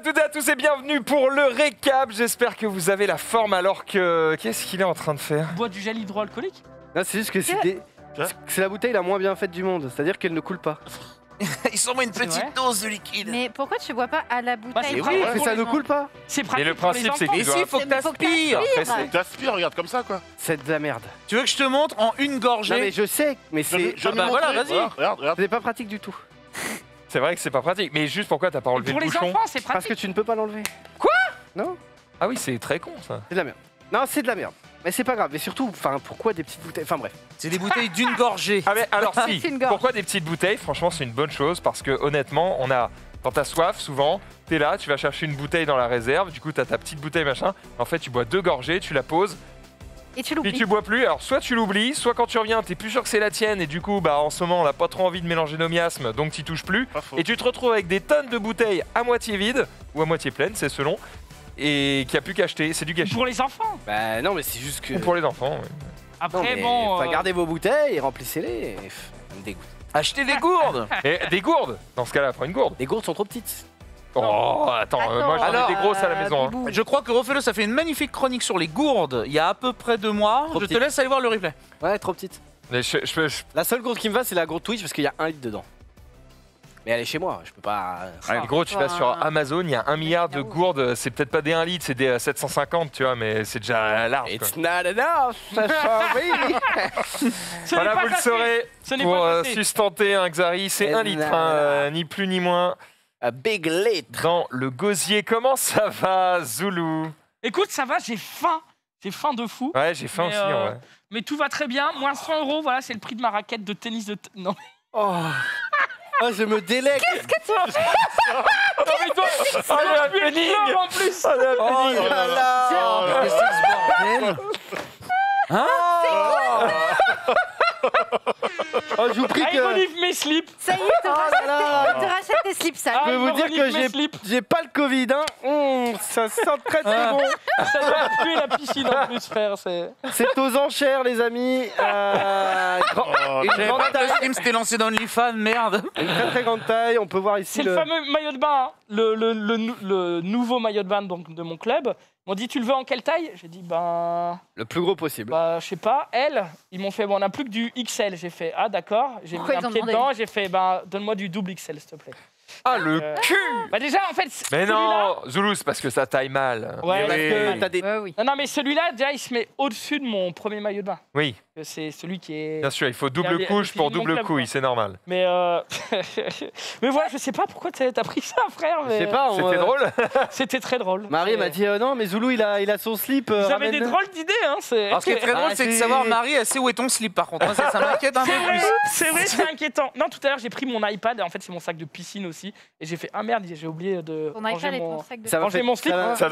à toutes et à tous et bienvenue pour le récap. J'espère que vous avez la forme alors que... Qu'est-ce qu'il est en train de faire? Bois du gel hydroalcoolique? Non, c'est juste que c'est des... la bouteille la moins bien faite du monde, c'est-à-dire qu'elle ne coule pas. Ils sont moins une petite dose de liquide. Mais pourquoi tu bois pas à la bouteille? Bah, oui, ça ne coule pas. C'est pratique. Et le principe, c'est qu'il faut que t'aspires. T'aspires, regarde comme ça, quoi. C'est de la merde. Tu veux que je te montre en une gorgée? Non, mais je sais, mais c'est... Bah voilà, vas-y. C'est pas pratique du tout. C'est vrai que c'est pas pratique, mais juste pourquoi t'as pas enlevé le bouchon? Pour les enfants, c'est pratique. Parce que tu ne peux pas l'enlever. Quoi? Non. Ah oui, c'est très con, ça. C'est de la merde. Non, c'est de la merde. Mais c'est pas grave, mais surtout, enfin, pourquoi des petites bouteilles? Enfin bref. C'est des bouteilles d'une gorgée. Ah mais alors si, pourquoi des petites bouteilles? Franchement, c'est une bonne chose, parce que honnêtement, on a... Quand t'as soif, souvent, t'es là, tu vas chercher une bouteille dans la réserve, du coup t'as ta petite bouteille, machin. En fait, tu bois deux gorgées, tu la poses. Et tu l'oublies. Puis tu bois plus, alors soit tu l'oublies, soit quand tu reviens, t'es plus sûr que c'est la tienne, et du coup, bah en ce moment, on n'a pas trop envie de mélanger nos miasmes, donc t'y touches plus. Et tu te retrouves avec des tonnes de bouteilles à moitié vides, ou à moitié pleines, c'est selon. Et qui a plus qu'acheter, c'est du gâchis. Pour les enfants? Bah non, mais c'est juste que... Ou pour les enfants, oui. Après, non, bon... Enfin, gardez vos bouteilles, remplissez-les, dégoûte. Achetez des gourdes. Et des gourdes? Dans ce cas-là, prends une gourde. Les gourdes sont trop petites. Oh, attends, moi j'en ai des grosses à la maison. Hein. Je crois que Rofellos a fait une magnifique chronique sur les gourdes, il y a à peu près 2 mois. Je te laisse aller voir le replay. Ouais, trop petite. Mais la seule gourde qui me va, c'est la gourde Twitch, parce qu'il y a 1 litre dedans. Mais elle est chez moi, je peux pas... En gros, tu vas sur Amazon, il y a 1 milliard de gourdes, c'est peut-être pas des 1 litre, c'est des 750, tu vois, mais c'est déjà large. It's not enough, ça change. Voilà, vous le saurez, pour sustenter un Xari, c'est 1 litre, ni plus ni moins. A big litre. Dans le gosier, comment ça va, Zoulou? Écoute, ça va, j'ai faim de fou. Ouais, j'ai faim aussi, ouais. Mais tout va très bien, moins 100 euros, voilà, c'est le prix de ma raquette de tennis de... Non. Oh. Oh, je me délecte. Qu'est-ce que tu fais? Non mais toi, on est à Péning en plus. Oh là là. Qu'est-ce que ce bordel? Hein? C'est quoi? Oh, je vous prie que... I believe mes slips. Ça y est, te rachète tes slips sales. Je peux vous dire que j'ai pas le Covid, hein. Ça sent très très bon. Ça doit tuer la piscine en plus, frère. C'est aux enchères, les amis. Une grande taille. Stream s'était lancé dans OnlyFans, merde. Une très très grande taille, on peut voir ici. C'est le fameux maillot de bain, hein. Le nouveau maillot de bain donc, de mon club. On dit, tu le veux en quelle taille? J'ai dit, ben... Le plus gros possible. Bah, je sais pas, L, ils m'ont fait, bon, on n'a plus que du XL. J'ai fait, ah, d'accord. J'ai mis un pied dedans, j'ai fait, ben, donne-moi du double XL, s'il te plaît. Ah, le cul! Bah, déjà, en fait... Mais non, Zoulou, c'est parce que ça taille mal. Ouais, parce que... Des... Ouais, oui. Non, non, mais celui-là, déjà, il se met au-dessus de mon premier maillot de bain. Oui. C'est celui qui est... Bien sûr, il faut double couche pour double couille, c'est normal. Mais mais voilà, je sais pas pourquoi t'as pris ça, frère. Mais... Je sais pas, c'était drôle. C'était très drôle. Marie m'a dit, non, mais Zoulou, il a son slip. J'avais des drôles d'idées, hein. Alors, ce qui est très drôle, c'est de savoir, Marie, elle sait où est ton slip, par contre. Ça m'inquiète un peu plus. C'est vrai, c'est inquiétant. Non, tout à l'heure, j'ai pris mon iPad, et en fait, c'est mon sac de piscine aussi. Et j'ai fait, ah merde, j'ai oublié de ranger mon slip. Ça doit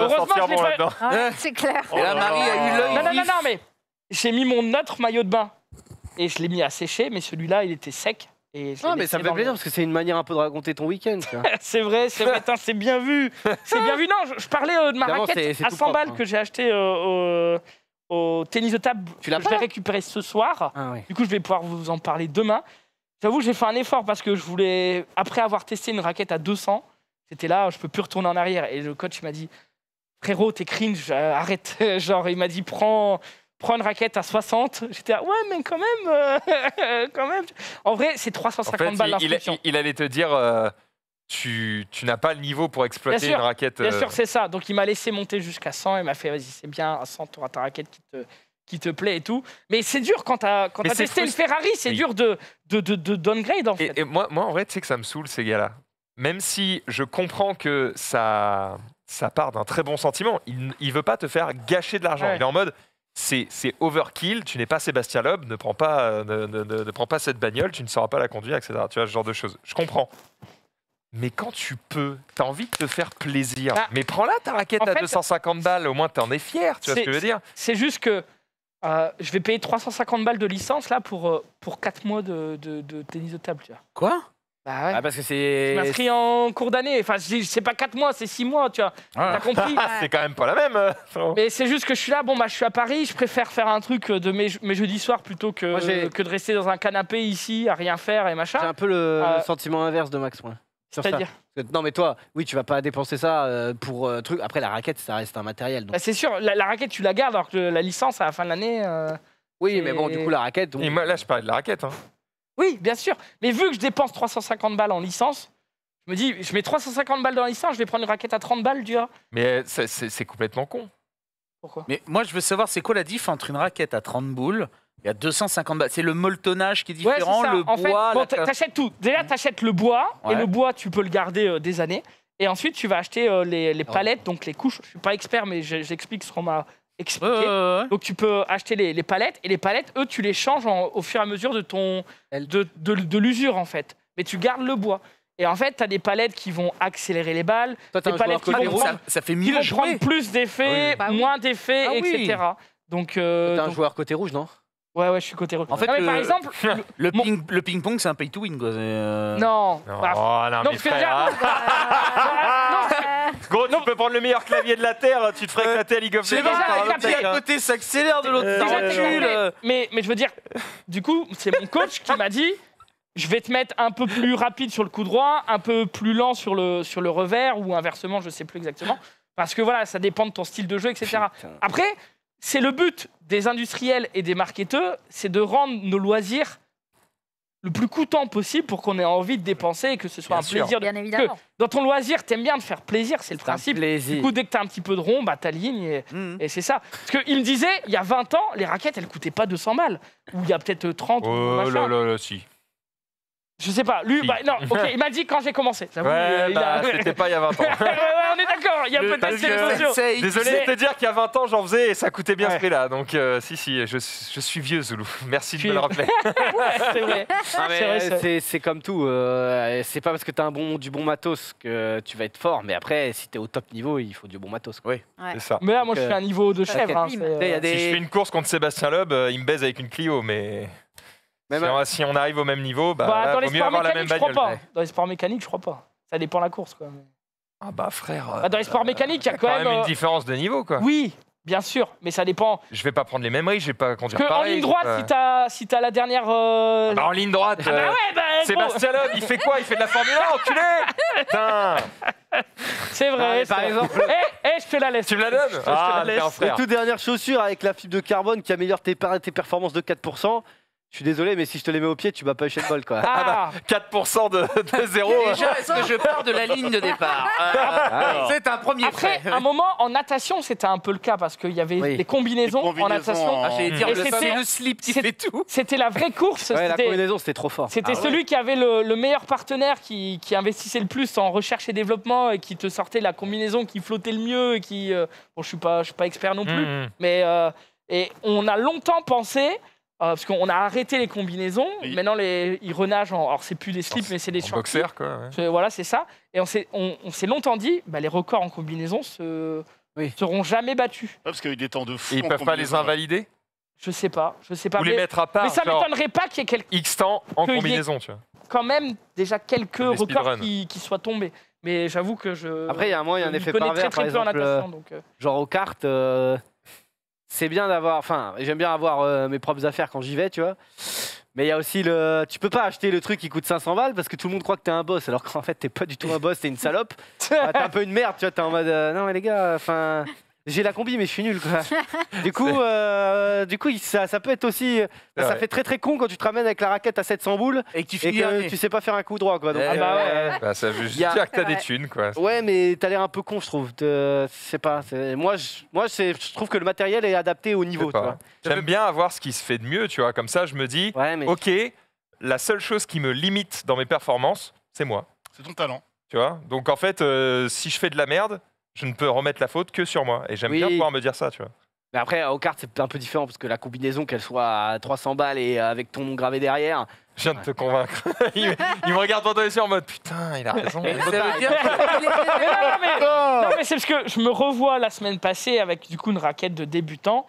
sortir bon là-dedans. C'est clair. Et là, Marie a eu l'œil. Non, non, non, mais... J'ai mis mon autre maillot de bain et je l'ai mis à sécher, mais celui-là, il était sec. Et non, mais ça me fait plaisir parce que c'est une manière un peu de raconter ton week-end. C'est vrai, c'est bien vu. C'est bien vu. Non, je parlais de ma raquette à 100 balles que j'ai achetée au tennis de table. Tu l'as pas? Je l'ai récupérée ce soir. Ah, oui. Du coup, je vais pouvoir vous en parler demain. J'avoue, j'ai fait un effort parce que je voulais, après avoir testé une raquette à 200, c'était là, je peux plus retourner en arrière. Et le coach m'a dit, frérot, t'es cringe, arrête. Genre, il m'a dit, prends une raquette à 60, j'étais là, ouais, mais quand même, En vrai, c'est 350 balles d'inscription. Il allait te dire, tu n'as pas le niveau pour exploiter une raquette. Bien sûr, c'est ça. Donc, il m'a laissé monter jusqu'à 100, il m'a fait, vas-y, c'est bien, à 100, tu auras ta raquette qui te plaît et tout. Mais c'est dur quand tu as testé une Ferrari, c'est dur de downgrade, en fait. Et moi, en vrai, tu sais que ça me saoule, ces gars-là. Même si je comprends que ça part d'un très bon sentiment, il ne veut pas te faire gâcher de l'argent. Ouais. Il est en mode... C'est overkill, tu n'es pas Sébastien Loeb, ne prends pas cette bagnole, tu ne sauras pas la conduire, etc. Tu vois, ce genre de choses. Je comprends. Mais quand tu peux, tu as envie de te faire plaisir. Ah, mais prends-la ta raquette à 250 balles, au moins tu en es fier, tu vois ce que je veux dire. C'est juste que je vais payer 350 balles de licence là, pour 4 mois de tennis de table. Tu vois. Quoi? Ah ouais. Ah, parce que c'est... Je m'inscris en cours d'année. Enfin, c'est pas 4 mois, c'est 6 mois, tu vois. Ah. T'as compris? C'est quand même pas la même. Mais c'est juste que je suis là, bon, bah, je suis à Paris, je préfère faire un truc de mes jeudis soirs plutôt que, moi, que de rester dans un canapé ici, à rien faire et machin. C'est un peu le sentiment inverse de Max, moi. C'est-à-dire non mais toi, oui tu vas pas dépenser ça pour truc. Après la raquette ça reste un matériel. C'est sûr, la raquette tu la gardes alors que la licence à la fin de l'année. Oui mais bon du coup la raquette. Donc... Et moi là je parle de la raquette. Hein. Oui bien sûr, mais vu que je dépense 350 balles en licence, je me dis je mets 350 balles dans la licence, je vais prendre une raquette à 30 balles tu vois. Mais c'est complètement con. Pourquoi? Mais moi je veux savoir c'est quoi la diff entre une raquette à 30 boules. Il y a 250 balles. C'est le molletonnage qui est différent, ouais, est le en bois... Bon, t'achètes tout. Déjà, t'achètes le bois, ouais. Et le bois, tu peux le garder des années. Et ensuite, tu vas acheter les palettes, donc les couches. Je suis pas expert, mais j'explique ce qu'on m'a expliqué. Donc, tu peux acheter les palettes. Et les palettes, eux, tu les changes au fur et à mesure de l'usure, en fait. Mais tu gardes le bois. Et en fait, t'as des palettes qui vont accélérer les balles. Toi, des palettes qui vont prendre plus d'effets, moins d'effets, etc. Donc, t'as un joueur côté rouge, non? Ouais, je suis côté rouge. En fait, par exemple, le ping-pong, c'est un pay-to-win, quoi. Non. Non, mais frère. Gros, tu peux prendre le meilleur clavier de la Terre, tu te ferais éclater à League of Legends. C'est déjà, à côté, ça accélère de l'autre. Mais je veux dire, du coup, c'est mon coach qui m'a dit, je vais te mettre un peu plus rapide sur le coup droit, un peu plus lent sur le revers, ou inversement, je sais plus exactement. Parce que voilà, ça dépend de ton style de jeu, etc. Après... C'est le but des industriels et des marketeurs, c'est de rendre nos loisirs le plus coûtant possible pour qu'on ait envie de dépenser et que ce soit bien un plaisir. Bien évidemment. Dans ton loisir, t'aimes bien de faire plaisir, c'est le principe. Du coup, dès que t'as un petit peu de rond, bah, t'alignes et c'est ça. Parce qu'il me disait, il y a 20 ans, les raquettes, elles coûtaient pas 200 balles. Ou il y a peut-être 30 ou là, si. Je sais pas, lui, si. Bah, non, ok, il m'a dit quand j'ai commencé. Ouais, c'était pas il y a 20 ans. On est d'accord, il y a peut-être des émotions. Désolé de te dire qu'il y a 20 ans, j'en faisais et ça coûtait bien ce prix-là. Donc, si, je suis vieux, Zoulou. Merci de me le rappeler. Ouais, c'est vrai. C'est comme tout. C'est pas parce que t'as du bon matos que tu vas être fort, mais après, si t'es au top niveau, il faut du bon matos. Oui, c'est ça. Mais là, moi, je fais un niveau de chèvre. Si je fais une course contre Sébastien Loeb, il me baise avec une Clio, mais. Si on arrive au même niveau, bah, vaut mieux avoir la même bagnole. Dans les sports mécaniques, je crois pas. Ça dépend de la course, quoi. Ah bah frère... dans les sports mécaniques, il y a quand même une différence de niveau, quoi. Oui, bien sûr, mais ça dépend... Je vais pas prendre les mêmes risques, je vais pas conduire pareil. En ligne droite, si t'as la dernière... en ligne droite, Sébastien Loeb, il fait quoi? Il fait de la Formule 1, enculé. Putain. C'est vrai. Par exemple... je te la laisse. Tu me la donnes? Ah, je te la laisse. Les toutes dernières chaussures avec la fibre de carbone qui améliore tes performances de 4%. Je suis désolé, mais si je te les mets au pied, tu vas pas chez le bol, quoi. Ah bah, 4% de zéro. Déjà, est-ce que je pars de la ligne de départ? C'est un premier frais. Après, un moment, en natation, c'était un peu le cas, parce qu'il y avait des combinaisons en natation. J'allais dire, c'est le slip qui fait tout. C'était la vraie course. Ouais, la combinaison, c'était trop fort. C'était celui qui avait le meilleur partenaire, qui investissait le plus en recherche et développement, et qui te sortait la combinaison qui flottait le mieux, et qui... Bon, je suis pas expert non plus, mais... Et on a longtemps pensé... parce qu'on a arrêté les combinaisons, maintenant ils renagent en... Alors c'est plus des slips, mais c'est des shorts. Boxer, quoi. Ouais. Voilà, c'est ça. Et on s'est longtemps dit, bah, les records en combinaison seront jamais battus. Ouais, parce qu'il y a eu des temps de fou. Et ils peuvent pas les invalider? Je sais pas. Ou les mettre à part. Mais ça m'étonnerait pas qu'il y ait quelques... X temps en combinaison, tu vois. Quand même, déjà quelques records qui soient tombés. Mais j'avoue que je... Après, il y a un effet pervers, par exemple. Genre aux cartes... C'est bien d'avoir, enfin, j'aime bien avoir mes propres affaires quand j'y vais, tu vois. Mais il y a aussi tu peux pas acheter le truc qui coûte 500 balles parce que tout le monde croit que t'es un boss, alors qu'en fait t'es pas du tout un boss, t'es une salope. Bah, t'es un peu une merde, tu vois. T'es en mode, non mais les gars, enfin, j'ai la combi mais je suis nul, quoi. Du coup, ça peut être aussi, ça fait très très con quand tu te ramènes avec la raquette à 700 boules et que tu sais pas faire un coup droit, quoi. Donc, ça veut juste dire que t'as des thunes, quoi. Ouais, mais t'as l'air un peu con, je trouve. C'est pas. Moi, je trouve que le matériel est adapté au niveau. J'aime bien avoir ce qui se fait de mieux, tu vois. Comme ça, je me dis, ok, la seule chose qui me limite dans mes performances, c'est moi. C'est ton talent. Tu vois. Donc en fait, si je fais de la merde, je ne peux remettre la faute que sur moi. Et j'aime bien pouvoir me dire ça, tu vois. Mais après, aux cartes, c'est un peu différent, parce que la combinaison, qu'elle soit à 300 balles et avec ton nom gravé derrière... Je viens de te convaincre. Il me regarde pendant les yeux en mode, putain, il a raison. Non, mais c'est parce que je me revois la semaine passée avec, du coup, une raquette de débutant,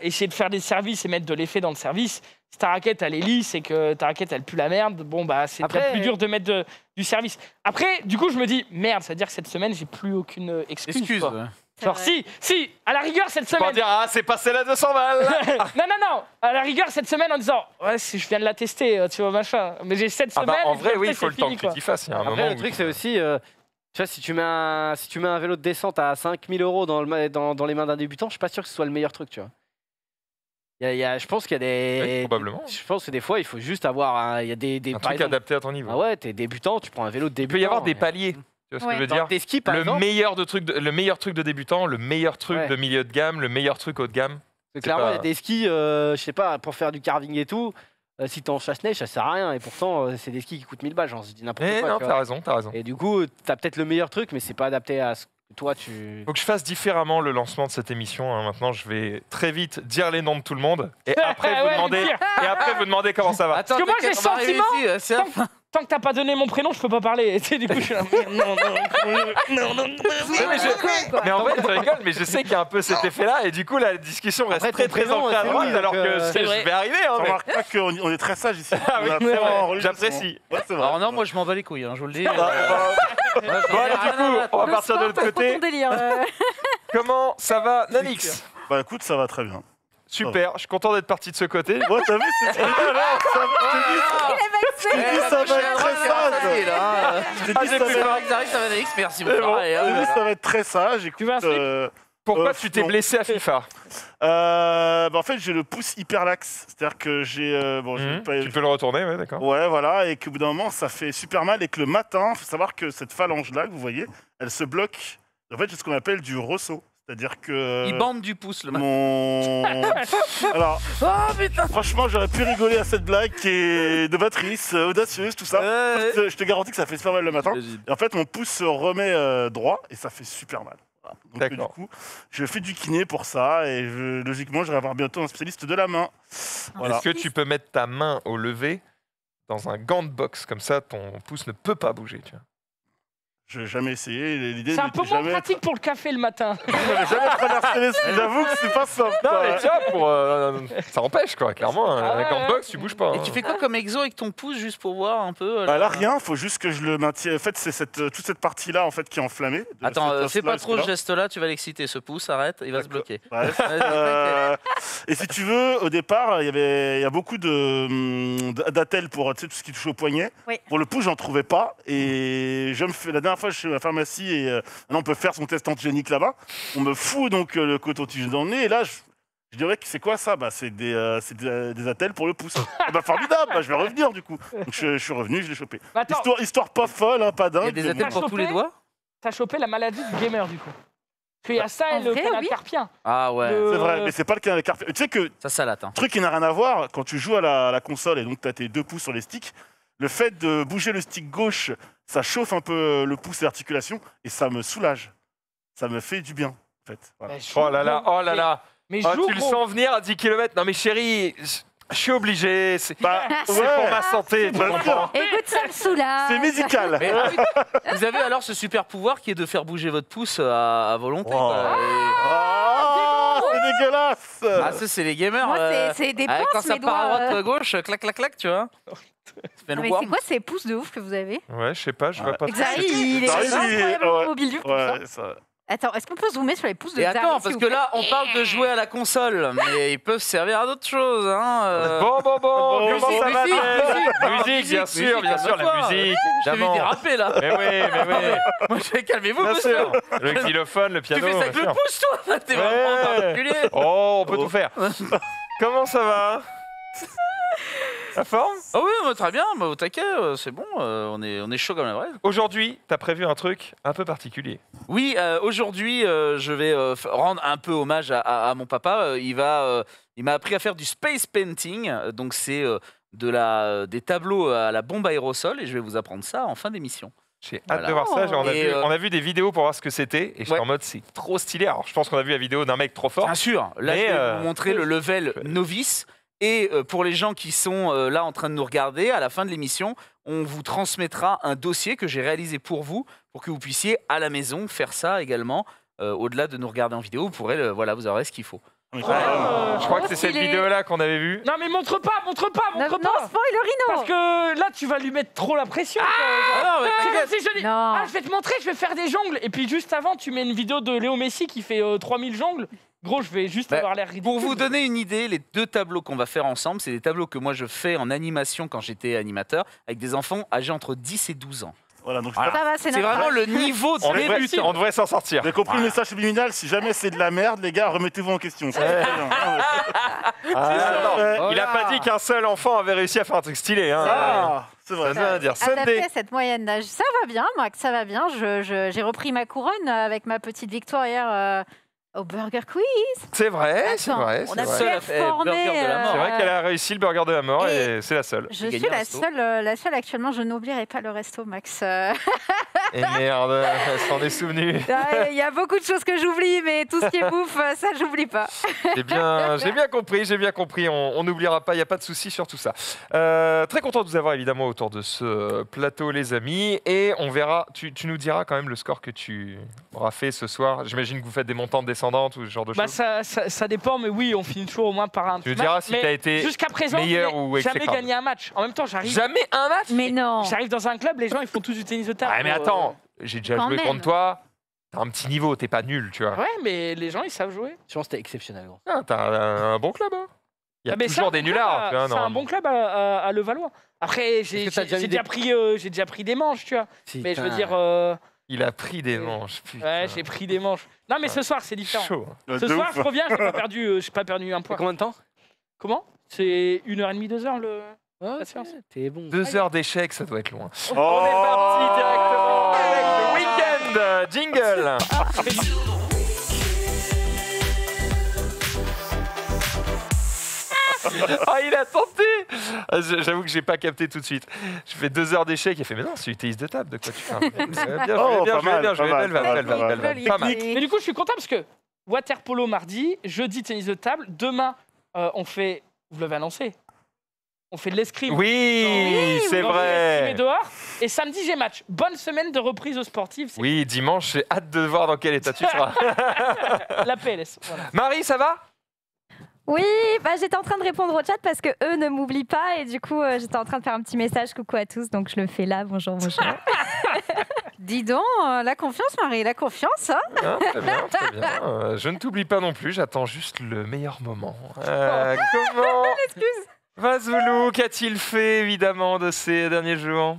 essayer de faire des services et mettre de l'effet dans le service. Si ta raquette, elle est lisse et que ta raquette, elle pue la merde, bon, bah, c'est plus dur de mettre du service. Après, du coup, je me dis, merde, ça veut dire que cette semaine, j'ai plus aucune excuse. Genre si, à la rigueur cette semaine. On dira, ah, c'est passé la 200 balles. non, à la rigueur cette semaine en disant, ouais, si je viens de la tester, tu vois, machin. Mais j'ai 7 semaines. En vrai, oui, il faut le temps que tu fasses. Après, le truc, c'est aussi, tu vois, si tu mets un vélo de descente à 5000 € dans les mains d'un débutant, je suis pas sûr que ce soit le meilleur truc, tu vois. Je pense qu'il y a des... Oui, probablement. Je pense que des fois, il faut juste avoir un truc adapté à ton niveau. Ah ouais, t'es débutant, tu prends un vélo de débutant. Il peut y avoir des paliers. Tu vois ce que je veux dire ? Des skis, par exemple. Le meilleur truc de débutant, le meilleur truc de milieu de gamme, le meilleur truc haut de gamme. Clairement, il y a des skis, je sais pas, pour faire du carving et tout, si t'es en chasse-neige, ça sert à rien. Et pourtant, c'est des skis qui coûtent 1000 balles, genre, je dis n'importe quoi. Non, t'as raison. Et du coup, t'as peut-être le meilleur truc, mais c'est pas adapté à ce... Toi, tu... Faut que je fasse différemment le lancement de cette émission. Hein. Maintenant, je vais très vite dire les noms de tout le monde et après, vous demander comment ça va. Attends, parce que moi, j'ai le sentiment. Ici, tant que t'as pas donné mon prénom, je peux pas parler. Et du coup, je suis là. Mais en fait, je rigole, mais je sais qu'il y a un peu cet effet-là. Et du coup, la discussion reste après, très ancrée à droite, alors que je vais arriver. Hein, mais... Remarque pas qu'on est très sage ici. J'apprécie. Alors, non, moi, je m'en bats les couilles, je vous le dis. Bon, du coup, on va partir de l'autre côté. Comment ça va, Nanix? Bah, écoute, ça va très bien. Super, je suis content d'être parti de ce côté. Moi, t'as vu, c'est très ça va être très sage. Merci beaucoup. Ça va être très sage. Pourquoi tu t'es blessé à FIFA? En fait, j'ai le pouce hyper lax. C'est-à-dire que j'ai... Tu peux le retourner, ouais, d'accord. Ouais, voilà, et qu'au bout d'un moment, ça fait super mal. Et que le matin, il faut savoir que cette phalange-là, que vous voyez, elle se bloque. En fait, c'est ce qu'on appelle du ressaut. C'est-à-dire que... Il bande du pouce, le matin. Alors, franchement, j'aurais pu rigoler à cette blague qui est novatrice, audacieuse, tout ça. Je te garantis que ça fait super mal le matin. Et en fait, mon pouce se remet droit et ça fait super mal. Voilà. Donc, du coup, je fais du kiné pour ça et logiquement, je vais avoir bientôt un spécialiste de la main. Voilà. Est-ce que tu peux mettre ta main au lever dans un gant de boxe? Comme ça, ton pouce ne peut pas bouger, tu vois. Je n'ai jamais essayé. C'est un peu moins pratique pour le café le matin. Je n'ai jamais traversé l'esprit. J'avoue que c'est pas simple. Non, mais tu vois, ça empêche, quoi. Clairement, avec un box, tu bouges pas. Et tu fais quoi comme exo avec ton pouce, juste pour voir un peu? Là, rien. Il faut juste que je le maintienne. En fait, c'est toute cette partie-là en fait, qui est enflammée. Attends, fais pas trop ce geste-là. Tu vas l'exciter. Ce pouce, arrête. Il va se bloquer. Et si tu veux, au départ, il y a beaucoup d'attelles pour tout ce qui touche au poignet. Pour le pouce, j'en trouvais pas. Et la dernière fois, je suis à la pharmacie et on peut faire son test antigénique là-bas. On me fout donc le coton-tige dans le nez et là, je dirais que c'est quoi ça? Bah, c'est des attelles pour le pouce. Bah, formidable, je vais revenir du coup. Donc, je suis revenu, je l'ai chopé. Histoire pas folle, hein, pas dingue. Il y a des attelles pour tous les doigts? T'as chopé la maladie du gamer du coup? Parce qu'il y a ça et le canal carpien. Ah ouais. C'est vrai, mais c'est pas le canal carpien. Tu sais que ça, ça l'attend. Truc qui n'a rien à voir, quand tu joues à la console et donc t'as tes 2 pouces sur les sticks, le fait de bouger le stick gauche, ça chauffe un peu le pouce et l'articulation et ça me soulage. Ça me fait du bien, en fait. Voilà. Oh là là. Mais tu le sens venir à 10 km. Non mais chérie, je suis obligé. C'est pour ma santé. Écoute, ça me soulage. C'est médical. Mais, vous avez alors ce super pouvoir qui est de faire bouger votre pouce à volonté. C'est dégueulasse. Ah ça, c'est les gamers. Moi, c'est des pinces, quand ça part à droite, gauche, clac, clac, clac, tu vois. Mais c'est quoi ces pouces de ouf que vous avez? Ouais, je sais pas, je vois pas. Zari, il est incroyablement mobile du pouce. Attends, est-ce qu'on peut zoomer sur les pouces de Zari? Attends, parce que là, on parle de jouer à la console, mais ils peuvent servir à d'autres choses. Bon, comment ça va? Musique, bien sûr, la musique. Je vais déraper là. Mais oui. Moi, je vais calmer-vous, monsieur. Le xylophone, le piano. Tu fais ça avec le pouce, toi? T'es vraiment particulier. Oh, on peut tout faire. Comment ça va? La forme? Oh oui, très bien, au taquet, c'est bon, on est chaud comme la vraie. Aujourd'hui, t'as prévu un truc un peu particulier. Oui, aujourd'hui, je vais rendre un peu hommage à mon papa. Il m'a appris à faire du space painting, donc c'est des tableaux à la bombe aérosol, et je vais vous apprendre ça en fin d'émission. J'ai hâte de voir ça. On a vu des vidéos pour voir ce que c'était. Et j'étais en mode, c'est trop stylé. Alors, je pense qu'on a vu la vidéo d'un mec trop fort. Bien sûr, là, je vais vous montrer le level novice. Et pour les gens qui sont là en train de nous regarder, à la fin de l'émission, on vous transmettra un dossier que j'ai réalisé pour vous, pour que vous puissiez à la maison faire ça également. Au-delà de nous regarder en vidéo, vous aurez ce qu'il faut. Je crois que c'est cette vidéo-là qu'on avait vue. Non mais montre pas. Non, spoil le rhino. Parce que là tu vas lui mettre trop la pression. Je vais te montrer, je vais faire des jongles. Et puis juste avant tu mets une vidéo de Léo Messi qui fait 3000 jongles. Gros, je vais juste avoir l'air ridicule. Pour vous donner une idée, les deux tableaux qu'on va faire ensemble, c'est des tableaux que moi je fais en animation quand j'étais animateur, avec des enfants âgés entre 10 et 12 ans. Voilà, donc c'est vraiment le niveau de débutant. On devrait s'en sortir. Vous avez compris le message subliminal, si jamais c'est de la merde, les gars, remettez-vous en question. Il n'a pas dit qu'un seul enfant avait réussi à faire un truc stylé. Hein. Ah. C'est vrai, ça veut dire adapté à cette moyenne d'âge. Ça va bien, Max, ça va bien. J'ai repris ma couronne avec ma petite victoire hier. Au Burger Quiz. C'est vrai, c'est vrai. On a seule formé. C'est vrai qu'elle a réussi le Burger de la Mort et c'est la seule. Je suis la seule actuellement, je n'oublierai pas le resto, Max. Et merde, elle s'en est souvenue. Il y a beaucoup de choses que j'oublie, mais tout ce qui est bouffe, ça, j'oublie pas. J'ai bien compris. On n'oubliera pas, il n'y a pas de souci sur tout ça. Très content de vous avoir évidemment autour de ce plateau, les amis. Et on verra, tu nous diras quand même le score que tu auras fait ce soir. J'imagine que vous faites des montants descendants ou ce genre de choses. Ça dépend, mais oui, on finit toujours au moins par un match. Tu diras si tu as été meilleur ou exécrable. Jamais gagné un match. En même temps, j'arrive. Jamais un match. Mais non. J'arrive dans un club, les gens ils font tous du tennis de table. Ah mais attends, j'ai déjà joué contre toi. T'as un petit niveau, t'es pas nul, tu vois. Ouais, mais les gens ils savent jouer. Je pense que t'es exceptionnel. Ah, t'as un bon club. Hein. Il y a toujours des nullards. C'est un bon club à Levallois. Après, j'ai déjà pris des manches, tu vois. Mais je veux dire. Il a pris des manches, putain. Ouais, j'ai pris des manches. Non, mais ce soir, c'est différent. Chaud. Ce soir, je reviens, j'ai pas perdu un point. Combien de temps? Comment? C'est 1h30, 2h la séance. T'es bon. 2 heures d'échecs, ça doit être loin. Oh, on est parti directement avec le week-end. Jingle. Ah, il a tenté. J'avoue que j'ai pas capté tout de suite. Je fais 2 heures d'échecs. Il a fait mais non, c'est du tennis de table. De quoi tu parles? Pas mal. Mais du coup, je suis content parce que water polo mardi, jeudi tennis de table. Demain, on fait. Vous l'avez annoncé. On fait de l'escrime. Oui, c'est vrai. Dehors. Et samedi, j'ai match. Bonne semaine de reprise aux sportives. Oui, dimanche, j'ai hâte de voir dans quel état tu seras. La PLS. Voilà. Marie, ça va? Oui, j'étais en train de répondre au chat parce que eux ne m'oublient pas et du coup j'étais en train de faire un petit message coucou à tous, donc je le fais là, bonjour. Dis donc, la confiance Marie, la confiance hein. Très bien, très bien. Je ne t'oublie pas non plus, j'attends juste le meilleur moment. Comment Vazoulou, qu'a-t-il fait évidemment de ces derniers jours?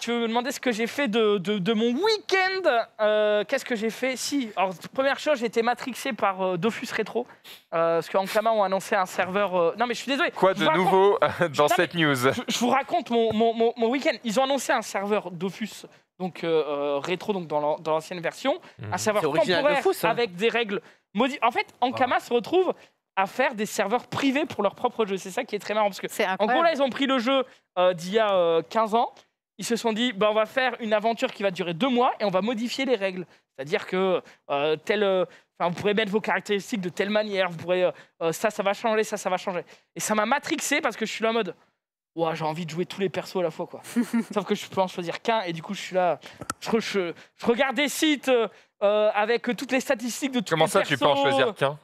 Tu veux me demander ce que j'ai fait de mon week-end? Qu'est-ce que j'ai fait? Si, alors première chose, j'ai été matrixé par Dofus Rétro, parce qu'Ankama ont annoncé un serveur... Non mais je suis désolé. Quoi de nouveau dans cette news? Je vous raconte mon week-end. Ils ont annoncé un serveur Dofus, donc rétro, donc dans l'ancienne version, un serveur temporaire Dofus, hein. Avec des règles modifiées. En fait, Ankama se retrouve à faire des serveurs privés pour leur propre jeu. C'est ça qui est très marrant. Parce que, en gros, là, ils ont pris le jeu d'il y a 15 ans. Ils se sont dit, on va faire une aventure qui va durer 2 mois et on va modifier les règles. C'est-à-dire que vous pourrez mettre vos caractéristiques de telle manière, vous pourrez, ça va changer, ça va changer. Et ça m'a matrixé parce que je suis là en mode, ouah, j'ai envie de jouer tous les persos à la fois, quoi. Sauf que je peux en choisir qu'un et du coup, je suis là, je regarde des sites avec toutes les statistiques de tous les persos. Comment ça, tu peux en choisir qu'un?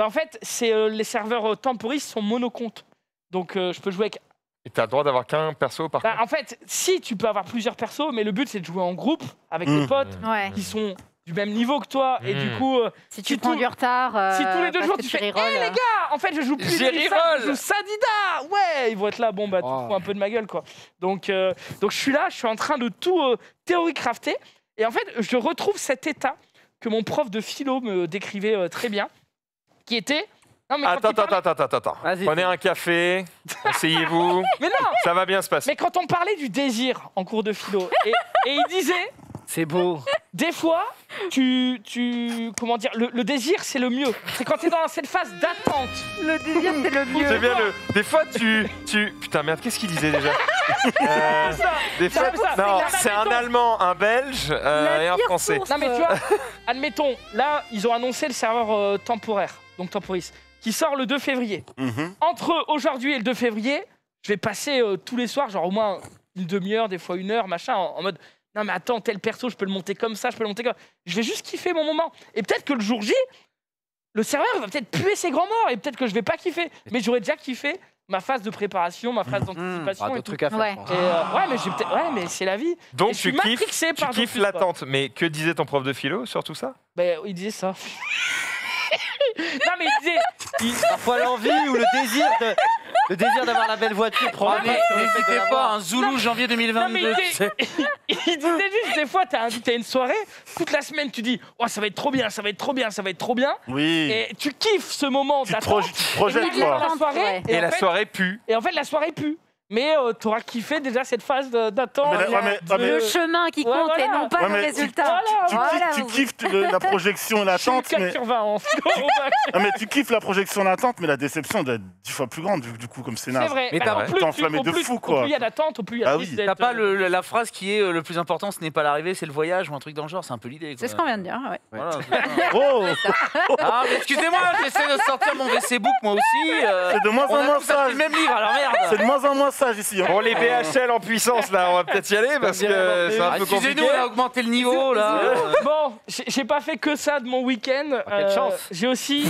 En fait, les serveurs Temporis sont monocomptes. Donc, je peux jouer avec... Et tu as le droit d'avoir qu'un perso par contre? En fait, si, tu peux avoir plusieurs persos, mais le but, c'est de jouer en groupe avec tes potes qui sont du même niveau que toi. Et du coup... si tu prends du retard... si tous les 2 jours, tu fais « Hey, les gars, en fait, je joue plus je joue Sadida !» Ouais, ils vont être là, bon, bah, tu te fous un peu de ma gueule, quoi. Donc, je suis là, je suis en train de tout théorie crafter. Et en fait, je retrouve cet état que mon prof de philo me décrivait très bien. Qui était... Non, mais attends. Prenez un café, asseyez-vous, ça va bien se passer. Mais quand on parlait du désir en cours de philo, et il disait... C'est beau. Des fois, comment dire, le désir, c'est le mieux. C'est quand t'es dans cette phase d'attente. Le désir, c'est le mieux. C'est bien le... Des fois, putain, merde, qu'est-ce qu'il disait déjà? Des fois... Non, c'est un Allemand, un Belge et un Français. Non, mais tu vois, admettons, là, ils ont annoncé le serveur temporaire, donc Temporis, qui sort le 2 février. Entre aujourd'hui et le 2 février, je vais passer tous les soirs, genre au moins une demi-heure, des fois 1 heure, machin, en mode... Non mais attends, tel perso, je peux le monter comme ça, je peux le monter comme ça. Je vais juste kiffer mon moment. Et peut-être que le jour J, le serveur va peut-être puer ses grands morts et peut-être que je vais pas kiffer. Mais j'aurais déjà kiffé ma phase de préparation, ma phase d'anticipation. Ah, d'autres trucs à faire. Ouais, mais c'est la vie. Donc tu kiffes l'attente. Mais que disait ton prof de philo sur tout ça? Ben, il disait ça. Non mais il disait... Parfois l'envie ou le désir de... Le désir d'avoir la belle voiture, probablement. N'hésitez pas, un Zoulou non, janvier 2022. Non, il disait juste, des fois, t'as invité à une soirée, toute la semaine, tu dis, oh, ça va être trop bien, ça va être trop bien, ça va être trop bien. Oui. Et tu kiffes ce moment d'attente. Tu te projettes, quoi. Et la soirée pue. Et en fait, la soirée pue. Mais t'auras kiffé déjà cette phase d'attente. Le chemin qui compte et non pas le résultat. Tu kiffes la projection et l'attente. Tu kiffes la projection et l'attente, mais la déception doit être 10 fois plus grande du coup comme scénario. C'est vrai. Mais t'es enflammé de fou, quoi. Au plus il y a d'attente, au plus il y a de risque. T'as pas la phrase qui est le plus important, ce n'est pas l'arrivée, c'est le voyage ou un truc dans le genre. C'est un peu l'idée. C'est ce qu'on vient de dire. Oh. Excusez-moi, j'essaie de sortir mon WC Book moi aussi. C'est de moins en moins ça. C'est le même livre. Alors merde. C'est de moins en moins. Ici, hein. Bon, les BHL en puissance, là, on va peut-être y aller parce que c'est un peu compliqué. Excusez-nous, on a augmenté le niveau, là. Bon, j'ai pas fait que ça de mon week-end. Quelle chance. J'ai aussi...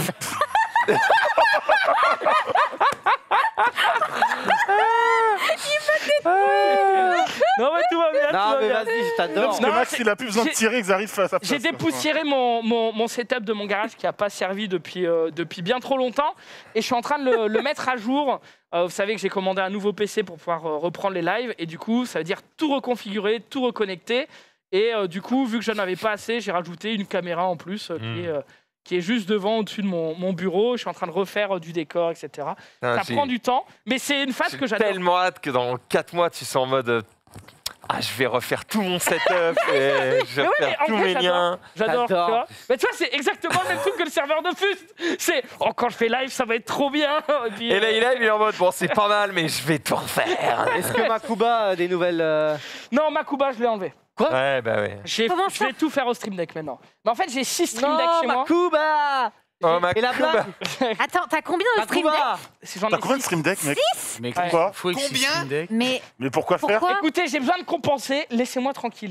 Non, mais tout va bien. Non, mais vas-y, je t'adore. Parce que Max, il a plus besoin de tirer, ils arrivent à sa place. J'ai dépoussiéré mon setup de mon garage qui n'a pas servi depuis bien trop longtemps. Et je suis en train de le mettre à jour. Vous savez que j'ai commandé un nouveau PC pour pouvoir reprendre les lives. Et du coup, ça veut dire tout reconfigurer, tout reconnecter. Et du coup, vu que je n'en avais pas assez, j'ai rajouté une caméra en plus qui est juste devant, au-dessus de mon bureau. Je suis en train de refaire du décor, etc. Ah, ça prend du temps, mais c'est une phase que j'adore. J'ai tellement hâte que dans 4 mois, tu sois en mode... Ah, je vais refaire tout mon setup, et je vais refaire tous mes liens. J'adore, tu vois. Mais tu vois, c'est exactement le même truc que le serveur Dofus. C'est, oh, quand je fais live, ça va être trop bien. Et, puis, et là, il est en mode, bon, c'est pas mal, mais je vais tout refaire. Est-ce que Makouba a des nouvelles... Non, Makouba, je l'ai enlevé. Quoi? Ouais, bah oui. Je vais tout faire au Stream Deck maintenant. Mais en fait, j'ai 6 Stream Deck chez moi. Oh, et la blague. Attends, t'as combien de Stream Deck? T'as combien de Stream Deck, mec? 6. Mais pourquoi? Combien? Mais pourquoi faire? Écoutez, j'ai besoin de compenser, laissez-moi tranquille.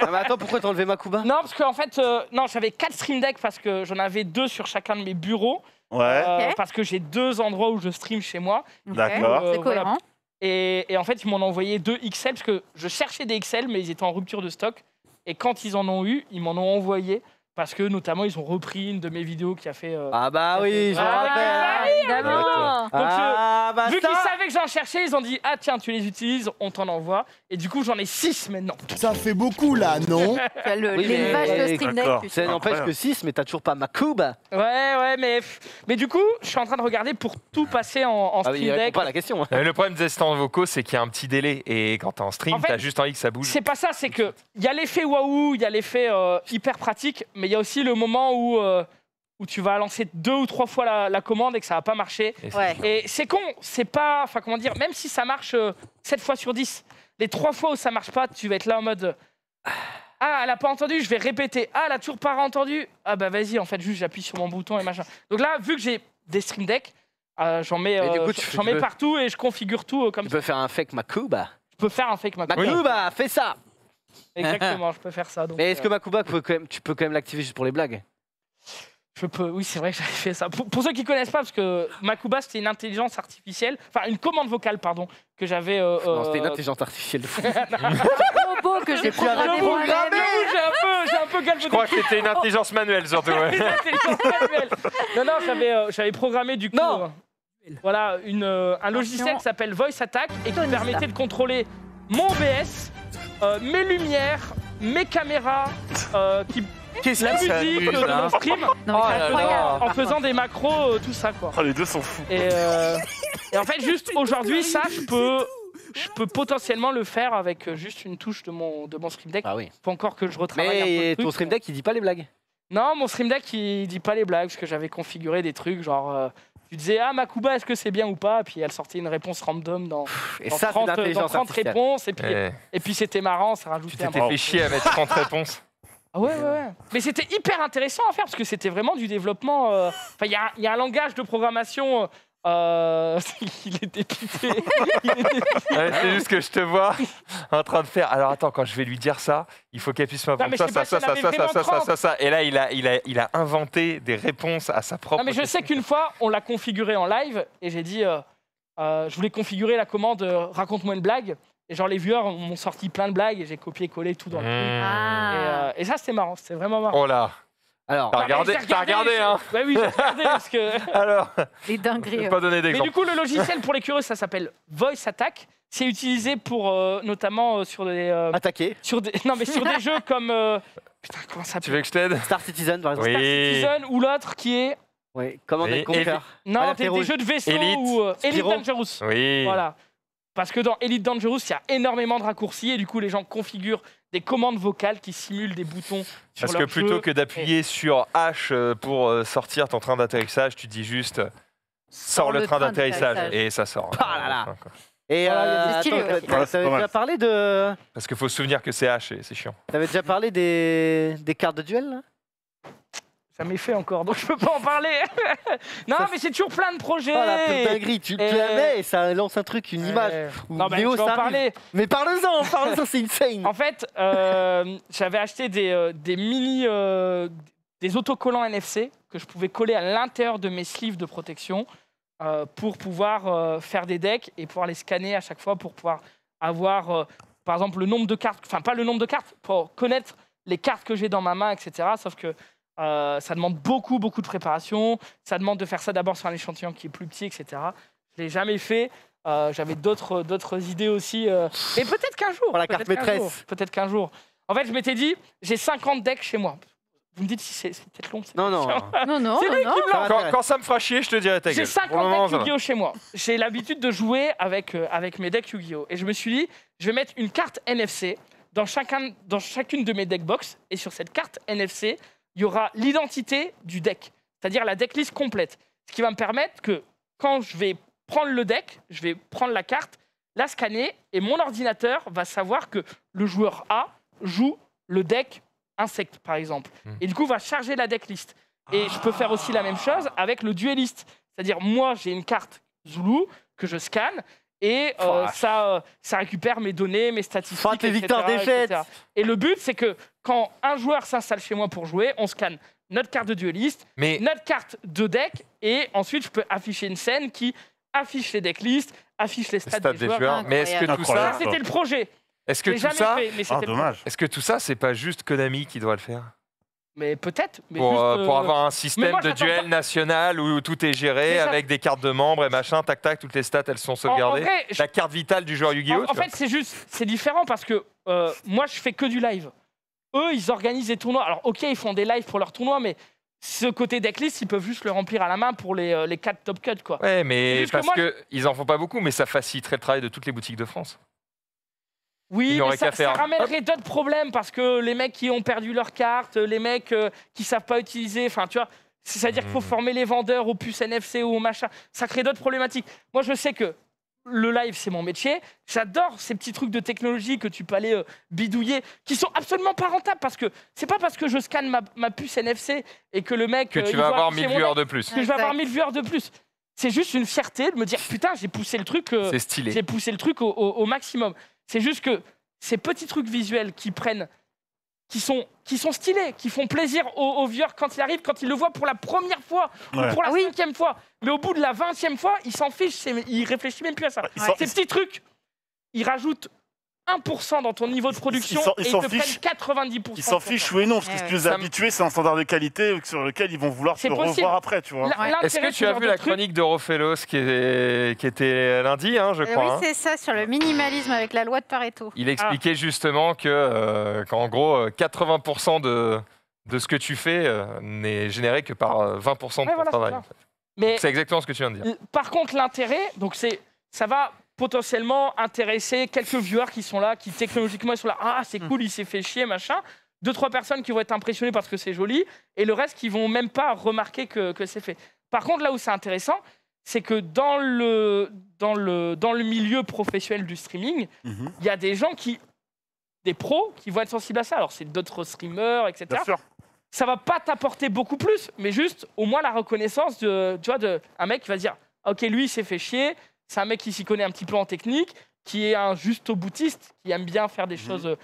Non, mais attends, pourquoi t'as enlevé Makouba? Non, parce qu'en fait, non, j'avais 4 Stream Deck parce que j'en avais 2 sur chacun de mes bureaux. Ouais. Parce que j'ai 2 endroits où je stream chez moi. D'accord. C'est cohérent. Et en fait, ils m'ont envoyé 2 XL parce que je cherchais des XL, mais ils étaient en rupture de stock. Et quand ils en ont eu, ils m'en ont envoyé. Parce que, notamment, ils ont repris une de mes vidéos qui a fait... ah bah oui, je rappelle. Donc, vu qu'ils savaient que j'en cherchais, ils ont dit « Ah tiens, tu les utilises, on t'en envoie. » Et du coup, j'en ai 6 maintenant. Ça fait beaucoup, là, non? Les vaches de Stream Deck. Ça n'empêche que 6, mais t'as toujours pas Makouba. Ouais, ouais, mais du coup, je suis en train de regarder pour tout passer en Stream Deck. Pas la question. Le problème des stands vocaux, c'est qu'il y a un petit délai. Et quand t'es en stream, t'as juste envie que ça bouge. C'est pas ça, c'est que il y a l'effet waouh, il y a l'effet hyper pratique. Mais il y a aussi le moment où tu vas lancer 2 ou 3 fois la commande et que ça va pas marcher. Et c'est con, c'est pas... Enfin, comment dire, même si ça marche 7 fois sur 10, les 3 fois où ça marche pas, tu vas être là en mode... Ah, elle a pas entendu, je vais répéter. Ah, elle a toujours pas entendu. Ah bah vas-y, en fait, juste j'appuie sur mon bouton et machin. Donc là, vu que j'ai des Stream Deck, j'en mets partout et je configure tout comme ça. Tu peux faire un fake Makouba. Je peux faire un fake Makouba. Makouba, fais ça. Exactement, je peux faire ça. Donc, mais est-ce que Makouba, tu peux quand même l'activer juste pour les blagues? Je peux, oui, c'est vrai que j'avais fait ça. Pour ceux qui ne connaissent pas, parce que Makouba, c'était une intelligence artificielle, enfin une commande vocale, pardon, que j'avais... Non, c'était une intelligence artificielle de fou. Que j'ai un peu galvaudé. Je crois que c'était une intelligence manuelle, surtout. Ouais. Non, j'avais programmé du coup... Non. Voilà, un logiciel qui s'appelle Voice Attack et qui permettait de contrôler mon OBS... mes lumières, mes caméras, la musique de mon stream, en faisant des macros, tout ça quoi. Oh, les deux sont fous. Et en fait, juste aujourd'hui, ça, je peux potentiellement le faire avec juste une touche de mon Stream Deck. Ah oui. Faut encore que je retravaille un peu le truc. Ton Stream Deck, il dit pas les blagues? Non, mon Stream Deck, il dit pas les blagues parce que j'avais configuré des trucs genre. Tu disais, ah, Makouba, est-ce que c'est bien ou pas? Et puis elle sortait une réponse random dans 30 réponses. Et puis c'était marrant, ça rajoutait un peu. Tu t'étais fait chier à mettre 30 réponses. Ah ouais. Mais c'était hyper intéressant à faire parce que c'était vraiment du développement. Enfin, il y a un langage de programmation Il est dépité. C'est juste que je te vois en train de faire. Alors attends, quand je vais lui dire ça, il faut qu'elle puisse m'apprendre ça. Et là, il a inventé des réponses à sa propre. Non, mais je sais qu'une fois, on l'a configuré en live et j'ai dit, je voulais configurer la commande raconte-moi une blague. Et genre les viewers m'ont sorti plein de blagues et j'ai copié-collé tout dans le truc. Et ça, c'était marrant, c'était vraiment marrant. Oh là. Alors, t'as regardé, hein? Ouais, oui, j'ai regardé parce que. Alors. Les dingueries. Je vais pas donner d'exemple. Mais du coup, le logiciel pour les curieux, ça s'appelle Voice Attack. C'est utilisé pour notamment sur des. Attaquer. Sur des, non, mais sur des jeux comme. Putain, comment ça s'appelle? Tu veux que je t'aide? Star Citizen, par exemple. Oui. Star Citizen ou l'autre qui est. Oui. Comment on conquer? Non, t'es des jeux de vaisseau ou Elite Dangerous. Oui. Voilà. Parce que dans Elite Dangerous, il y a énormément de raccourcis et du coup, les gens configurent des commandes vocales qui simulent des boutons sur leur jeu. Parce que plutôt que d'appuyer sur H pour sortir ton train d'atterrissage, tu dis juste « sors le train d'atterrissage » et ça sort. Et t'avais déjà parlé de... Parce qu'il faut se souvenir que c'est H et c'est chiant. T'avais déjà parlé des cartes de duel là ? Ça m'est fait encore, donc je peux pas en parler. Non, mais c'est toujours plein de projets. Oh la putain dinguerie, tu la mets et ça lance un truc, une image. Non, mais Léo, ça parler. Mais parle-en, c'est insane. En fait, j'avais acheté des mini, des autocollants NFC que je pouvais coller à l'intérieur de mes sleeves de protection pour pouvoir faire des decks et pouvoir les scanner à chaque fois pour pouvoir avoir, par exemple, le nombre de cartes, enfin pas le nombre de cartes, pour connaître les cartes que j'ai dans ma main, etc. Sauf que ça demande beaucoup de préparation, ça demande de faire ça d'abord sur un échantillon qui est plus petit, etc. Je l'ai jamais fait, j'avais d'autres idées aussi, mais peut-être qu'un jour, la carte maîtresse, peut-être qu'un jour. En fait, je m'étais dit, j'ai 50 decks chez moi. Vous me dites si c'est peut-être long. Non, non, non, non. C'est lui qui me lance. Quand ça me fera chier, je te dirai ta gueule. J'ai 50 decks Yu-Gi-Oh chez moi. J'ai l'habitude de jouer avec mes decks Yu-Gi-Oh et je me suis dit, je vais mettre une carte NFC dans chacune de mes deck box et sur cette carte NFC, il y aura l'identité du deck, c'est-à-dire la decklist complète. Ce qui va me permettre que quand je vais prendre le deck, je vais prendre la carte, la scanner, et mon ordinateur va savoir que le joueur A joue le deck insecte, par exemple. Et du coup, va charger la decklist. Et je peux faire aussi la même chose avec le dueliste. C'est-à-dire, moi, j'ai une carte Zulu que je scanne, et ça récupère mes données, mes statistiques, tes victoires, défaites. Et le but, c'est que quand un joueur s'installe chez moi pour jouer, on scanne notre carte de dueliste, notre carte de deck, et ensuite, je peux afficher une scène qui affiche les decklists, affiche les stats des joueurs. Mais est-ce que tout ça... C'était le projet. Est-ce que tout ça... Est-ce que tout ça, c'est pas juste Konami qui doit le faire ? Mais peut-être. Pour avoir un système de duel national où tout est géré avec des cartes de membres et machin, tac tac, toutes les stats elles sont sauvegardées. Vrai, la carte vitale du joueur Yu-Gi-Oh! En fait, c'est juste, c'est différent parce que moi je fais que du live. Eux ils organisent des tournois. Alors ok, ils font des lives pour leurs tournois, mais ce côté decklist ils peuvent juste le remplir à la main pour les 4 top cuts quoi. Ouais, mais parce qu'ils en font pas beaucoup, mais ça faciliterait le travail de toutes les boutiques de France. Oui, mais ça ramènerait d'autres problèmes parce que les mecs qui ont perdu leurs cartes, les mecs qui savent pas utiliser, enfin tu vois, c'est-à-dire qu'il faut former les vendeurs aux puces NFC ou aux machins, ça crée d'autres problématiques. Moi je sais que le live c'est mon métier, j'adore ces petits trucs de technologie que tu peux aller bidouiller, qui sont absolument pas rentables parce que c'est pas parce que je scanne ma puce NFC et que le mec... Que tu vas avoir 1000 viewers de plus. Que je vais avoir 1000 viewers de plus. C'est juste une fierté de me dire putain j'ai poussé le truc, j'ai poussé le truc au maximum. C'est juste que ces petits trucs visuels qui sont stylés, qui font plaisir aux viewers quand ils arrivent, quand ils le voient pour la première fois ou pour la 5e fois. Mais au bout de la 20e fois, ils s'en fichent, ils réfléchissent même plus à ça. Ces petits trucs, ils rajoutent 1% dans ton niveau de production et ils te prennent 90%. Ils s'en fichent ou non, parce que si tu les as habitués, c'est un standard de qualité sur lequel ils vont vouloir se revoir après. Est-ce que tu as vu la chronique de Rofellos qui était lundi, je crois? Oui, c'est ça, sur le minimalisme avec la loi de Pareto. Il expliquait justement qu'en gros, 80% de ce que tu fais n'est généré que par 20% de ton travail. C'est exactement ce que tu viens de dire. Par contre, l'intérêt, ça va... potentiellement intéresser quelques viewers qui sont là, qui technologiquement sont là, ah c'est cool, il s'est fait chier, machin. 2-3 personnes qui vont être impressionnées parce que c'est joli, et le reste qui vont même pas remarquer que c'est fait. Par contre, là où c'est intéressant, c'est que dans le milieu professionnel du streaming, il y a des gens des pros, qui vont être sensibles à ça. Alors c'est d'autres streamers, etc. Bien sûr. Ça va pas t'apporter beaucoup plus, mais juste au moins la reconnaissance d'un mec qui va dire Ok, lui, il s'est fait chier. C'est un mec qui s'y connaît un petit peu en technique, qui est un justo-boutiste, qui aime bien faire des choses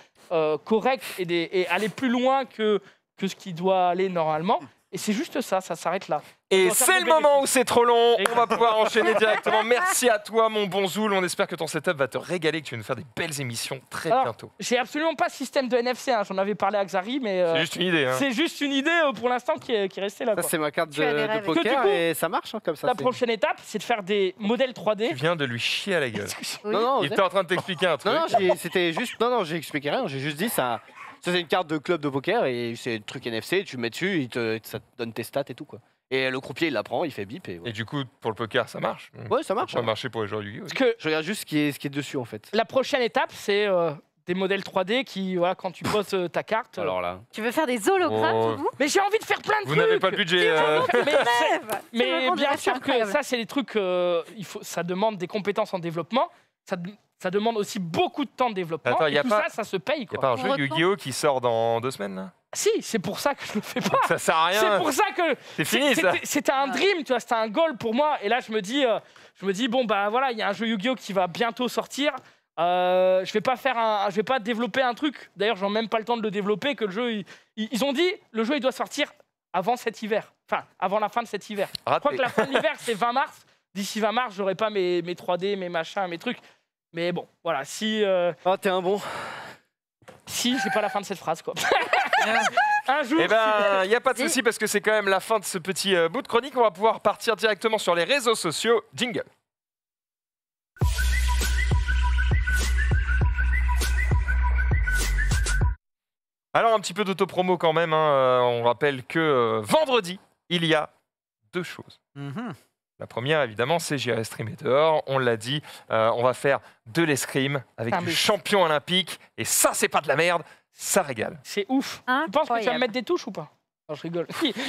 correctes et aller plus loin que ce qui doit aller normalement. Et c'est juste ça, ça s'arrête là. Et c'est le moment où c'est trop long, on va pouvoir enchaîner directement. Merci à toi, mon bon Zoul. On espère que ton setup va te régaler, que tu vas nous faire des belles émissions très bientôt. J'ai absolument pas de système de NFC, hein. J'en avais parlé à Xari, mais... c'est juste une idée. Hein. C'est juste une idée pour l'instant qui est restée là. Ça, c'est ma carte de poker et ça marche hein, comme ça. La prochaine étape, c'est de faire des modèles 3D. Tu viens de lui chier à la gueule. Oui. Non, non, il était en train de t'expliquer un truc. Non, non, c'était juste... Non, non, j'ai expliqué rien, j'ai juste dit ça... Ça, c'est une carte de club de poker et c'est un truc NFC, tu mets dessus, ça te donne tes stats et tout, quoi. Et le croupier, il la prend, il fait bip. Et, ouais. Et du coup, pour le poker, ça marche. Ouais, ça marche. Ça va marcher pour les joueurs du Yu-Gi-Oh. Je regarde juste ce qui est dessus, en fait. La prochaine étape, c'est des modèles 3D qui, voilà, quand tu poses ta carte. Alors là. Tu veux faire des hologrammes, vous ? Mais j'ai envie de faire plein de trucs. Vous n'avez pas le budget. Mais bien sûr que ça, c'est des trucs. Ça demande des compétences en développement. Ça demande aussi beaucoup de temps de développement. Attends, ça se paye. Il n'y a pas un jeu Yu-Gi-Oh qui sort dans 2 semaines là ? Si, c'est pour ça que je le fais pas. Ça sert à rien. C'est pour ça que c'est fini. C'était un dream, tu vois, c'était un goal pour moi. Et là, je me dis bon bah voilà, il y a un jeu Yu-Gi-Oh qui va bientôt sortir. Je vais pas développer un truc. D'ailleurs, j'en ai même pas le temps de le développer que le jeu. Ils ont dit le jeu il doit sortir avant cet hiver. Enfin, avant la fin de cet hiver. Raté. Je crois que la fin de l'hiver c'est 20 mars. D'ici 20 mars, j'aurai pas mes 3D, mes machins, mes trucs. Mais bon, voilà, si... Ah, t'es un bon. Si, c'est pas la fin de cette phrase, quoi. Un jour... Eh ben, il n'y a pas de souci, parce que c'est quand même la fin de ce petit bout de chronique. On va pouvoir partir directement sur les réseaux sociaux. Jingle. Alors, un petit peu d'autopromo quand même. Hein. On rappelle que vendredi, il y a 2 choses. La première, évidemment, c'est J'irai streamer dehors. On l'a dit, on va faire de l'escrime avec du champion olympique. Et ça, c'est pas de la merde, ça régale. C'est ouf. Hein, tu penses que tu vas me mettre des touches ou pas? Non, je rigole.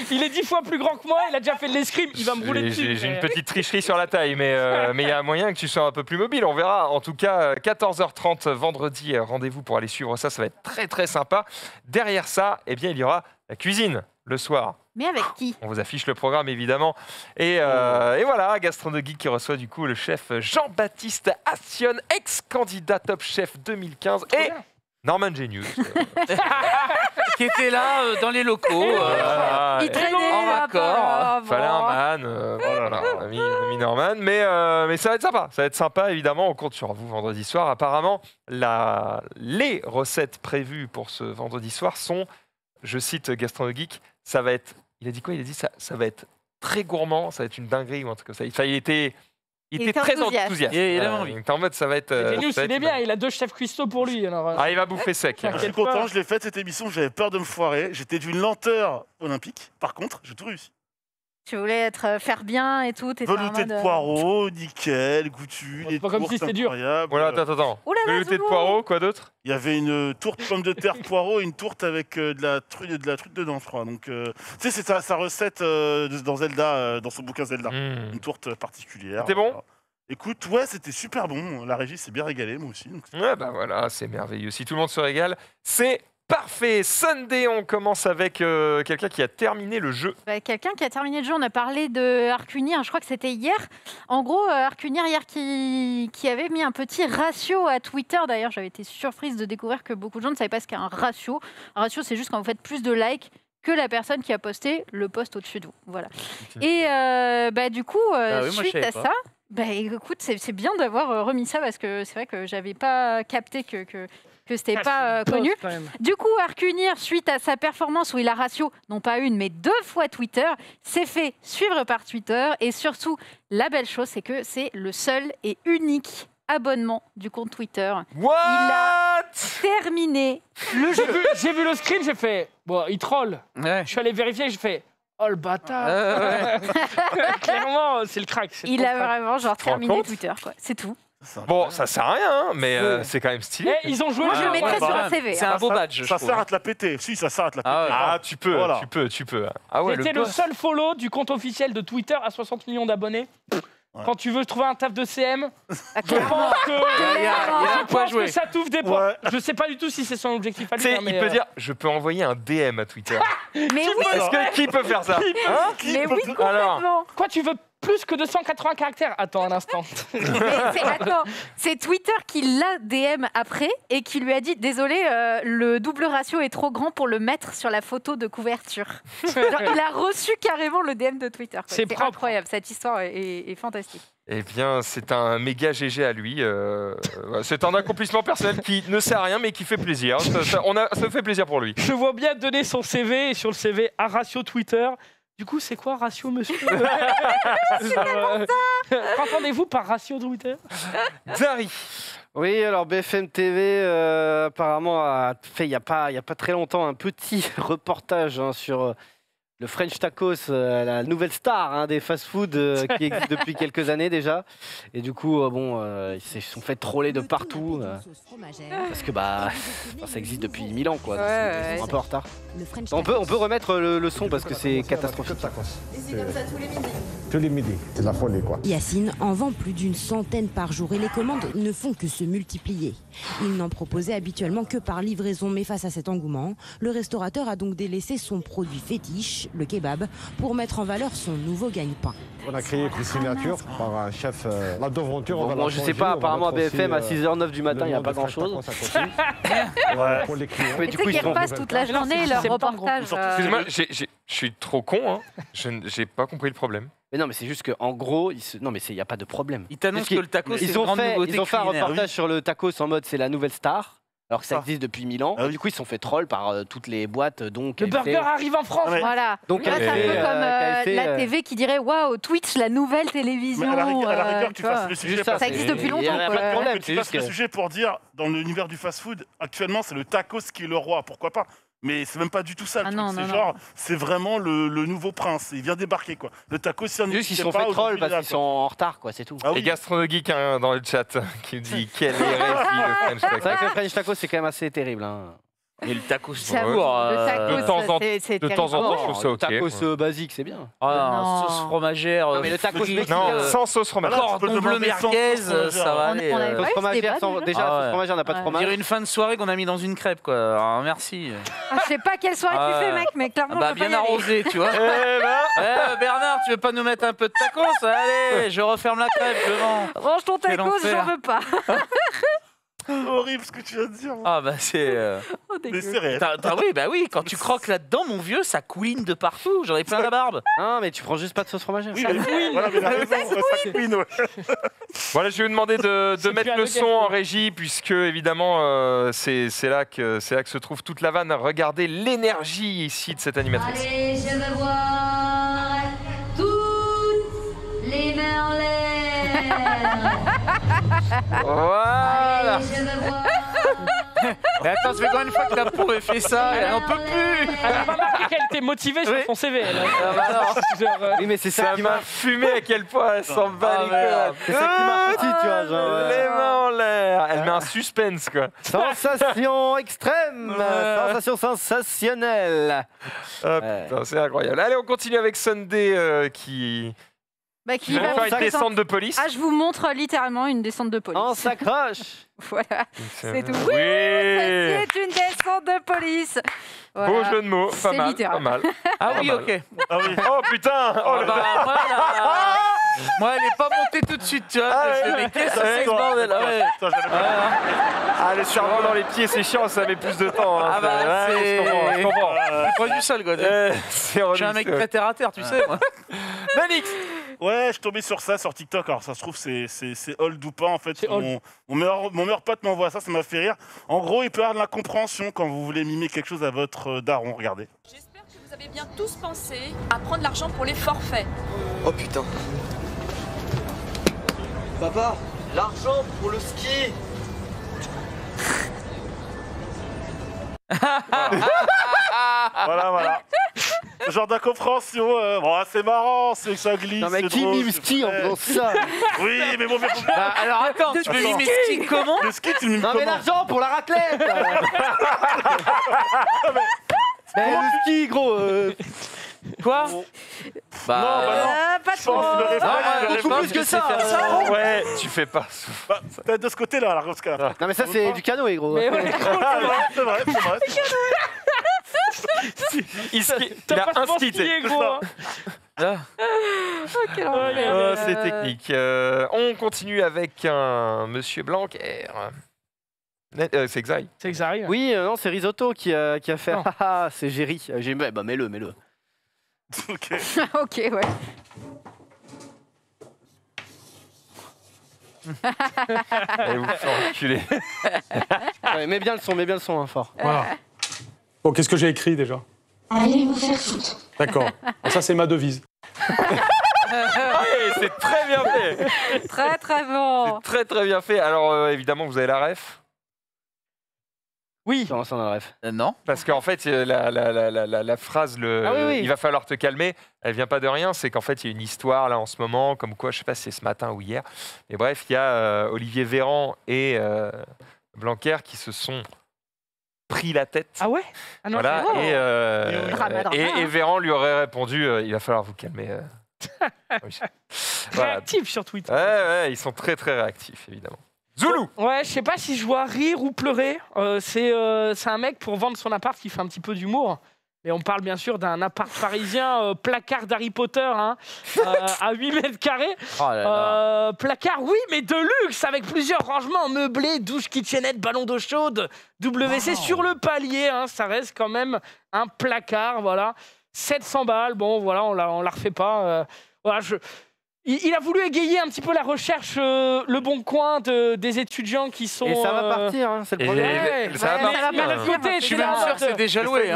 Il est 10 fois plus grand que moi, il a déjà fait de l'escrime, il va me rouler dessus. J'ai une petite tricherie sur la taille, mais il y a moyen que tu sois un peu plus mobile, on verra. En tout cas, 14h30 vendredi, rendez-vous pour aller suivre ça, ça va être très très sympa. Derrière ça, eh bien, il y aura la cuisine le soir. Mais avec qui? On vous affiche le programme, évidemment. Et voilà, Gastron de Geek qui reçoit du coup le chef Jean-Baptiste Assion, ex-candidat Top Chef 2015 et Norman Genius. Qui était là, dans les locaux. Il traînait en raccord. Fallait un man. Voilà, ami Norman. Mais ça va être sympa. Ça va être sympa, évidemment. On compte sur vous vendredi soir. Apparemment, les recettes prévues pour ce vendredi soir sont, je cite Gastron de Geek, ça va être... Il a dit quoi? Il a dit ça va être très gourmand, ça va être une dinguerie ou un truc comme ça. Enfin, il était très enthousiaste. Il était en mode ça va être... Il est bien, il a 2 chefs cuistots pour lui. Alors... Ah, il va bouffer sec. Je suis content, je l'ai faite cette émission, j'avais peur de me foirer. J'étais d'une lenteur olympique. Par contre, j'ai tout réussi. Tu voulais faire bien et tout. Velouté de poireaux, nickel, goûtu. C'est pas comme si c'était dur. Voilà, attends. Velouté de poireaux, quoi d'autre? Il y avait une tourte pomme de terre poireaux et une tourte avec de la truite dedans, je crois. Donc, tu sais, c'est sa recette dans Zelda, dans son bouquin Zelda. Une tourte particulière. C'était bon? Écoute, ouais, c'était super bon. La régie s'est bien régalée, moi aussi. Donc ouais, bah voilà, c'est merveilleux. Si tout le monde se régale, c'est... Parfait, Sunday, on commence avec quelqu'un qui a terminé le jeu. Bah, quelqu'un qui a terminé le jeu, on a parlé de Arcunier, je crois que c'était hier. En gros, Arcunier hier qui avait mis un petit ratio à Twitter. D'ailleurs, j'avais été surprise de découvrir que beaucoup de gens ne savaient pas ce qu'est un ratio. Un ratio, c'est juste quand vous faites plus de likes que la personne qui a posté le post au-dessus de vous. Voilà. Et bah, du coup, suite à ça... Bah, écoute, c'est bien d'avoir remis ça parce que c'est vrai que j'avais pas capté que c'était pas connu. Du coup, Arcunier, suite à sa performance où il a ratio, non pas 1, mais 2 fois Twitter, s'est fait suivre par Twitter. Et surtout, la belle chose, c'est que c'est le seul et unique abonnement du compte Twitter. What? Il a terminé le jeu. J'ai vu le screen, j'ai fait, bon, il troll. Ouais. Je suis allé vérifier, j'ai fait... Oh le bâtard! Clairement, c'est le crack. Il a vraiment genre terminé Twitter, quoi. C'est tout. Bon, ça sert à rien, hein, mais c'est quand même stylé. Et ils ont joué. Moi, je le mettrais sur un CV. C'est un beau badge. Ça sert à te la péter. Si, ça sert à te la péter. Ah, tu peux. Ah ouais. C'était le seul follow du compte officiel de Twitter à 60 millions d'abonnés. Ouais. Quand tu veux trouver un taf de CM, je pense que ça t'ouvre des points. Ouais. Je sais pas du tout si c'est son objectif à lui. Il peut dire, je peux envoyer un DM à Twitter. Mais oui. Est-ce que qui peut faire ça? Hein? Mais oui, complètement. Alors, quoi, tu veux plus que 280 caractères. Attends un instant. C'est Twitter qui l'a DM après et qui lui a dit « Désolé, le double ratio est trop grand pour le mettre sur la photo de couverture. » Il a reçu carrément le DM de Twitter. C'est incroyable, cette histoire est fantastique. Eh bien, c'est un méga GG à lui. C'est un accomplissement personnel qui ne sert à rien, mais qui fait plaisir. Ça fait plaisir pour lui. Je vois bien donner son CV, et sur le CV, un ratio Twitter. Du coup, c'est quoi ratio, monsieur? C'est tellement ça. Qu'entendez-vous par ratio Twitter? Zari. Oui, alors BFM TV, apparemment, a fait, il n'y a pas très longtemps, un petit reportage sur... le French Tacos, la nouvelle star des fast-food qui existe depuis quelques années déjà. Et du coup, ils se sont fait troller de partout. Parce que ça existe depuis 1000 ans, quoi. Ils sont un peu en retard. On peut remettre le son parce que c'est catastrophique. Et c'est comme ça tous les midis. Tous les midis, c'est la folie, quoi. Yacine en vend plus d'une centaine par jour et les commandes ne font que se multiplier. Il n'en proposait habituellement que par livraison, mais face à cet engouement, le restaurateur a donc délaissé son produit fétiche, le kebab, pour mettre en valeur son nouveau gagne-pain. On a créé Cuisine Nature par un chef la devanture. Bon, je sais pas, apparemment à BFM à 6h09 du matin, il n'y a pas grand-chose. Mais du coup, ils passent toute la journée leur reportage. Excusez-moi, je suis trop con, hein. J'ai pas compris le problème. Mais non, mais c'est juste qu'en gros, il n'y a pas de problème. Ils t'annoncent que le taco, c'est une grande nouveauté. Ils ont fait un reportage sur le tacos en mode c'est la nouvelle star. Alors que ça existe depuis 1000 ans. Du coup, ils se sont fait troll par toutes les boîtes. Donc, le burger arrive en France. Voilà. Donc, c'est un peu comme la TV qui dirait waouh, Twitch, la nouvelle télévision. Mais à la rigueur, tu fasses le sujet. Ça existe depuis longtemps. Il n'y a pas de problème. Tu fasses le sujet pour dire dans l'univers du fast-food, actuellement, c'est le tacos qui est le roi. Pourquoi pas? Mais c'est même pas du tout ça. C'est genre, c'est vraiment le nouveau prince. Il vient débarquer, quoi. Le taco, c'est un. Juste, ils sont fait troll parce qu'ils sont en retard, quoi. C'est tout. Ah oui. Et Gastron de Geek dans le chat qui dit quel est le French Taco. C'est vrai que le French Taco, c'est quand même assez terrible. Hein. Et le taco, c'est de temps en temps, je trouve ça ok. Le tacos basique, c'est bien. Ah, sauce fromagère. Non, mais le tacos sans sauce fromagère. Cordon bleu merguez, ça va aller. Sauce fromagère, sauce fromagère, on n'a pas de fromage. On dirait une fin de soirée qu'on a mis dans une crêpe, quoi. Alors, merci. Je sais pas quelle soirée tu fais, mec, mais clairement, on peut pas y aller. Bien arrosé, tu vois. Bernard, tu veux pas nous mettre un peu de tacos? Allez, je referme la crêpe, je vends. Range ton tacos, j'en veux pas. Horrible ce que tu viens de dire. Ah bah c'est... mais c'est réel. Oui, quand tu croques là-dedans, mon vieux, ça couine de partout. J'en ai plein la barbe. Non, mais tu prends juste pas de sauce fromagère. Oui, ça couine. Voilà, je vais vous demander de mettre le son en régie, puisque évidemment, c'est là que se trouve toute la vanne. Regardez l'énergie ici de cette animatrice. Allez, je veux voir toutes les mains en l'air. Voilà. Allez, je veux voir. Mais attends, ça fait combien de fois que la pauvre fait ça? Elle n'en peut plus. Elle n'a pas remarqué qu'elle était motivée sur son CV. Oui, mais c'est ça qui m'a fumé à quel point elle s'en bat les gueules. C'est ça qui m'a foutu, tu vois. Genre, les mains en l'air. Elle met un suspense, quoi. Sensation extrême. Sensation sensationnelle. C'est incroyable. Allez, on continue avec Sunday qui va faire une descente de police. Ah, je vous montre littéralement une descente de police. On s'accroche. Voilà, c'est tout. Oui, c'est une descente de police. Voilà. Beau jeu de mots, pas mal. Ah oui, ok. Ah oui. Oh putain. Oh, moi, elle est pas montée tout de suite, tu vois. Mais qu'est-ce que c'est ce bordel? Ah, le cerveau dans les pieds, c'est chiant, ça met plus de temps. Hein. Ah bah, c'est... Je comprends. Tu prends du sol, quoi. Je suis un mec très terre à terre, tu sais, moi. Manix. Ouais, je suis tombé sur ça sur TikTok. Alors, ça se trouve, c'est old ou pas, en fait. Mon meilleur pote m'envoie ça, ça m'a fait rire. En gros, il peut y avoir de la compréhension quand vous voulez mimer quelque chose à votre daron. Regardez. J'espère que vous avez bien tous pensé à prendre l'argent pour les forfaits. Oh putain. Papa, l'argent pour le ski. Voilà. Genre d'incompréhension, c'est marrant, c'est que ça glisse. Non, mais qui mime ski en faisant ça? Oui, mais bon, alors attends, tu veux mimer ski comment? Le ski, tu mimes comment? Non, mais l'argent pour la raclette. Mais le ski, gros. Quoi? Pas trop. Beaucoup plus que ça. Ouais, tu fais pas. Peut-être de ce côté-là, la Rosca. Non, mais ça, c'est du canoë, gros. C'est vrai, c'est vrai. Il a un ski, gros. alors. C'est technique. On continue avec un monsieur Blanquer. C'est Xai. C'est Xai. Oui, non, c'est Risotto qui a fait. Ah, c'est Géry. Bah, mets-le. Ok. Ok, ouais. Allez, vous faire reculer. Ouais, mets bien le son, hein, fort. Voilà. Bon, qu'est-ce que j'ai écrit déjà? Allez vous faire foutre. D'accord. Ça, c'est ma devise. Ouais, c'est très bien fait. Très, très bon. C'est très, très bien fait. Alors, évidemment, vous avez la ref. Oui. Comment ça, on a la ref? Non. Parce qu'en fait, la phrase, il va falloir te calmer, elle vient pas de rien. C'est qu'en fait, il y a une histoire là en ce moment, comme quoi, je sais pas si c'est ce matin ou hier. Mais bref, il y a Olivier Véran et Blanquer qui se sont pris la tête. Ah ouais? Ah non, voilà. Et Véran lui aurait répondu il va falloir vous calmer. Oui. Voilà. Réactifs sur Twitter. Ouais, ils sont très très réactifs, évidemment. Zoulou. Ouais, je sais pas si je vois rire ou pleurer. C'est un mec pour vendre son appart qui fait un petit peu d'humour. Mais on parle bien sûr d'un appart parisien, placard d'Harry Potter, hein, à 8 mètres carrés. Oh là là. Placard, oui, mais de luxe, avec plusieurs rangements meublés, douche, kitchenette, ballon d'eau chaude, WC sur le palier. Hein, ça reste quand même un placard, voilà. 700 balles, bon, voilà, on la refait pas. Voilà, il a voulu égayer un petit peu la recherche, le bon coin des étudiants qui sont... Et ça va partir, hein, c'est le problème. Je suis même sûr que c'est déjà loué.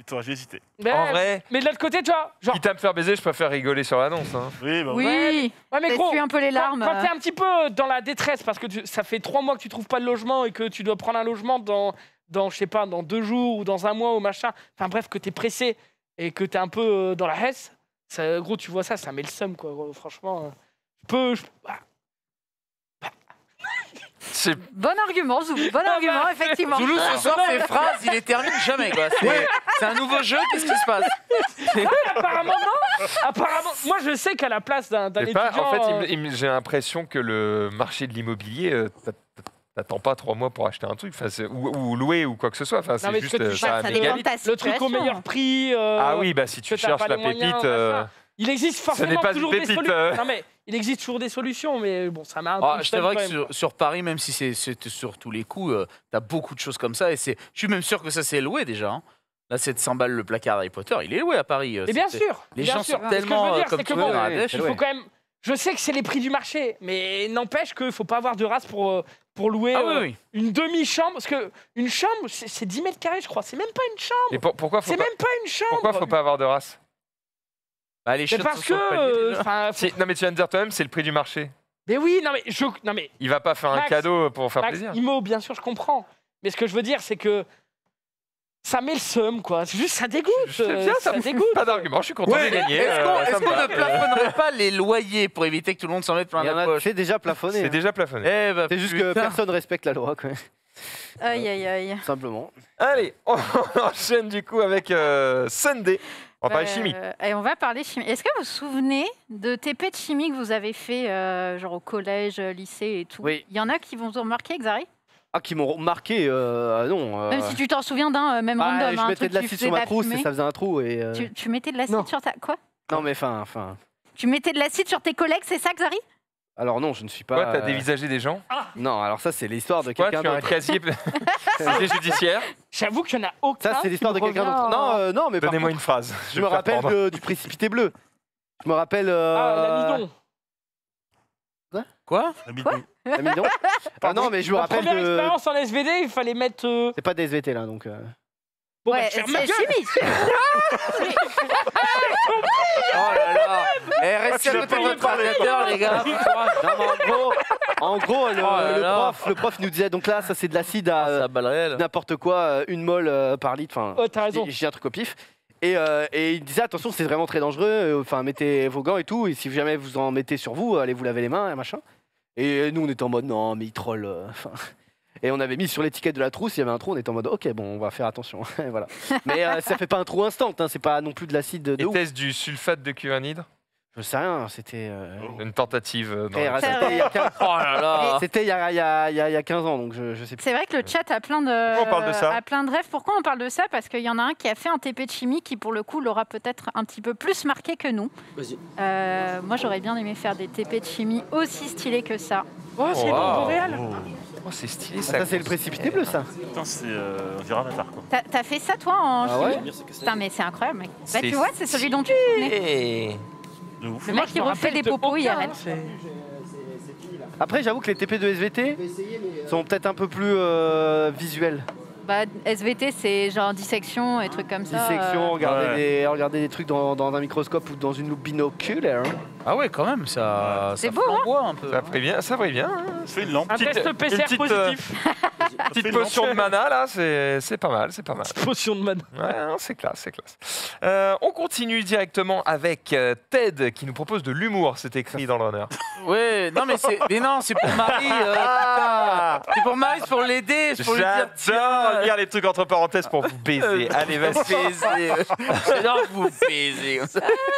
Il t'aurait hésité. Mais de l'autre côté, tu vois, genre... Quitte à me faire baiser, je préfère rigoler sur l'annonce. Hein. Oui, bah oui. Ouais, mais gros, un peu les larmes. Quand t'es un petit peu dans la détresse, parce que ça fait 3 mois que tu trouves pas de logement et que tu dois prendre un logement dans je sais pas, dans 2 jours ou dans 1 mois ou machin, enfin bref, que t'es pressé et que t'es un peu dans la hesse, ça, gros, tu vois ça, ça met le seum, quoi, gros, franchement. Bon argument, Zoulou, effectivement. Zoulou, ce soir, ses phrases, il les termine jamais, quoi. C'est un nouveau jeu, qu'est-ce qui se passe? Apparemment, non. Apparemment, moi, je sais qu'à la place d'un étudiant... En fait, j'ai l'impression que le marché de l'immobilier... T'attends pas 3 mois pour acheter un truc, ou louer ou quoi que ce soit. C'est juste le truc au meilleur prix. Ah oui, bah si tu cherches la pépite... Il existe forcément toujours des solutions. Non, mais il existe toujours des solutions, mais bon, ça m'a un peu... C'est vrai que sur Paris, même si c'est sur tous les coups, t'as beaucoup de choses comme ça. Et je suis même sûr que ça s'est loué déjà. Hein. Là, 700 balles le placard Harry Potter, il est loué à Paris. Et bien sûr. Les gens sont tellement comme tout le monde. Il faut quand même... Je sais que c'est les prix du marché, mais n'empêche qu'il ne faut pas avoir de race pour louer une demi-chambre. Parce qu'une chambre, c'est 10 mètres carrés, je crois. C'est même pas une chambre. Et pourquoi faut même pas une chambre. Pourquoi il ne faut pas avoir de race? Bah, c'est parce que... Non, mais tu viens de dire toi-même, c'est le prix du marché. Mais oui, non, mais... Il ne va pas faire un cadeau pour faire plaisir. Imo, bien sûr, je comprends. Mais ce que je veux dire, c'est que... Ça met le seum, quoi. C'est juste, ça dégoûte. Ça dégoûte. Pas d'argument, je suis content de gagner. Est-ce qu'on ne plafonnerait pas les loyers pour éviter que tout le monde s'en mette plein la poche? C'est déjà plafonné. C'est juste que personne respecte la loi, quoi. Aïe, aïe, aïe. Simplement. Allez, on enchaîne du coup avec Sunday. On va parler chimie. Et on va parler chimie. Est-ce que vous vous souvenez de TP de chimie que vous avez fait, genre au collège, lycée et tout? Oui. Il y en a qui vont vous remarquer, Xari? Ah, qui m'ont marqué, non. Même si tu t'en souviens d'un, même random. Je mettais de l'acide sur ma trousse et ça faisait un trou. Et, tu mettais de l'acide sur ta... Quoi? Non, mais enfin... Tu mettais de l'acide sur tes collègues, c'est ça, Xari? Alors non, je ne suis pas... Quoi, t'as dévisagé des gens? Non, alors ça, c'est l'histoire de quelqu'un d'autre. Quoi, tu as un casier judiciaire? J'avoue qu'il n'y en a aucun. Ça, c'est l'histoire de quelqu'un d'autre. Non, mais donnez-moi une phrase. Je me rappelle du précipité bleu. Je me rappelle... Ah, l'amidon. Quoi? L'amidon. Ah non, mais je vous rappelle. Première expérience en SVT, il fallait mettre. C'est pas des SVT là, donc. Bon, ouais, c'est chimie. Oh là là. Restez à côté de votre ordinateur, les gars. Non, mais en gros, le prof nous disait donc là, ça c'est de l'acide à n'importe quoi, 1 mol par litre. Enfin, t'as raison. J'ai un truc au pif. Et il disait attention, c'est vraiment très dangereux. Enfin, mettez vos gants et tout. Et si jamais vous en mettez sur vous, allez vous laver les mains et machin. Et nous, on était en mode non, mais il troll. Et on avait mis sur l'étiquette de la trousse, il y avait un trou, on était en mode ok, bon, on va faire attention. Et voilà. Mais ça fait pas un trou instant, hein, c'est pas non plus de l'acide de ouf. Et test du sulfate de curanhydre. Je sais rien, c'était... Une tentative. C'était il y a 15 ans, donc je sais plus. C'est vrai que le chat a plein de rêves. Pourquoi on parle de ça? Parce qu'il y en a un qui a fait un TP de chimie qui, pour le coup, l'aura peut-être un petit peu plus marqué que nous. Moi, j'aurais bien aimé faire des TP de chimie aussi stylés que ça. Oh, c'est l'Oréal. Oh, c'est stylé ça. Ça, c'est le précipité bleu, ça. Putain, c'est. On dirait Avatar, quoi. T'as fait ça, toi, en chimie? Putain, mais c'est incroyable, mec. Bah, tu vois, c'est celui dont tu connais. Le mec qui refait des popos, il arrête. Après, j'avoue que les TP de SVT sont peut-être un peu plus visuels. Bah, SVT, c'est genre dissection et trucs comme ça. Dissection, regarder des trucs dans un microscope ou dans une loupe binoculaire. Ah ouais, quand même, ça... C'est beau, hein? Ça brille bien. C'est une lampe. Un test PCR positif. Petite potion de mana, là, c'est pas mal, c'est pas mal. Potion de mana. Ouais, c'est classe, c'est classe. On continue directement avec Ted, qui nous propose de l'humour, c'est écrit dans le runner. Ouais, non, mais c'est pour Marie. C'est pour Marie, c'est pour l'aider, c'est pour lui dire... J'adore lire les trucs entre parenthèses pour vous baiser. Allez, vas-y. J'adore vous baiser.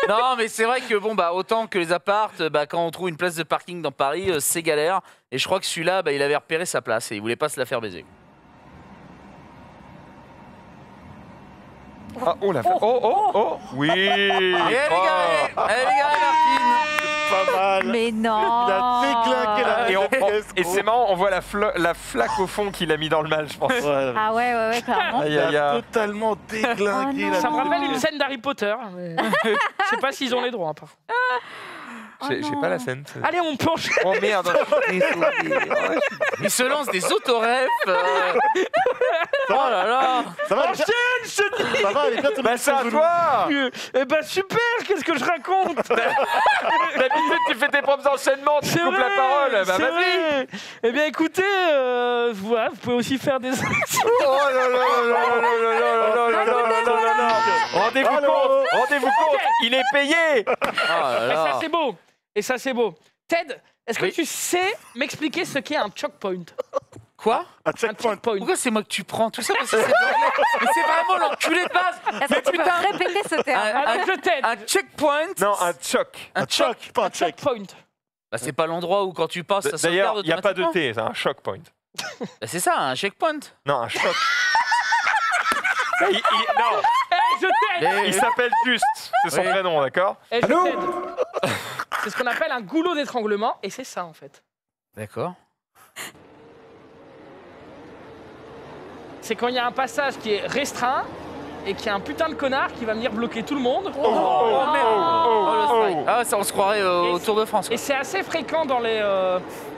Non, mais c'est vrai que, bon, bah, autant que les appartes, bah, quand on trouve une place de parking dans Paris, c'est galère. Et je crois que celui-là, bah, il avait repéré sa place et il voulait pas se la faire baiser. Ah, oh la oh oui. Et elle est garée, Martine. Pas mal. Mais non. Il a fait claquer et c'est marrant, on voit la flaque au fond qu'il a mis dans le mal, je pense. Ah ouais, clairement. Il a totalement déglingué. Oh, ça me rappelle une scène d'Harry Potter. Mais... je sais pas s'ils ont les droits, par contre. J'ai pas la scène. Allez, on planche. Oh merde. Il se lance des autorefs. Oh là là. Ça va, enchaîne, je dis. Bah c'est à toi. Eh ben super, qu'est-ce que je raconte? D'habitude, tu fais tes propres enchaînements, tu coupes la parole. Bah vas-y. Eh bien écoutez, voilà, vous pouvez aussi faire des... Oh là là. Rendez-vous compte, il est payé. Et ça, c'est beau. Et ça, c'est beau. Ted, est-ce que tu sais m'expliquer ce qu'est un checkpoint? Quoi? Un checkpoint. Pourquoi c'est moi que tu prends tout ça? Parce que c'est vraiment l'enculé de base. Est-ce que tu peux répéter ce terme? Un checkpoint. Non, un choc. Un choc, pas un checkpoint. Bah, c'est pas l'endroit où quand tu passes, ça se regarde automatiquement. D'ailleurs, il n'y a pas de T, c'est un checkpoint. Bah, c'est ça, un checkpoint. Non, un choc. Non. Il s'appelle juste, c'est son vrai nom, d'accord? Allô? C'est ce qu'on appelle un goulot d'étranglement, et c'est ça en fait. D'accord. C'est quand il y a un passage qui est restreint, et qu'il y a un putain de connard qui va venir bloquer tout le monde. Oh merde. Ah, ça, on se croirait au Tour de France. Quoi. Et c'est assez fréquent dans les,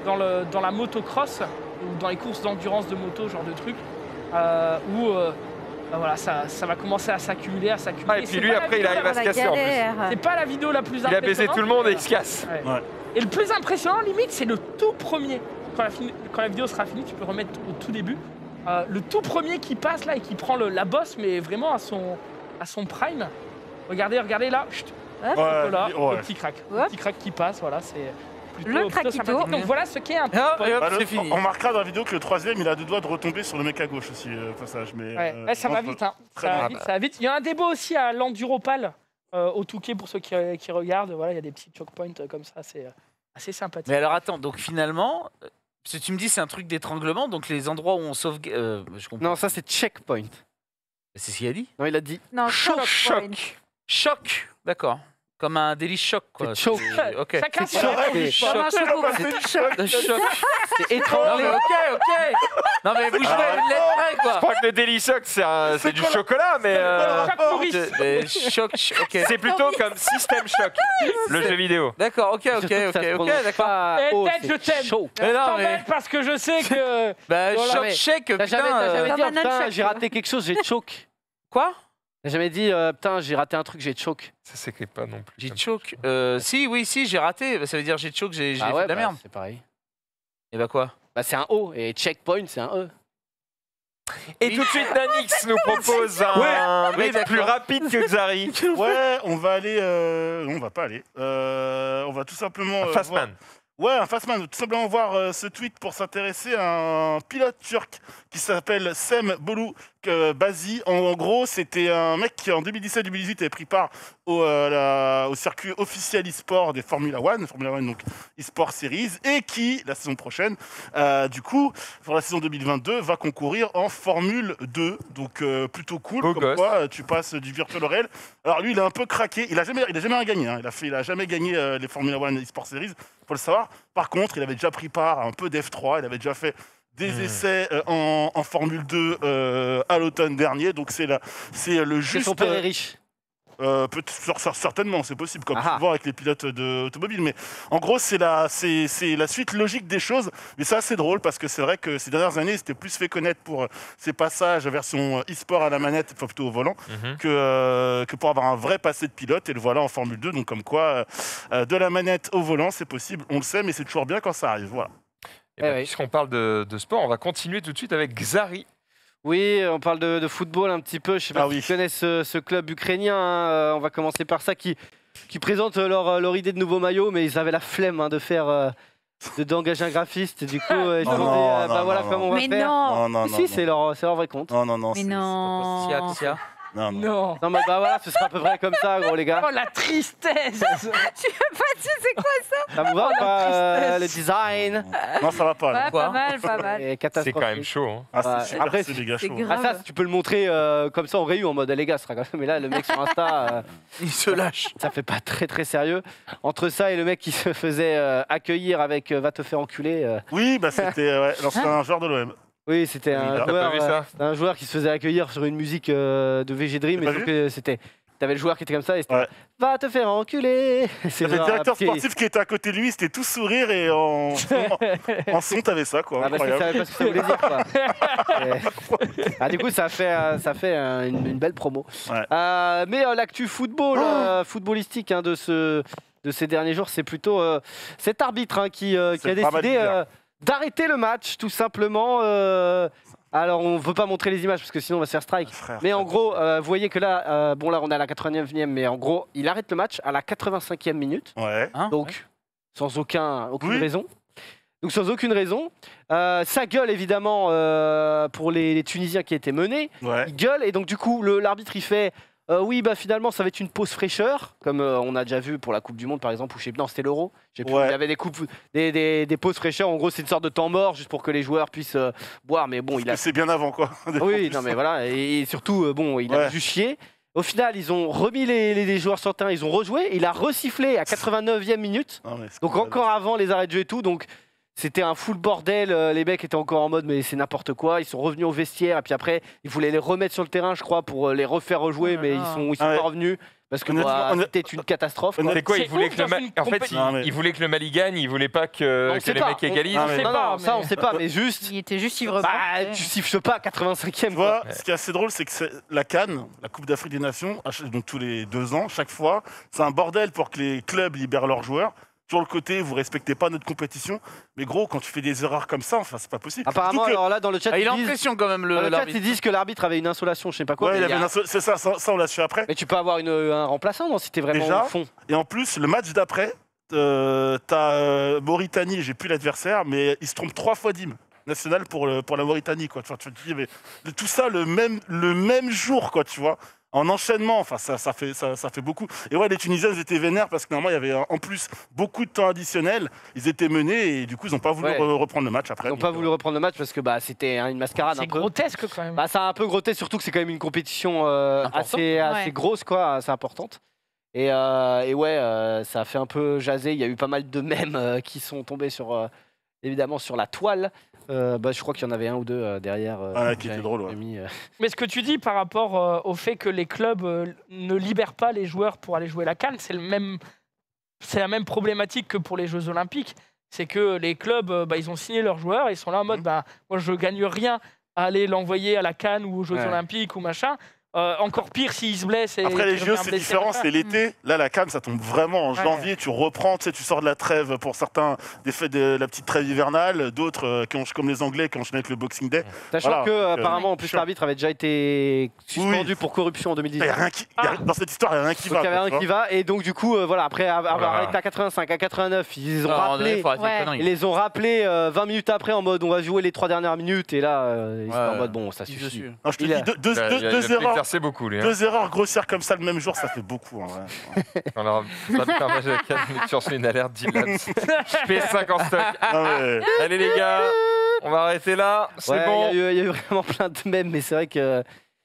dans la motocross, ou dans les courses d'endurance de moto, genre de truc, où... voilà, ça va commencer à s'accumuler, à s'accumuler. Ah, et puis lui, après, il arrive à se casser en plus. C'est pas la vidéo la plus impressionnante. Il a baisé tout le monde et il se casse. Ouais. Ouais. Et le plus impressionnant, limite, c'est le tout premier. Quand la vidéo sera finie, tu peux remettre au tout début. Le tout premier qui passe là et qui prend la bosse, mais vraiment à son prime. Regardez là. Chut. Hop, voilà, le petit crack. Le petit crack qui passe, voilà, c'est... Le craquito. Donc voilà ce qu'est un checkpoint. Bah, c'est fini. On remarquera dans la vidéo que le troisième, il a deux doigts de retomber sur le mec à gauche aussi, au passage. Mais, ça va vite, hein. Ça va vite. Il y a un débat aussi à l'enduropal, au Touquet, pour ceux qui regardent. Voilà, il y a des petits checkpoints comme ça, c'est assez sympathique. Mais alors attends, donc finalement, si tu me dis c'est un truc d'étranglement, donc les endroits où on sauve... non, ça c'est checkpoint. C'est ce qu'il a dit? Non, il a dit... Non, choc. D'accord. Comme un délice choc, quoi. Choc. Ok. Chacun son choc. C'est étrange. Ok. Non, mais vous jouez à une lettre près, quoi. Je crois que le délice choc, c'est du chocolat, mais. Choc. C'est plutôt comme système choc, le jeu vidéo. D'accord, ok. D'accord. Et Ted, je t'aime. Mais non, mais. Parce que je sais que. Bah, choc, chèque, putain. J'ai raté quelque chose, j'ai choc. Quoi? J'ai jamais dit, putain, j'ai raté un truc, j'ai choc. Ça s'écrit pas non plus. J'ai choc. Si, j'ai raté. Ça veut dire j'ai choc, j'ai fait de la merde. C'est pareil. Et bah quoi? Bah c'est un O et checkpoint c'est un E. Et tout de suite, Nanix nous propose un mec plus rapide que Xari. Ouais, on va aller. On va pas aller. On va tout simplement. Fastman. Ouais, un fastman, tout simplement voir ce tweet pour s'intéresser à un pilote turc qui s'appelle Sem Bolu Bazi. En gros, c'était un mec qui en 2017-2018 avait pris part au, au circuit officiel e-sport des Formula 1 donc e-sport series, et qui, la saison prochaine, du coup, pour la saison 2022, va concourir en Formule 2. Donc plutôt cool, beau comme gosse. Quoi tu passes du virtuel au réel. Alors lui, il a un peu craqué, il a jamais gagné, hein. il a jamais gagné les Formula 1 e-sport series, faut le savoir. Par contre, il avait déjà pris part à un peu d'F3, il avait déjà fait des essais en Formule 2 à l'automne dernier, donc c'est le juste... Son père est riche. Certainement, c'est possible, comme souvent avec les pilotes d'automobiles. Mais en gros, c'est la suite logique des choses. Mais c'est assez drôle parce que c'est vrai que ces dernières années, ils s'étaient plus fait connaître pour ces passages version e-sport à la manette, enfin plutôt au volant, que pour avoir un vrai passé de pilote. Et le voilà en Formule 2. Donc, comme quoi, de la manette au volant, c'est possible, on le sait, mais c'est toujours bien quand ça arrive. Voilà. Et ben, puisqu'on parle de sport, on va continuer tout de suite avec Xari. Oui, on parle de football un petit peu. Je ne sais pas si tu connais ce club ukrainien. Hein. On va commencer par ça, qui présente leur idée de nouveau maillot, mais ils avaient la flemme de faire... d'engager un graphiste, du coup, ils ont dit, bah voilà comment on va faire. Si, c'est leur vrai compte. Non, mais bah voilà, ce sera à peu près comme ça, gros, les gars. Oh, la tristesse. Tu veux pas dire c'est quoi ça? Ça vous va pas, le design? Non, ça va pas. Pas mal. C'est quand même chaud. Hein. Après, c'est méga chaud. Ça, tu peux le montrer comme ça en réu, en mode, les gars, ce sera comme ça. Mais là, le mec sur Insta... il se lâche. Ça fait pas très, très sérieux. Entre ça et le mec qui se faisait accueillir avec va te faire enculer. Oui, bah c'était un joueur de l'OM. Oui, c'était un joueur qui se faisait accueillir sur une musique de VG Dream. T'avais le joueur qui était comme ça et c'était va te faire enculer. C'est le directeur sportif qui était à côté de lui, c'était tout sourire et en son, t'avais ça quoi. Ah bah, tu savais pas ce que ça voulait dire quoi. Ah, du coup, ça fait une belle promo. Ouais. Mais l'actu football, footballistique hein, de ces derniers jours, c'est plutôt cet arbitre hein, qui a décidé. D'arrêter le match, tout simplement. Alors, on ne veut pas montrer les images, parce que sinon, on va se faire strike. Frère, mais en gros, vous voyez que là, bon, là, on est à la 89e, mais en gros, il arrête le match à la 85e minute. Ouais. Donc, sans aucune raison. Donc, sans aucune raison. Ça gueule, évidemment, pour les Tunisiens qui étaient menés. Ouais. Il gueule, et donc, du coup, l'arbitre, il fait... oui, bah finalement, ça va être une pause fraîcheur, comme on a déjà vu pour la Coupe du Monde, par exemple, ou je sais pas, c'était l'Euro. Il y avait des pauses fraîcheurs. En gros, c'est une sorte de temps mort juste pour que les joueurs puissent boire. Mais bon, c'est bien avant, quoi. Oui, non, mais voilà. Et surtout, bon, il a dû chier. Au final, ils ont remis les joueurs sur le terrain, ils ont rejoué. Il a resifflé à 89e minute. Non, donc encore avant les arrêts de jeu et tout. Donc c'était un full bordel. Les mecs étaient encore en mode, mais c'est n'importe quoi. Ils sont revenus au vestiaire. Et puis après, ils voulaient les remettre sur le terrain, je crois, pour les refaire rejouer. Mais ils sont pas revenus. Parce que c'était une catastrophe. C'est quoi, ils voulaient que le Mali gagne, ils voulaient pas que les mecs égalisent. Non, ça on sait pas, mais juste... Il était juste ivre. Bah, tu siffles pas, 85e. Tu vois, ce qui est assez drôle, c'est que la CAN, la Coupe d'Afrique des Nations, donc tous les 2 ans, chaque fois, c'est un bordel pour que les clubs libèrent leurs joueurs. Sur le côté, vous respectez pas notre compétition, mais gros, quand tu fais des erreurs comme ça, enfin, c'est pas possible. Apparemment, alors là, dans le chat, ils disent que l'arbitre avait une insolation, je sais pas quoi. Ouais, c'est ça, on l'a su après. Mais tu peux avoir un remplaçant, non, si t'es vraiment au fond. Et en plus, le match d'après, t'as Mauritanie, j'ai plus l'adversaire, mais il se trompe 3 fois d'hymne national pour la Mauritanie, quoi. Enfin, tu te dis, mais tout ça le même jour, quoi, tu vois. En enchaînement, enfin ça fait beaucoup. Et ouais, les Tunisiens, ils étaient vénères parce que normalement, il y avait en plus beaucoup de temps additionnel. Ils étaient menés et du coup, ils n'ont pas voulu reprendre le match après. Ils n'ont pas voulu reprendre le match parce que bah, c'était une mascarade. C'est grotesque quand même. Bah, c'est un peu grotesque, surtout que c'est quand même une compétition assez grosse, quoi, assez importante. Et ouais, ça a fait un peu jaser. Il y a eu pas mal de mèmes qui sont tombés évidemment sur la toile. Je crois qu'il y en avait un ou deux derrière. Qui était drôle, ouais. Mais ce que tu dis par rapport au fait que les clubs ne libèrent pas les joueurs pour aller jouer la CAN, c'est la même problématique que pour les Jeux Olympiques. C'est que les clubs, ils ont signé leurs joueurs, ils sont là en mode, moi je gagne rien à aller l'envoyer à la CAN ou aux Jeux Olympiques ou machin. Encore pire s'ils se blessent. Après les Jeux, c'est différent, c'est l'été. Là, la CAN, ça tombe vraiment en janvier. Tu reprends, tu sors de la trêve pour certains, de la petite trêve hivernale, d'autres comme les Anglais qui enchaînent avec le Boxing Day. Sachant que apparemment, en plus, l'arbitre avait déjà été suspendu pour corruption en 2018. Dans cette histoire, il n'y a rien qui va. Il n'y a rien qui va. Et donc, du coup, voilà, après arrêté à 85, à 89, ils ont rappelé 20 minutes après en mode on va jouer les 3 dernières minutes. Et là, ils sont en mode bon, ça suffit. Je te dis, deux erreurs. c'est beaucoup, lui. Hein. Deux erreurs grossières comme ça le même jour, ça fait beaucoup. Hein, ouais. Alors, ça te permet de faire une alerte Dylan. Je fais 5 en stock. Ouais. Allez, les gars, on va arrêter là. C'est ouais, bon. Il y a eu vraiment plein de mèmes, mais c'est vrai que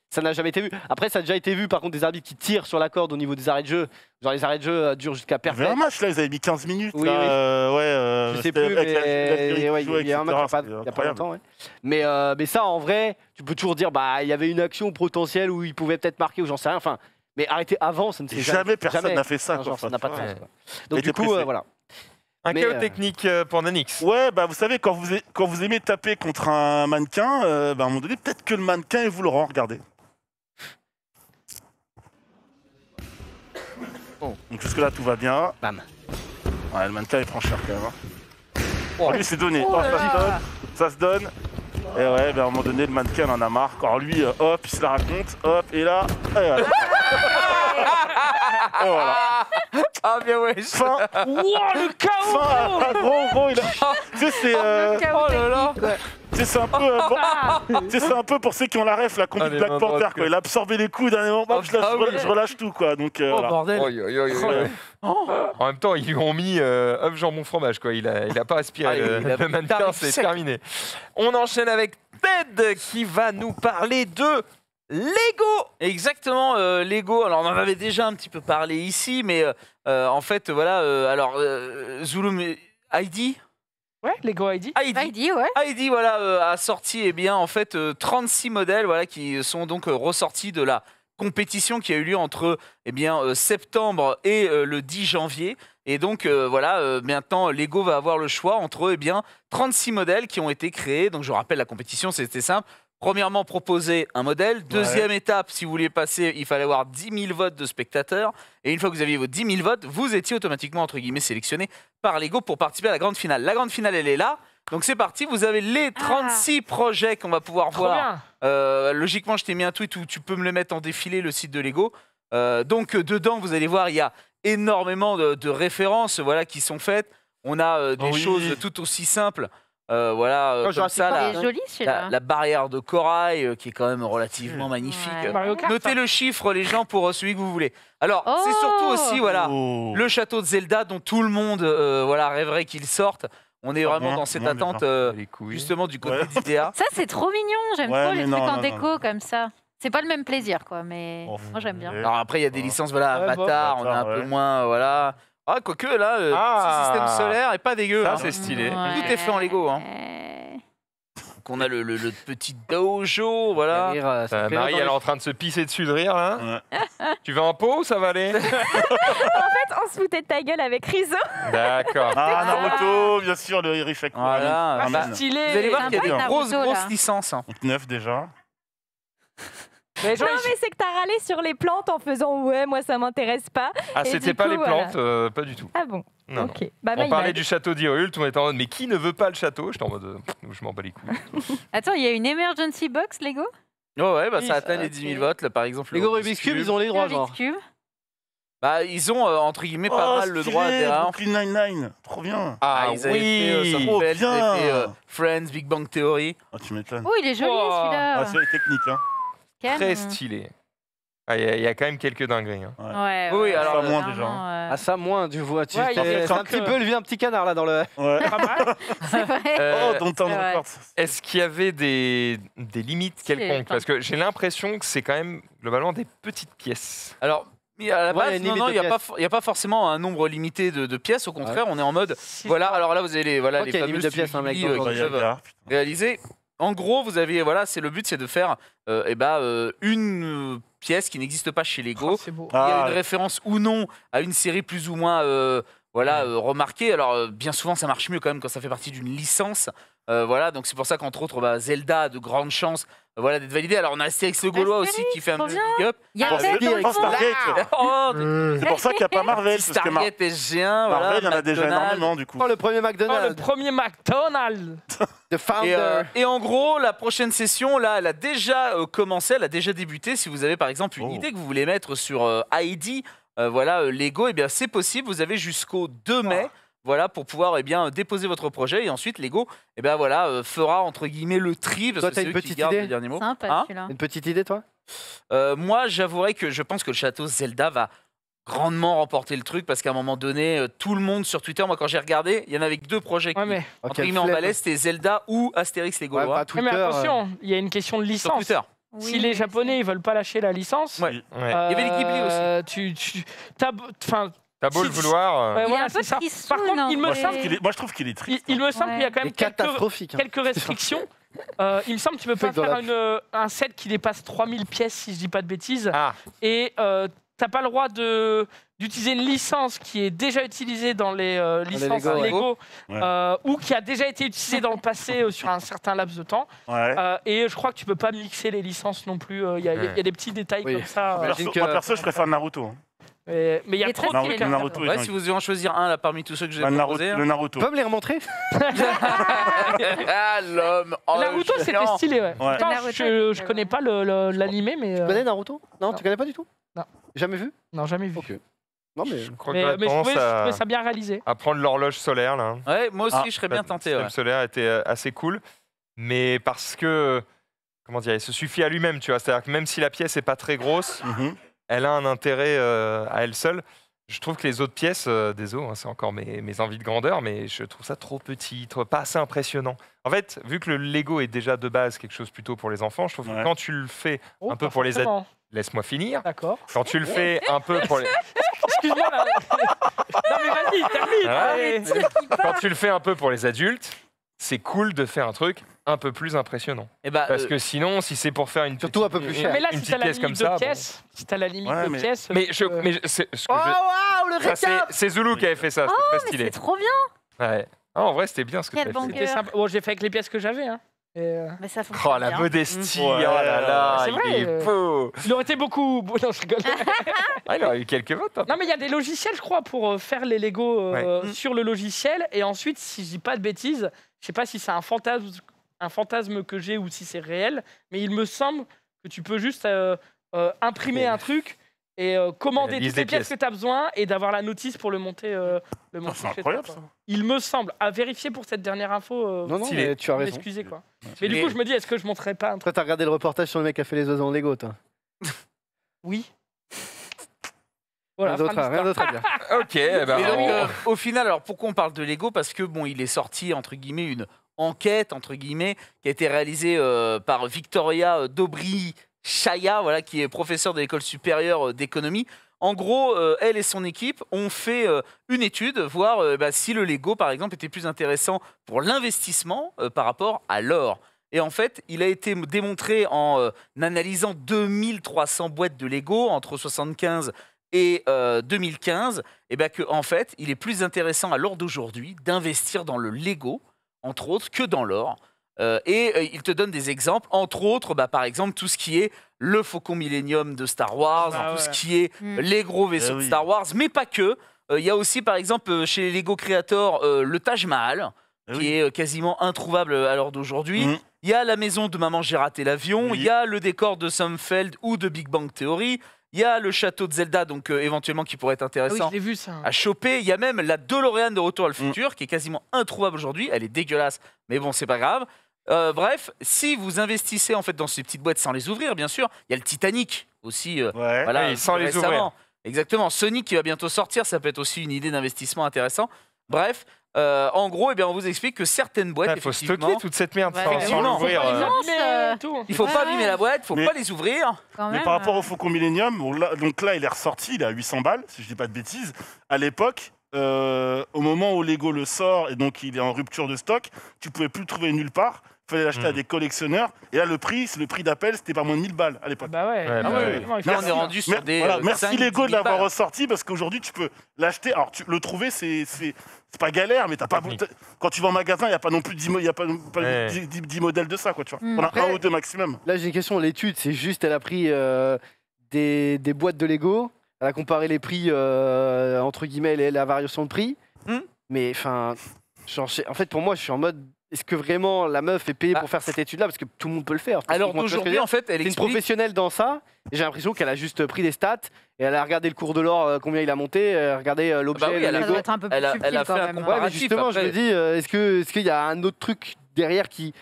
ça n'a jamais été vu. Après, ça a déjà été vu, par contre, des arbitres qui tirent sur la corde au niveau des arrêts de jeu. Genre, les arrêts de jeu durent jusqu'à perte. Il y a un match, là, ils avaient mis 15 minutes. Oui, là, oui. Je sais plus, mais ouais, il y a un match il n'y a pas longtemps. Ouais. Mais ça, en vrai, tu peux toujours dire, bah, il y avait une action potentielle où ils pouvaient peut-être marquer ou j'en sais rien. Enfin, mais arrêter avant, ça ne s'est jamais. Personne n'a fait ça. Genre, ça n'a pas de sens. Quoi. Donc, du coup, voilà. Un chaos technique pour Nanix. Ouais, bah vous savez, quand vous aimez taper contre un mannequin, bah, à un moment donné, peut-être que le mannequin, il vous le rend. Regardez. Oh. Donc jusque-là, tout va bien. Bam. Ouais, le mannequin, il prend cher quand même. Hein. Oh. Lui, c'est donné. Oh, ça se donne. Et ouais, bah, à un moment donné, le mannequin en a marre. Alors lui, hop, il se la raconte. Hop, et là. Et voilà. Et voilà. Ah bien ouais. Fin. Wow, le chaos. Fin, gros, il a. Tu sais, c'est. Oh là là. Tu sais, c'est un peu. Bon, tu sais, c'est un peu pour ceux qui ont la ref, la conduite Black Panther, quoi. Il a absorbé les coups dernier moment. Je relâche tout, quoi. Donc. Oh voilà. Bordel. En même temps, ils lui ont mis œuf jambon fromage, quoi. Il a pas aspiré. Le mannequin, c'est terminé. On enchaîne avec Ted qui va nous parler de. Lego, exactement, Lego. Alors on en avait déjà un petit peu parlé ici, mais en fait voilà. Alors Zulum ID, ouais, Lego ID, ID, ouais. ID voilà a sorti et bien en fait 36 modèles voilà qui sont donc ressortis de la compétition qui a eu lieu entre eh bien septembre et le 10 janvier. Et donc voilà, maintenant Lego va avoir le choix entre eh bien 36 modèles qui ont été créés. Donc je rappelle la compétition, c'était simple. Premièrement, proposer un modèle. Deuxième étape, si vous voulez passer, il fallait avoir 10 000 votes de spectateurs. Et une fois que vous aviez vos 10 000 votes, vous étiez automatiquement, entre guillemets, sélectionné par Lego pour participer à la grande finale. La grande finale, elle est là. Donc c'est parti, vous avez les 36 projets qu'on va pouvoir voir. Logiquement, je t'ai mis un tweet où tu peux me le mettre en défilé, le site de Lego. Donc dedans, vous allez voir, il y a énormément de références voilà, qui sont faites. On a des choses tout aussi simples. Voilà, comme ça, la barrière de corail qui est quand même relativement magnifique. Ouais. Notez le chiffre, les gens, pour celui que vous voulez. Alors, c'est surtout aussi voilà, le château de Zelda dont tout le monde voilà, rêverait qu'il sorte. On est vraiment dans cette attente justement du côté d'IDEA. Ça, c'est trop mignon. J'aime trop les trucs en déco comme ça. C'est pas le même plaisir, quoi, mais moi, j'aime bien. Alors après, il y a des licences, voilà, Avatar, on a un peu moins, voilà... Ah, quoique là, ce système solaire est pas dégueu. Ça, hein. C'est stylé. Ouais. Tout est fait en Lego. Hein. Donc on a le petit dojo, voilà. Marie, elle est en train de se pisser dessus de rire, là. Ouais. Tu veux un pot ou ça va aller? En fait, on se foutait de ta gueule avec Rizzo. D'accord. Ah, Naruto, bien sûr, le Hirishak. Voilà. Ah, c'est stylé. Vous allez voir qu'il y a des grosses licences. Hein. 9 déjà. Mais non, mais c'est que t'as râlé sur les plantes en faisant « ouais, moi ça m'intéresse pas ». Ah, c'était pas coup, les plantes, voilà. Pas du tout. Ah bon, non, ok. Non. Bah, on parlait du château d'Hyrule, on était en mode « mais qui ne veut pas le château ?» J'étais en mode « je m'en bats les couilles ». Attends, il y a une emergency box, Lego? Oh ouais, bah, ça atteint les 10 000 votes, là, par exemple. Lego Rubik's Cube, ils ont les droits, genre. Bah, ils ont, entre guillemets, pas mal le droit derrière. Brooklyn Nine-Nine, trop bien. Ah, ils avaient fait Friends, Big Bang Theory. Oh, tu m'étonnes. Oh, il est joli, celui-là. Ah, c'est technique, hein. Très stylé. Ah, y a quand même quelques dingueries. Hein. Ouais. Oui, alors ça moins déjà. Ah ça moins du vois. Tu c'est un petit peu le vieux petit canard là dans le. Ouais. C'est vrai. Est-ce qu'il y avait des limites quelconques? Parce que j'ai l'impression que c'est quand même globalement des petites pièces. Alors à la base, non, il n'y a pas forcément un nombre limité de pièces. Au contraire, on est en mode voilà. Alors là, vous avez les voilà les fameuses pièces réalisées. En gros, vous avez voilà, c'est le but, c'est de faire une pièce qui n'existe pas chez Lego. Il y a une référence ou non à une série plus ou moins remarquée. Alors bien souvent, ça marche mieux quand même quand ça fait partie d'une licence. Voilà, donc c'est pour ça qu'entre autres, bah, Zelda a de grandes chances. Voilà, d'être validé. Alors, on a Astérix le Gaulois aussi qui fait un big up. Il y a Stargate. C'est pour ça qu'il n'y a pas Marvel. Stargate SG1. Marvel, il y en a déjà énormément, du coup. Le premier McDonald's. Le premier McDonald's. The Founder. Et en gros, la prochaine session, là, elle a déjà commencé, elle a déjà débuté. Si vous avez, par exemple, une idée que vous voulez mettre sur ID, voilà, Lego, eh bien, c'est possible. Vous avez jusqu'au 2 mai. Voilà, pour pouvoir eh bien, déposer votre projet. Et ensuite, Lego eh ben, voilà, fera, entre guillemets, le tri. Parce que c'est eux qui gardent le dernier mot. Sympa, hein? Une petite idée, toi? Moi, j'avouerais que je pense que le château Zelda va grandement remporter le truc, parce qu'à un moment donné, tout le monde sur Twitter, moi quand j'ai regardé, il y en avait que deux projets qui, entre guillemets, en balai, c'était Zelda ou Astérix les Gaulois. Ouais, mais attention, il y a une question de licence. Oui. Si les Japonais ils veulent pas lâcher la licence, il y avait l'équipe aussi. T'as beau le vouloir. Ouais, voilà, c'est ça. Par contre, il me semble qu'il est. Moi, je trouve qu'il est triste. Il me semble qu'il y a quand même quelques restrictions. Il me semble que tu peux pas faire un set qui dépasse 3000 pièces, si je dis pas de bêtises. Ah. Et t'as pas le droit d'utiliser une licence qui est déjà utilisée dans les licences Lego ou qui a déjà été utilisée dans le passé sur un certain laps de temps. Ouais. Et je crois que tu peux pas mixer les licences non plus. Il y a des petits détails comme ça. Moi, perso, je préfère Naruto. Mais il y a trop de Naruto. Ouais, si vous devez en choisir un là, parmi tous ceux que j'ai proposés... Le Naruto. Tu peux me les remontrer? L'homme en Naruto, c'était stylé, Attends, Naruto, je connais pas l'animé, mais... Tu connais Naruto? Non, tu connais pas du tout? Non. Jamais vu? Non, jamais vu. Okay. Non, mais je crois que je trouvais ça bien réalisé. À prendre l'horloge solaire, là. Ouais, moi aussi, je serais bien tenté. L'horloge solaire était assez cool, mais parce que... Comment dire? Il se suffit à lui-même, tu vois. C'est-à-dire que même si la pièce n'est pas très grosse... elle a un intérêt à elle seule. Je trouve que les autres pièces, désolé, hein, c'est encore mes envies de grandeur, mais je trouve ça trop petit, pas assez impressionnant. En fait, vu que le Lego est déjà de base quelque chose plutôt pour les enfants, je trouve que quand tu le fais un peu pour les adultes, laisse-moi finir. D'accord. Quand tu le fais un peu pour les... Excuse-moi. Non mais vas-y, termine. Quand tu le fais un peu pour les adultes, c'est cool de faire un truc un peu plus impressionnant. Et bah, parce que sinon, si c'est pour faire une surtout un peu plus cher, mais là, une si petite pièce comme ça, si t'as la limite de pièces. Mais je, le récap. C'est Zulu qui avait fait ça. C'était pas stylé. C'est trop bien. Ouais. Ah, en vrai, c'était bien ce que tu as fait. C'était simple. Bon, j'ai fait avec les pièces que j'avais. Hein. Mais ça fonctionne bien. La modestie, oh là là, c'est vrai, il est beau. Il aurait été beaucoup... Non, je rigole. Il aurait eu quelques votes. Hein. Non, mais il y a des logiciels, je crois, pour faire les Lego sur le logiciel. Et ensuite, si je dis pas de bêtises, je sais pas si c'est un fantasme que j'ai ou si c'est réel, mais il me semble que tu peux juste imprimer un truc et commander toutes les pièces que tu as besoin et d'avoir la notice pour le monter. C'est incroyable, ça. Il me semble, à vérifier pour cette dernière info. Non, non, mais tu as raison. Excusez, quoi. Mais du coup, je me dis, est-ce que je monterais pas un truc? Toi, t'as regardé le reportage sur le mec qui a fait les oiseaux en Lego, toi? Oui. Voilà, rien d'autre à dire. Ok, bah, donc, au final, alors pourquoi on parle de Lego? Parce que bon, il est sorti entre guillemets une enquête entre guillemets qui a été réalisée par Victoria Dobry-Chaya, voilà, qui est professeure de l'école supérieure d'économie. En gros, elle et son équipe ont fait une étude, voir si le Lego, par exemple, était plus intéressant pour l'investissement par rapport à l'or. Et en fait, il a été démontré en analysant 2300 boîtes de Lego entre 75 et 2015, et ben que, en fait, il est plus intéressant à l'heure d'aujourd'hui d'investir dans le Lego, entre autres, que dans l'or. Il te donne des exemples, entre autres, par exemple, tout ce qui est le Faucon Millenium de Star Wars, tout ce qui est les gros vaisseaux de Star Wars, mais pas que. Il y a aussi, par exemple, chez les Lego Creator, le Taj Mahal, qui est quasiment introuvable à l'heure d'aujourd'hui. Il y a la maison de Maman, j'ai raté l'avion. Il y a le décor de Somfeld ou de Big Bang Theory. Il y a le château de Zelda, donc éventuellement qui pourrait être intéressant à choper. Il y a même la DeLorean de Retour à le futur, qui est quasiment introuvable aujourd'hui. Elle est dégueulasse, mais bon, c'est pas grave. Bref, si vous investissez en fait dans ces petites boîtes sans les ouvrir, bien sûr, il y a le Titanic aussi, voilà, sans les ouvrir. Exactement. Sonic qui va bientôt sortir, ça peut être aussi une idée d'investissement intéressant. Bref. En gros, eh bien, on vous explique que certaines boîtes, il faut stocker toute cette merde sans l'ouvrir. Il faut pas abîmer la boîte, il faut pas les ouvrir. Mais par rapport au Faucon Millenium, donc là, il est ressorti, il est à 800 balles, si je dis pas de bêtises. À l'époque, au moment où Lego le sort et donc il est en rupture de stock, tu pouvais plus le trouver nulle part. Il fallait l'acheter à des collectionneurs. Et là, le prix d'appel, c'était pas moins de 1000 balles à l'époque. Bah ouais. Là, on est rendu sur des. Voilà, merci Lego de l'avoir ressorti, parce qu'aujourd'hui, tu peux l'acheter. Alors, le trouver, c'est pas galère, mais t'as pas. Quand tu vas en magasin, il n'y a pas non plus 10 modèles de ça, quoi, tu vois. On a un ou deux maximum. Là, j'ai une question. L'étude, c'est juste, elle a pris des boîtes de Lego, elle a comparé les prix, entre guillemets, la variation de prix. Mais enfin, en fait, pour moi, je suis en mode. Est-ce que vraiment la meuf est payée pour faire cette étude-là? Parce que tout le monde peut le faire. Alors d'aujourd'hui, en fait, elle est une professionnelle dans ça. J'ai l'impression qu'elle a juste pris des stats et elle a regardé le cours de l'or, combien il a monté, regardé l'objet. Elle a fait un comparatif. Justement, après, je me dis, est-ce qu'il y a un autre truc derrière qui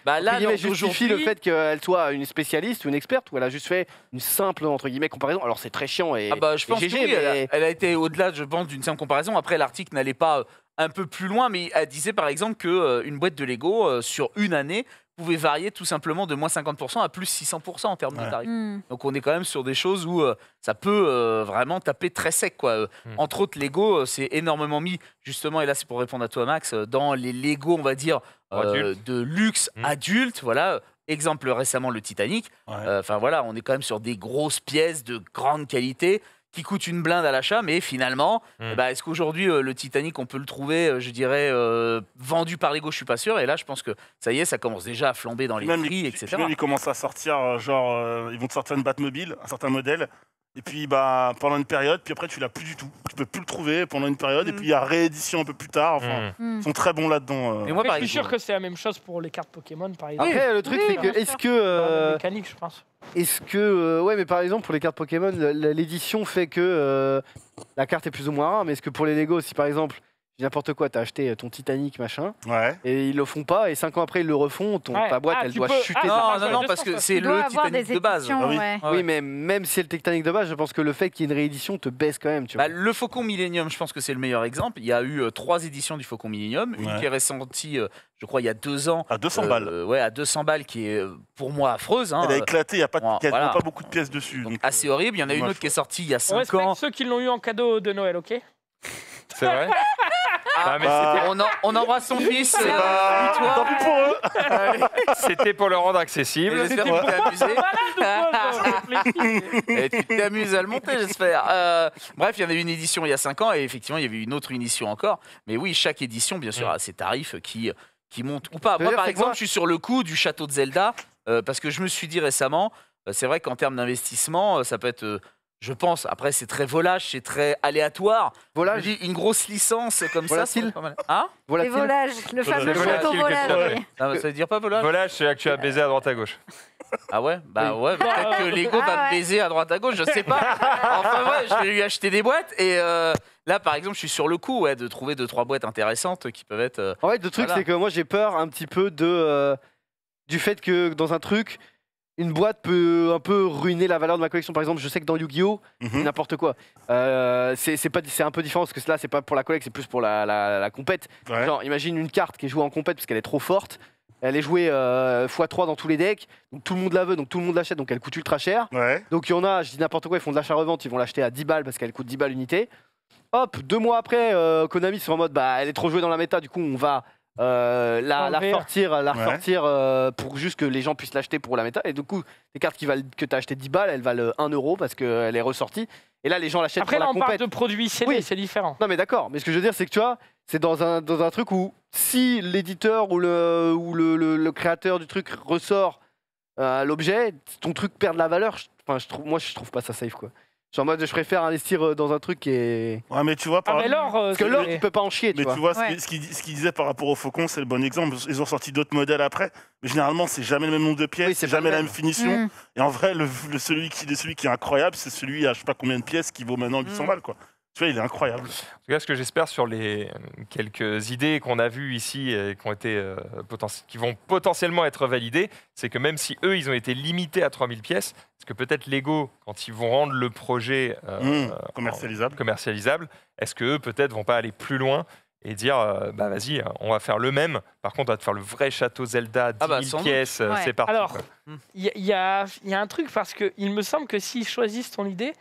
justifie le fait qu'elle soit une spécialiste ou une experte, ou elle a juste fait une simple entre guillemets comparaison. Alors c'est très chiant et je pense GG, que oui, mais... elle a été au-delà, je pense, d'une simple comparaison. Après, l'article n'allait pas un peu plus loin, mais elle disait par exemple qu'une boîte de Lego sur une année pouvait varier tout simplement de moins 50% à plus 600% en termes de tarifs. Mmh. Donc on est quand même sur des choses où ça peut vraiment taper très sec, quoi. Entre autres, Lego s'est énormément mis, justement, et là c'est pour répondre à toi Max, dans les Lego, on va dire, de luxe adulte, voilà. Exemple récemment le Titanic. Enfin voilà, on est quand même sur des grosses pièces de grande qualité qui coûtent une blinde à l'achat, mais finalement, est-ce qu'aujourd'hui, le Titanic, on peut le trouver, je dirais, vendu par Lego? Je suis pas sûr. Et là, je pense que ça y est, ça commence déjà à flamber dans les prix, etc. Puis même, ils commencent à sortir, genre, ils vont te sortir une Batmobile, un certain modèle, et puis pendant une période, puis après, tu l'as plus du tout. Tu peux plus le trouver pendant une période, et puis il y a réédition un peu plus tard. Enfin, ils sont très bons là-dedans. Moi, je suis sûr que c'est la même chose pour les cartes Pokémon, par exemple. Après, le truc, c'est que, est-ce que... mécanique, je pense. Est-ce que... ouais, mais par exemple, pour les cartes Pokémon, l'édition fait que la carte est plus ou moins rare, mais est-ce que pour les Lego, si par exemple, n'importe quoi, t'as acheté ton Titanic, machin, et ils le font pas, et 5 ans après, ils le refont, ta boîte, elle doit chuter. Non, parce que c'est le Titanic de base. Oui, mais même si c'est le Titanic de base, je pense que le fait qu'il y ait une réédition te baisse quand même. Tu vois. Le Faucon Millenium, je pense que c'est le meilleur exemple. Il y a eu 3 éditions du Faucon Millenium, une qui est ressortie... je crois il y a 2 ans. À 200 balles. Ouais, à 200 balles, qui est pour moi affreuse. Hein. Elle a éclaté, il n'y a pas, pas beaucoup de pièces dessus. Donc assez horrible. Il y en a une autre qui est sortie il y a 5 ans. On respecte ceux qui l'ont eu en cadeau de Noël, ok? C'est vrai. Ah, mais on embrasse son fils. Tant pis pour eux. C'était pour le rendre accessible. J'espère que t'es amusé. Et tu t'es amusé à le monter, j'espère. Bref, il y en a eu une édition il y a 5 ans et effectivement, il y avait une autre édition encore. Mais oui, chaque édition, bien sûr, a ses tarifs qui montent ou pas. Moi, par exemple, je suis sur le coup du château de Zelda parce que je me suis dit récemment, c'est vrai qu'en termes d'investissement, ça peut être... je pense, après c'est très volage, c'est très aléatoire. Voilà, une grosse licence comme volatile. Ça. Hein, volatile. Les volages, le fameux château volage. Ça veut dire pas volage. Volage, c'est là que tu as baisé à droite à gauche. Ah ouais, ouais, peut-être que Lego va me baiser à droite à gauche, je sais pas. Enfin ouais, je vais lui acheter des boîtes et là par exemple, je suis sur le coup de trouver 2-3 boîtes intéressantes qui peuvent être. En fait, le truc c'est que moi j'ai peur un petit peu du fait que dans un truc. Une boîte peut un peu ruiner la valeur de ma collection. Par exemple, je sais que dans Yu-Gi-Oh, c'est n'importe quoi. C'est un peu différent parce que là, c'est pas pour la collection, c'est plus pour la compète. Ouais. Genre, imagine une carte qui est jouée en compète parce qu'elle est trop forte. Elle est jouée x3 dans tous les decks. Donc tout le monde la veut, donc tout le monde l'achète, donc elle coûte ultra cher. Ouais. Donc il y en a, je dis n'importe quoi, ils font de l'achat-revente, ils vont l'acheter à 10 balles parce qu'elle coûte 10 balles l'unité. Hop, 2 mois après, Konami sont en mode, elle est trop jouée dans la méta, du coup, on va... la ressortir pour juste que les gens puissent l'acheter pour la méta. Et du coup, les cartes que tu as achetées 10 balles, elles valent 1 € parce qu'elle est ressortie. Et là, les gens l'achètent pour la compète. Après, on parle de produits scellés, c'est différent. Non, mais d'accord. Mais ce que je veux dire, c'est que tu vois, c'est dans un truc où si l'éditeur ou le créateur du truc ressort l'objet, ton truc perd de la valeur. Enfin, je trouve pas ça safe, quoi. En mode, je préfère investir dans un truc qui est. Ouais, mais tu vois, parce que l'or, tu peux pas en chier. Mais tu vois, ce qu'il disait par rapport au Faucon, c'est le bon exemple. Ils ont sorti d'autres modèles après, mais généralement, c'est jamais le même nombre de pièces, c'est jamais la même finition. Et en vrai, celui qui est incroyable, c'est celui à je sais pas combien de pièces qui vaut maintenant 800 balles, quoi. Tu vois, il est incroyable. En tout cas, ce que j'espère sur les quelques idées qu'on a vues ici et qui vont potentiellement être validées, c'est que même si eux, ils ont été limités à 3000 pièces, est-ce que peut-être Lego, quand ils vont rendre le projet commercialisable, est-ce qu'eux, peut-être, vont pas aller plus loin et dire, vas-y, on va faire le même. Par contre, on va te faire le vrai château Zelda, 10 000 pièces, c'est parti. Alors, il y a un truc, parce qu'il me semble que s'ils choisissent ton idée,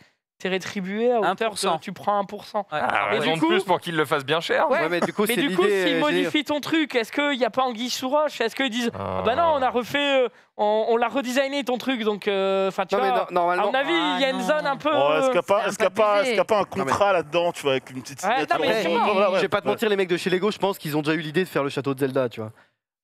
t'es rétribué à hauteur de, tu prends 1%. Ah, raison de plus pour qu'il le fasse bien cher. Ouais. Ouais, mais du coup, s'ils modifient ton truc, est-ce qu'il n'y a pas anguille sous roche? Est-ce qu'ils disent bah non, on a refait, on l'a redesigné ton truc, donc tu vois, à mon avis, il y a une zone un peu. Est-ce qu'il n'y a pas un contrat là-dedans, tu vois, avec une petite signature? Je vais pas te mentir, les mecs de chez Lego, je pense qu'ils ont déjà eu l'idée de faire le château de Zelda, tu vois.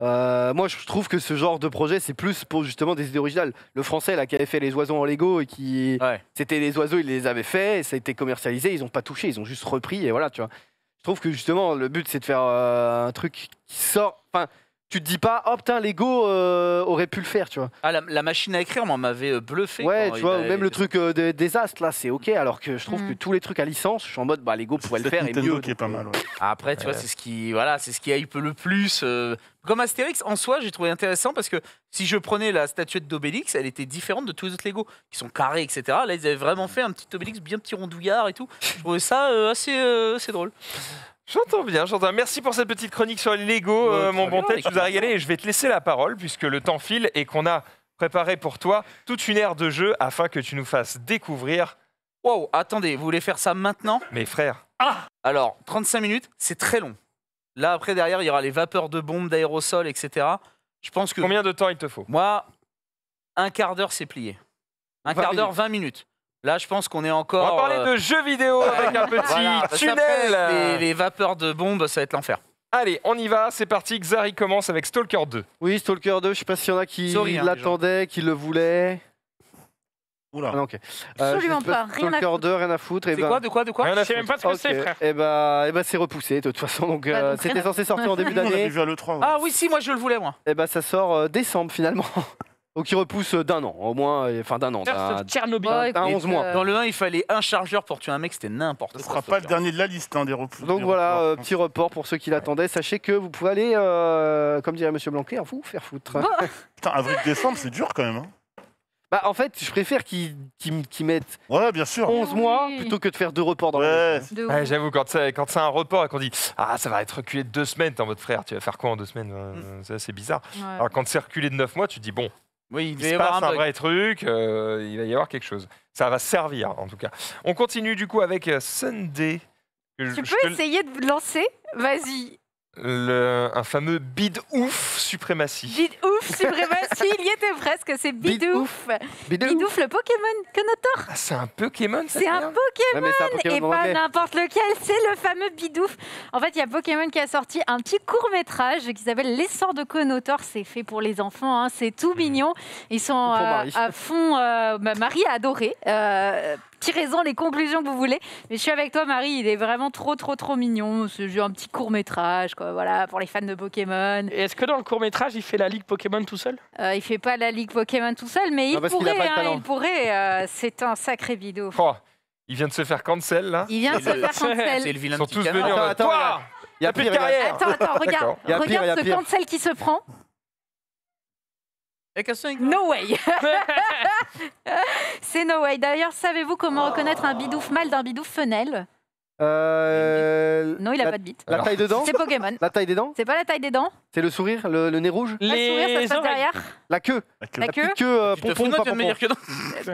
Moi, je trouve que ce genre de projet, c'est plus pour justement des idées originales. Le français là qui avait fait les oiseaux en Lego et qui, c'était les oiseaux, il les avait faits, ça a été commercialisé, ils n'ont pas touché, ils ont juste repris et voilà, tu vois. Je trouve que justement, le but, c'est de faire un truc qui sort. Enfin, Tu te dis pas, oh putain, Lego aurait pu le faire, tu vois. Ah, la machine à écrire, moi, m'avait bluffé. Ouais, tu vois, même le truc des astres, là, c'est ok. Alors que je trouve que tous les trucs à licence, je suis en mode, bah, Lego pourrait le faire. Et mieux, qui est pas mal. Ouais. Après, tu vois, c'est ce qui, voilà, c'est ce qui hype le plus. Comme Astérix, en soi, j'ai trouvé intéressant parce que si je prenais la statuette d'Obélix, elle était différente de tous les autres Lego qui sont carrés, etc. Là, ils avaient vraiment fait un petit Obélix bien petit rondouillard et tout. Je trouvais ça assez drôle. J'entends bien, j'entends. Merci pour cette petite chronique sur les Lego, mon bon tête. Tu nous as régalé et je vais te laisser la parole puisque le temps file et qu'on a préparé pour toi toute une aire de jeu afin que tu nous fasses découvrir. Wow, attendez, vous voulez faire ça maintenant? Mes frères. Ah! Alors, 35 minutes, c'est très long. Là, après, derrière, il y aura les vapeurs de bombes, d'aérosols, etc. Je pense que... Combien de temps il te faut? Moi, un quart d'heure, c'est plié. Un quart d'heure, 20 minutes. Là, je pense qu'on est encore... On va parler de jeux vidéo avec un petit tunnel. Après, les vapeurs de bombes, ça va être l'enfer. Allez, on y va, c'est parti. Xari commence avec Stalker 2. Oui, Stalker 2, je sais pas s'il y en a qui l'attendaient, qui le voulaient... Oula. Ah non, okay. Absolument pas, rien à foutre. Rien à foutre. C'est quoi Je sais même pas ce que c'est, frère. Et bah c'est repoussé de toute façon. Donc c'était censé sortir en début d'année. Ah oui, si, moi je le voulais, moi. Et bah ça sort décembre finalement. Donc il repousse d'un an, au moins, enfin d'un an. Tchernobyl, 11 mois. Dans le 1, il fallait un chargeur pour tuer un mec, c'était n'importe quoi. Ce sera pas le dernier de la liste des repousses. Donc voilà, petit report pour ceux qui l'attendaient. Sachez que vous pouvez aller, comme dirait Monsieur Blanquer, vous faire foutre. Putain, avril-décembre, c'est dur quand même. Bah, en fait, je préfère qu'ils mettent ouais, bien sûr. 11 mois plutôt que de faire deux reports dans la liste. Ouais, j'avoue, quand c'est un report et qu'on dit « Ah, ça va être reculé de 2 semaines », t'es en mode frère, tu vas faire quoi en 2 semaines? C'est assez bizarre. Ouais. Alors quand c'est reculé de 9 mois, tu te dis « Bon, oui, il se passe un vrai truc, il va y avoir quelque chose. » Ça va servir, en tout cas. On continue du coup avec Sunday. Tu peux essayer de lancer? Vas-y. Un fameux Bidoof suprématie. Bidoof suprématie, il y était presque, c'est Bidoof. Bidoof, le Pokémon Conotor. Ah, c'est un Pokémon, ça? C'est un Pokémon, ouais, un Pokémon et pas n'importe lequel, c'est le fameux Bidoof. En fait, il y a Pokémon qui a sorti un petit court-métrage qui s'appelle L'essor de Conotor. C'est fait pour les enfants, hein, c'est tout mignon. Ils sont à fond. Marie a adoré. Tirez-en les conclusions que vous voulez. Mais je suis avec toi, Marie, il est vraiment trop mignon. Ce jeu, un petit court-métrage, quoi, voilà, pour les fans de Pokémon. Et est-ce que dans le court-métrage, il fait la Ligue Pokémon tout seul? Il fait pas la Ligue Pokémon tout seul, mais il pourrait. Il pourrait. C'est un sacré vidéo. Oh, il vient de se faire cancel, là. Il vient de se faire cancel. C'est le vilain petit canard. Ils sont tous venus en... Il y a plus de carrière. Attends, regarde. Regarde ce cancel qui se prend. No way. C'est no way. D'ailleurs, savez-vous comment reconnaître un Bidoof mâle d'un Bidoof femelle? Non, il a pas de bite. La taille des dents? C'est Pokémon. La taille des dents? C'est pas la taille des dents. C'est le sourire, le nez rouge? Le sourire, ça se passe derrière. La queue? La queue? La queue pompon, pas pompon.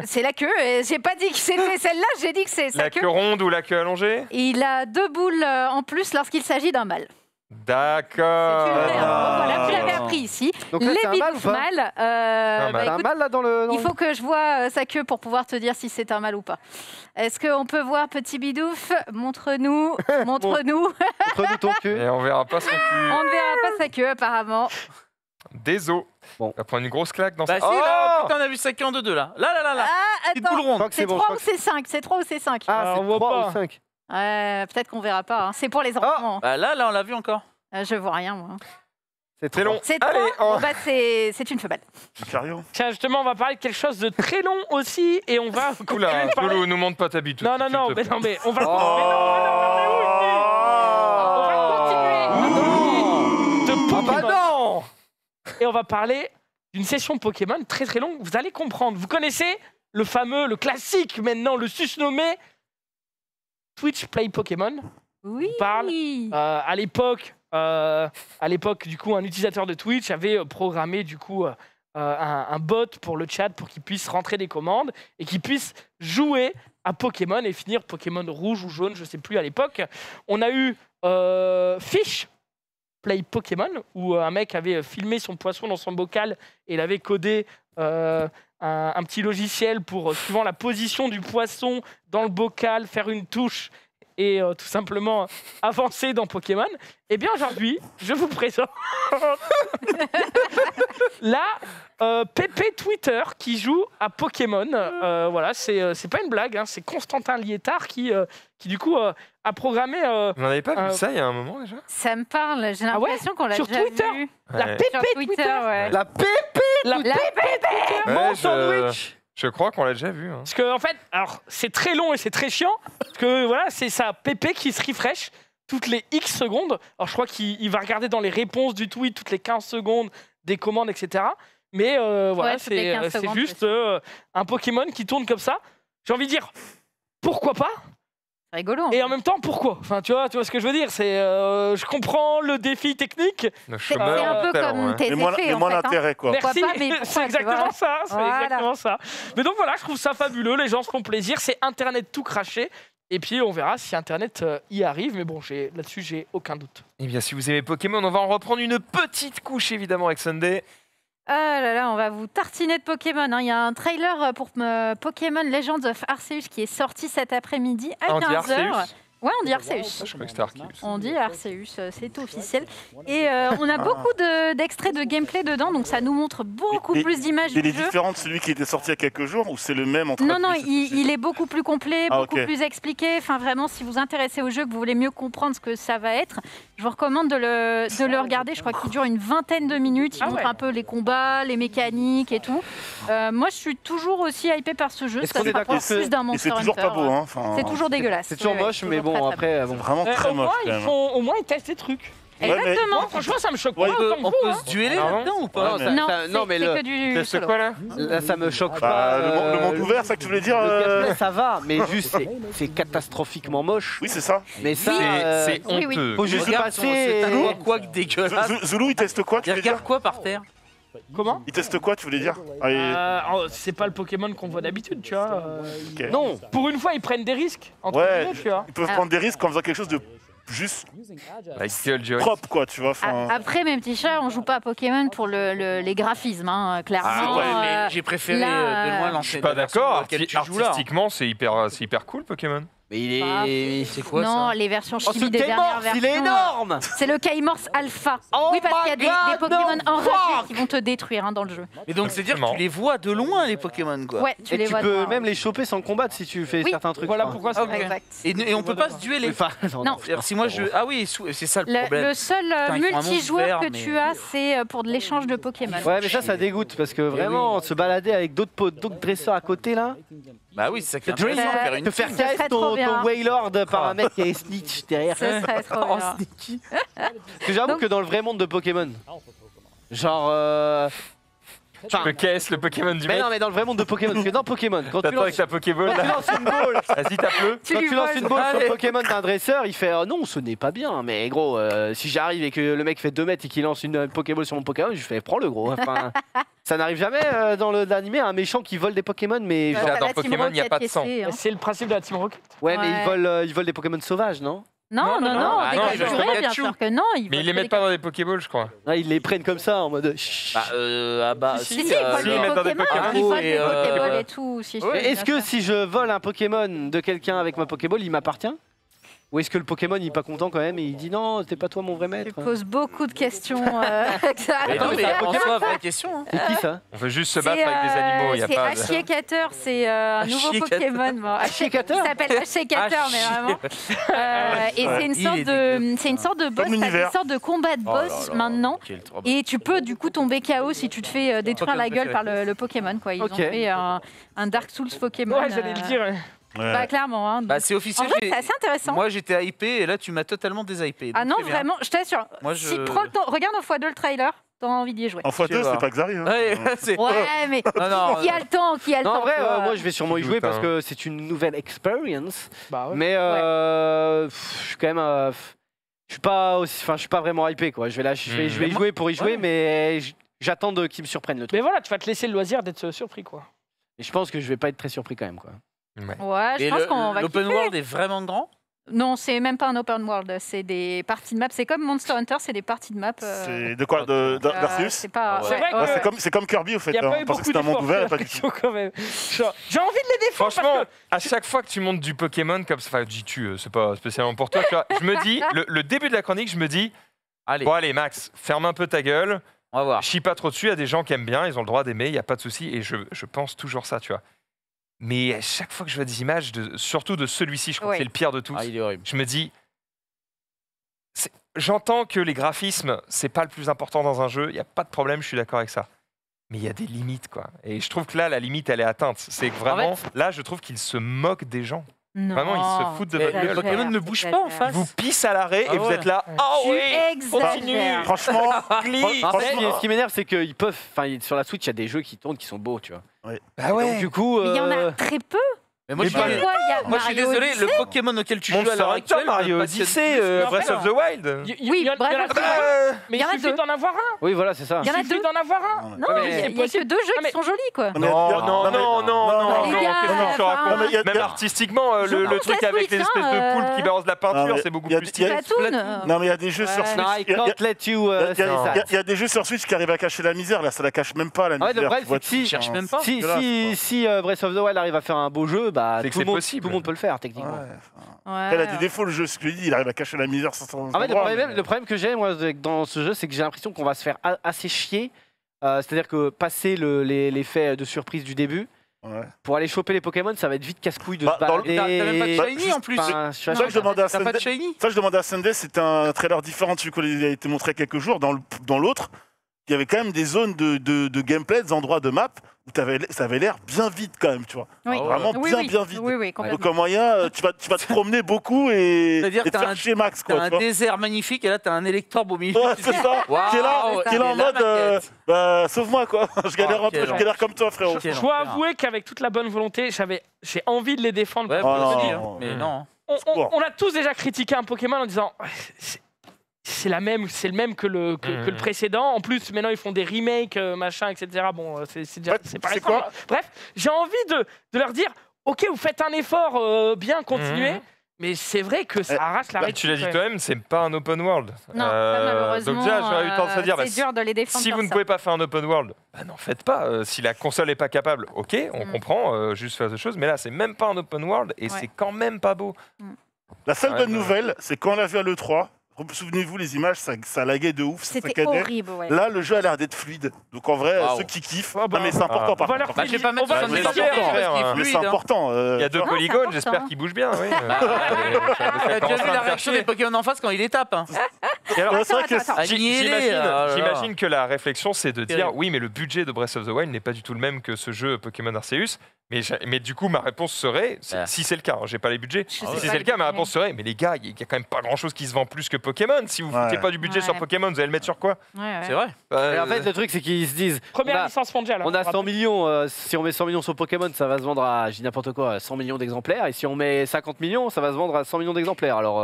C'est la queue. J'ai pas dit que c'était celle-là, j'ai dit que c'est sa queue. La queue ronde ou la queue allongée? Il a 2 boules en plus lorsqu'il s'agit d'un mâle. D'accord. Voilà, je l'avais appris ici. Donc là, les Bidoof mâles. Un mâle là dans le. Il faut que je vois sa queue pour pouvoir te dire si c'est un mâle ou pas. Est-ce qu'on peut voir petit Bidoof? Montre-nous, montre-nous. Montre-nous ton queue. Et on verra pas sa queue. On ne verra pas sa queue apparemment. Désolé. Bon. On va prendre une grosse claque dans sa. Oh là, putain, on a vu sa queue en 2-2 là. Là. Ah, attends. C'est 3 ou c'est 5? C'est 3 ou c'est 5? Ah, c'est 3 ou 5. Peut-être qu'on verra pas, hein. C'est pour les enfants. Bah là, on l'a vu encore. Je vois rien, moi. C'est très long. C'est très long. C'est une femelle. Tiens, justement, on va parler de quelque chose de très long aussi. Et on va. Oula, Colo, nous montre pas ta bite. Non, mais on va. On va continuer de Pokémon. Et on va parler d'une session Pokémon très longue. Vous allez comprendre. Vous connaissez le fameux, le classique maintenant, le susnommé Twitch Play Pokémon. Oui. On parle à l'époque du coup un utilisateur de Twitch avait programmé du coup un bot pour le chat pour qu'il puisse rentrer des commandes et qu'il puisse jouer à Pokémon et finir Pokémon rouge ou jaune, je sais plus à l'époque. On a eu Fish Play Pokémon où un mec avait filmé son poisson dans son bocal et il avait codé un petit logiciel pour, suivant la position du poisson dans le bocal, faire une touche et tout simplement avancer dans Pokémon. Eh bien, aujourd'hui, je vous présente la PP Twitter qui joue à Pokémon. Voilà, c'est pas une blague, hein, c'est Constantin Liétard qui du coup à programmer. Vous n'avez pas vu ça il y a un moment déjà? Ça me parle, j'ai l'impression qu'on l'a déjà vu. La pépé Twitter. La pépé Twitter. Mon sandwich. Je crois qu'on l'a déjà vu. Hein. Parce que, en fait, alors c'est très long et c'est très chiant. Parce que voilà, c'est sa pépé qui se refresh toutes les X secondes. Alors je crois qu'il va regarder dans les réponses du tweet toutes les 15 secondes des commandes, etc. Mais voilà, ouais, c'est juste un Pokémon qui tourne comme ça. J'ai envie de dire, pourquoi pas? Rigolo. Et en même temps, pourquoi? Enfin, tu vois ce que je veux dire. C'est, je comprends le défi technique. C'est un peu comme tes effets, en fait. L'intérêt, quoi. Merci. C'est exactement ça. C'est exactement ça. Mais donc voilà, je trouve ça fabuleux. Les gens se font plaisir. C'est Internet tout craché. Et puis on verra si Internet y arrive, mais bon, là-dessus, j'ai aucun doute. Et bien, si vous aimez Pokémon, on va en reprendre une petite couche, évidemment, avec Sunday. Ah là là, on va vous tartiner de Pokémon. Hein. Il y a un trailer pour Pokémon Legends of Arceus qui est sorti cet après-midi à 15h. Ouais, on dit Arceus. Je crois que c'était Arceus. On dit Arceus, c'est officiel. Et on a beaucoup d'extraits de gameplay dedans, donc ça nous montre beaucoup plus d'images du jeu. Il est différent de celui qui était sorti il y a quelques jours, ou c'est le même entre... Non, non, il est beaucoup plus complet, beaucoup plus expliqué. Enfin, vraiment, si vous vous intéressez au jeu, que vous voulez mieux comprendre ce que ça va être, je vous recommande de le regarder. Je crois qu'il dure une vingtaine de minutes. Il montre un peu les combats, les mécaniques et tout. Moi, je suis toujours aussi hypée par ce jeu. Ça se rapproche plus d'un Monster Hunter. C'est toujours pas beau, hein. C'est toujours dégueulasse. C'est toujours moche, mais bon. Bon, après, vraiment très moche. Au moins, ils testent des trucs. Exactement. Ouais, franchement, ça me choque pas. On peut se dueler là-dedans ou pas? Non, mais c'est quoi là? Là, ça me choque pas. Le monde ouvert, ça que tu voulais dire? Ça va, mais juste, c'est catastrophiquement moche. Oui, c'est ça. Mais ça, c'est honteux. Faut juste passer. Quoi que dégueulasse. Zoulou, il teste quoi? Tu regardes quoi par terre? Comment? Il teste quoi, tu voulais dire? C'est pas le Pokémon qu'on voit d'habitude, tu vois. Okay. Non, pour une fois, ils prennent des risques. Entre guillemets, tu vois. Ils peuvent prendre des risques en faisant quelque chose de juste propre, quoi, tu vois. Après, mes petits chats, on joue pas à Pokémon pour les graphismes, hein, clairement. Ah, ouais, j'ai préféré de loin lancer. Je suis pas d'accord. Artistiquement, c'est hyper cool, Pokémon. Mais il est... C'est quoi ça? Non, les versions chibi des dernières versions... il est énorme. C'est le Kaimorse Alpha. Oui, parce qu'il y a des Pokémon enragés qui vont te détruire dans le jeu. Et donc, c'est-à-dire que tu les vois de loin, les Pokémon, quoi. Ouais, tu les vois de loin. Et tu peux même les choper sans combattre si tu fais certains trucs. Voilà pourquoi c'est... Et on peut pas se dueler. Non. Si moi je... Ah oui, c'est ça le problème. Le seul multijoueur que tu as, c'est pour de l'échange de Pokémon. Ouais, mais ça dégoûte, parce que vraiment, se balader avec d'autres dresseurs à côté, là... Bah oui, c'est ça qui est... Te faire casse ton Wailord par un mec qui est snitch derrière. Ce serait trop bien. Sneaky. J'avoue que dans le vrai monde de Pokémon, genre... Tu me caisses le Pokémon du mec. Mais non, mais dans le vrai monde de Pokémon, parce que dans Pokémon, quand tu lances ta Pokéball, quand tu lances une balle, vas-y, tape-le. Quand tu lances une balle sur Pokémon d'un dresseur, il fait non, ce n'est pas bien. Mais gros, si j'arrive et que le mec fait 2 mètres et qu'il lance une Pokéball sur mon Pokémon, je fais prends-le, gros. Enfin, ça n'arrive jamais dans l'animé un méchant qui vole des Pokémon, mais genre, dans Pokémon, il n'y a pas de sang. C'est le principe de la Team Rocket. Ouais, mais ils volent des Pokémon sauvages, non? Non, non, non, bien sûr que non. Mais ils les mettent pas dans des Pokéballs, je crois. Ils les prennent comme ça en mode. Bah, si, ils volent des Pokéballs et tout. Est-ce que si je vole un Pokémon de quelqu'un avec ma Pokéball, il m'appartient? Ou est-ce que le Pokémon il est pas content quand même et il dit non, c'était pas toi mon vrai maître? Tu poses beaucoup de questions. Non, mais en soi, vraie question. C'est qui ça? On veut juste se battre avec des animaux. C'est Ashiecator, c'est un nouveau Pokémon. Ashiecator. Il s'appelle Ashiecator, mais vraiment. Et c'est une sorte de boss, une sorte de combat de boss maintenant. Et tu peux du coup tomber KO si tu te fais détruire la gueule par le Pokémon. Ils ont fait un Dark Souls Pokémon. Ouais, j'allais le dire. Ouais. Bah clairement, hein. Bah, c'est officiel. En fait, c'est assez intéressant. Moi j'étais hypé et là tu m'as totalement déhypé. Ah non, vraiment, je t'assure. Si regarde en x2 le trailer, t'as envie d'y jouer. En x2, c'est pas Xari. Hein. Ouais, mais qui a le temps, en vrai, moi je vais sûrement y jouer parce que c'est une nouvelle expérience. Bah, ouais. Mais je suis quand même. Je suis pas vraiment hypé, quoi. Je vais y jouer pour y jouer, mais j'attends qu'ils me surprennent le truc. Mais voilà, tu vas te laisser le loisir d'être surpris, quoi. Et je pense que je vais pas être très surpris quand même, quoi. Ouais, je pense qu'on va kiffer. L'open world est vraiment grand? Non, c'est même pas un open world, c'est des parties de map. C'est comme Monster Hunter, c'est des parties de map. C'est de quoi? D'Arceus? C'est pas... C'est comme Kirby, au fait. On pensait que c'était un monde ouvert. J'ai envie de les défendre. Franchement, à chaque fois que tu montes du Pokémon, comme ça, c'est pas spécialement pour toi. Je me dis, le début de la chronique, je me dis, bon allez Max, ferme un peu ta gueule. On va voir. Chie pas trop dessus, il y a des gens qui aiment bien, ils ont le droit d'aimer, il n'y a pas de souci. Et je pense toujours ça, tu vois. Mais à chaque fois que je vois des images, surtout de celui-ci, je crois que c'est le pire de tous, il est horrible. Je me dis... J'entends que les graphismes, c'est pas le plus important dans un jeu, il n'y a pas de problème, je suis d'accord avec ça. Mais il y a des limites, quoi. Et je trouve que là, la limite, elle est atteinte. C'est que vraiment, en fait, là, je trouve qu'ils se moquent des gens. Non. Vraiment, ils se foutent de votre gueule. Le Pokémon ne bouge pas en face. Vous pissez à l'arrêt et vous êtes là. Oh oui, continue. Franchement, ce qui m'énerve, c'est qu'ils peuvent. Sur la Switch, il y a des jeux qui tournent qui sont beaux, tu vois. Ouais. Bah ouais. Donc, du coup, il y en a très peu. Mais moi je suis désolé, le Pokémon auquel tu joues à l'heure actuelle, Mario Odyssey, Breath of the Wild. Oui, mais il suffit d'en avoir un. Oui, voilà, c'est ça. Il suffit d'en avoir un. Non, il n'y a que deux jeux qui sont jolis, quoi. Non. Même artistiquement, le truc avec les espèces de poules qui balancent la peinture, c'est beaucoup plus stylé. Non, mais il y a des jeux sur Switch. Il y a des jeux sur Switch qui arrivent à cacher la misère, là, ça la cache même pas, la misère. Si Breath of the Wild arrive à faire un beau jeu, bah, tout le monde peut le faire techniquement. Il a des défauts, le jeu, ce que je dis, il arrive à cacher la misère sans s'en rendre compte. Le problème que j'ai moi dans ce jeu, c'est que j'ai l'impression qu'on va se faire assez chier. C'est-à-dire que passer l'effet de surprise du début, pour aller choper les Pokémon, ça va être vite casse-couille de se balader. T'as même pas de shiny en plus. Ça, je demandais à Sunday, c'est un trailer différent de celui qui a été montré quelques jours. Dans l'autre, il y avait quand même des zones de gameplay, des endroits de map où ça avait l'air bien vide quand même, tu vois. Oui. Vraiment bien vide. Oui, donc en moyen, tu vas te promener beaucoup et te chercher max. T'as un désert magnifique et là t'as un Electrobe au milieu. Ouais, c'est ça. Wow, qui est là en mode sauve-moi quoi. Je galère un peu, je galère comme toi frérot. Je dois avouer qu'avec toute la bonne volonté, j'ai envie de les défendre. Ouais, mais non. On a tous déjà critiqué un Pokémon en disant... C'est le même que le précédent. En plus, maintenant, ils font des remakes, machin, etc. Bon, c'est pareil. Bref, j'ai envie de leur dire, OK, vous faites un effort, bien, continuez. Mais c'est vrai que ça arrache la réalité. Tu l'as dit toi-même, c'est pas un open world. Non, malheureusement, donc déjà, j'aurais eu tendance à dire, dur de les défendre si vous ne pouvez pas faire un open world, bah, n'en faites pas. Si la console n'est pas capable, OK, on comprend, juste faire des choses. Mais là, c'est même pas un open world et c'est quand même pas beau. La seule bonne nouvelle, c'est qu'on l'a vu à l'E3, souvenez-vous, les images, ça laguait de ouf. C'était horrible, Là, le jeu a l'air d'être fluide. Donc, en vrai, ceux qui kiffent... Ah, mais c'est important, par contre. C'est important. Il y a deux polygones, j'espère qu'ils bougent bien. Tu as vu la réaction des Pokémon en face quand ils les tapent. J'imagine que la réflexion, c'est de dire, oui, mais le budget de Breath of the Wild n'est pas du tout le même que ce jeu Pokémon Arceus. Mais du coup, ma réponse serait, si c'est le cas, j'ai pas les budgets, si c'est le cas, ma réponse serait, mais les gars, il y a quand même pas grand-chose qui se vend plus que Pokémon. Si vous foutez pas du budget sur Pokémon, vous allez le mettre sur quoi? C'est vrai. En fait, le truc, c'est qu'ils se disent... Première licence mondiale. On a 100 millions, si on met 100 millions sur Pokémon, ça va se vendre à, je dis n'importe quoi, 100 millions d'exemplaires. Et si on met 50 millions, ça va se vendre à 100 millions d'exemplaires. Alors,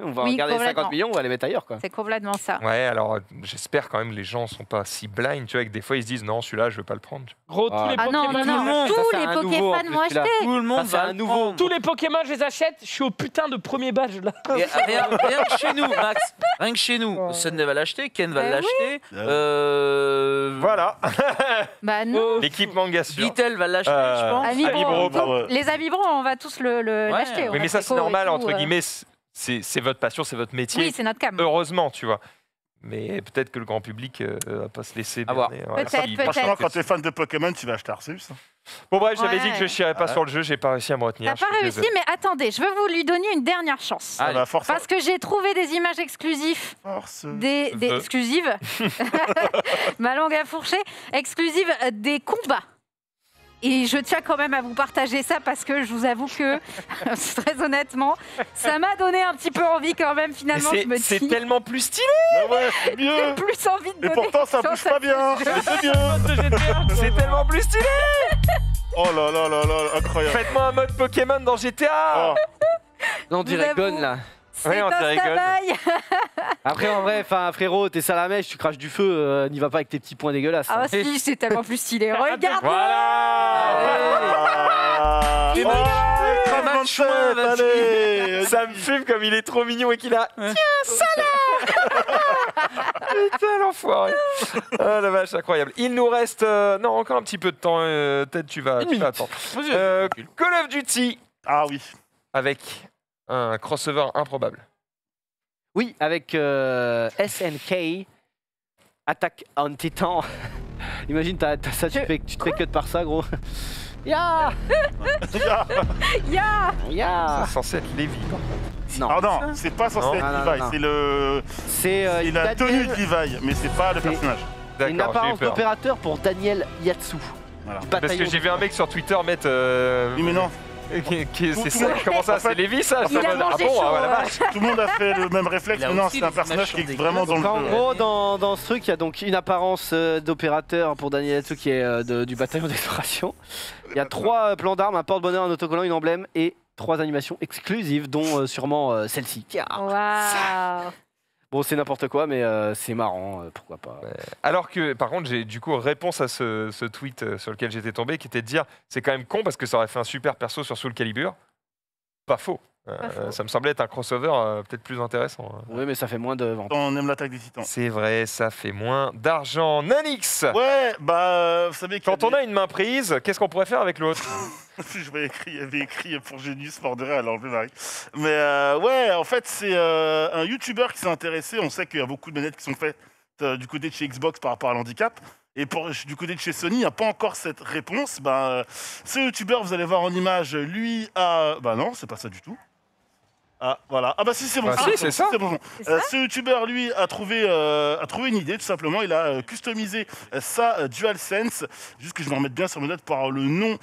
on va regarder 50 millions, on va les mettre ailleurs, quoi. C'est complètement ça. Ouais, alors, j'espère quand même que les gens sont pas si blind, tu vois, que des fois, ils se disent, non, celui-là, je veux pas le prendre. Gros, tous les Pokémon... Pokémon m'ont acheté. Tout le monde va à nouveau. Tous les Pokémon, je les achète. Je suis au putain de premier badge là. Rien que chez nous, Max. Rien que chez nous. Sunday va l'acheter, Ken va l'acheter. Voilà. Bah non. L'équipe manga sûr. Beetle va l'acheter, je pense. Amiibo. Les Amiibo, on va tous l'acheter. Mais ça, c'est normal, entre guillemets. C'est votre passion, c'est votre métier. Oui, c'est notre cam. Heureusement, tu vois. Mais peut-être que le grand public va pas se laisser avoir. Franchement, quand tu es fan de Pokémon, tu vas acheter Arceus. Bon bref, j'avais dit que je ne chierais pas sur le jeu, j'ai pas réussi à me retenir. T'as pas réussi, mais attendez, je veux vous lui donner une dernière chance. Ah, parce que j'ai trouvé des images exclusives, exclusives, ma langue à fourcher, exclusives des combats. Et je tiens quand même à vous partager ça parce que je vous avoue que, très honnêtement, ça m'a donné un petit peu envie quand même finalement. C'est tellement plus stylé. C'est mieux. J'ai plus envie de donner. Et pourtant ça bouge pas bien. C'est tellement plus stylé. Oh là là là là, incroyable. Faites-moi un mode Pokémon dans GTA. Non, direct gun là. Ouais, on Après, en vrai, frérot, t'es sale à mèche, tu craches du feu, n'y va pas avec tes petits points dégueulasses. Ah, si, c'est tellement plus stylé. Regarde. Voilà. Ça me fume comme il est trop mignon et qu'il a. Tiens, salaud. Putain, l'enfoiré. Ah, la vache, incroyable. Il nous reste. Non, encore un petit peu de temps. Peut-être tu vas attendre. Call of Duty. Ah oui. Avec. Un crossover improbable. Oui, avec SNK, Attack on Titan. Imagine, tu te fais cut par ça, gros. Ya ya ya ya. C'est censé être Levi par contre. Non. Ah non, c'est pas censé être Levi, c'est le... C'est la tenue de Levi, mais c'est pas le personnage. Une apparence d'opérateur pour Daniel Yatsu. Voilà. Parce que j'ai vu un mec sur Twitter mettre... Oui mais non. C'est ça, comment ça, c'est Levi ça? Ah bon, la vache. Tout le monde a fait le même réflexe, mais non, c'est un personnage qui est vraiment dans le jeu. En gros, dans ce truc, il y a donc une apparence d'opérateur pour Daniel Yatsu qui est du bataillon d'exploration. Il y a 3 plans d'armes, un porte-bonheur, un autocollant, une emblème et 3 animations exclusives, dont sûrement celle-ci. Waouh! Bon, c'est n'importe quoi, mais c'est marrant, pourquoi pas. Alors que, par contre, j'ai du coup réponse à ce tweet sur lequel j'étais tombé, qui était de dire c'est quand même con parce que ça aurait fait un super perso sur Soul Calibur. Pas faux. Ça me semblait être un crossover peut-être plus intéressant. Oui, mais ça fait moins de ventes. On aime l'attaque des titans. C'est vrai, ça fait moins d'argent. Nanix. Ouais, bah, vous savez... Quand on a une main prise, qu'est-ce qu'on pourrait faire avec l'autre? J'avais écrit pour Genius, pour de rien, alors je Marie. Mais ouais, en fait, c'est un YouTuber qui s'est intéressé. On sait qu'il y a beaucoup de manettes qui sont faites du côté de chez Xbox par rapport à l'handicap. Et du côté de chez Sony, il n'y a pas encore cette réponse. Bah, ce YouTuber, vous allez voir en image, lui a... Bah non, c'est pas ça du tout. Ah, voilà. Ah bah si, c'est bon. Bah, ah, si, c'est ça. Bon. Ce YouTuber, lui, a trouvé une idée, tout simplement. Il a customisé sa DualSense. Juste que je me remette bien sur mes notes par le nom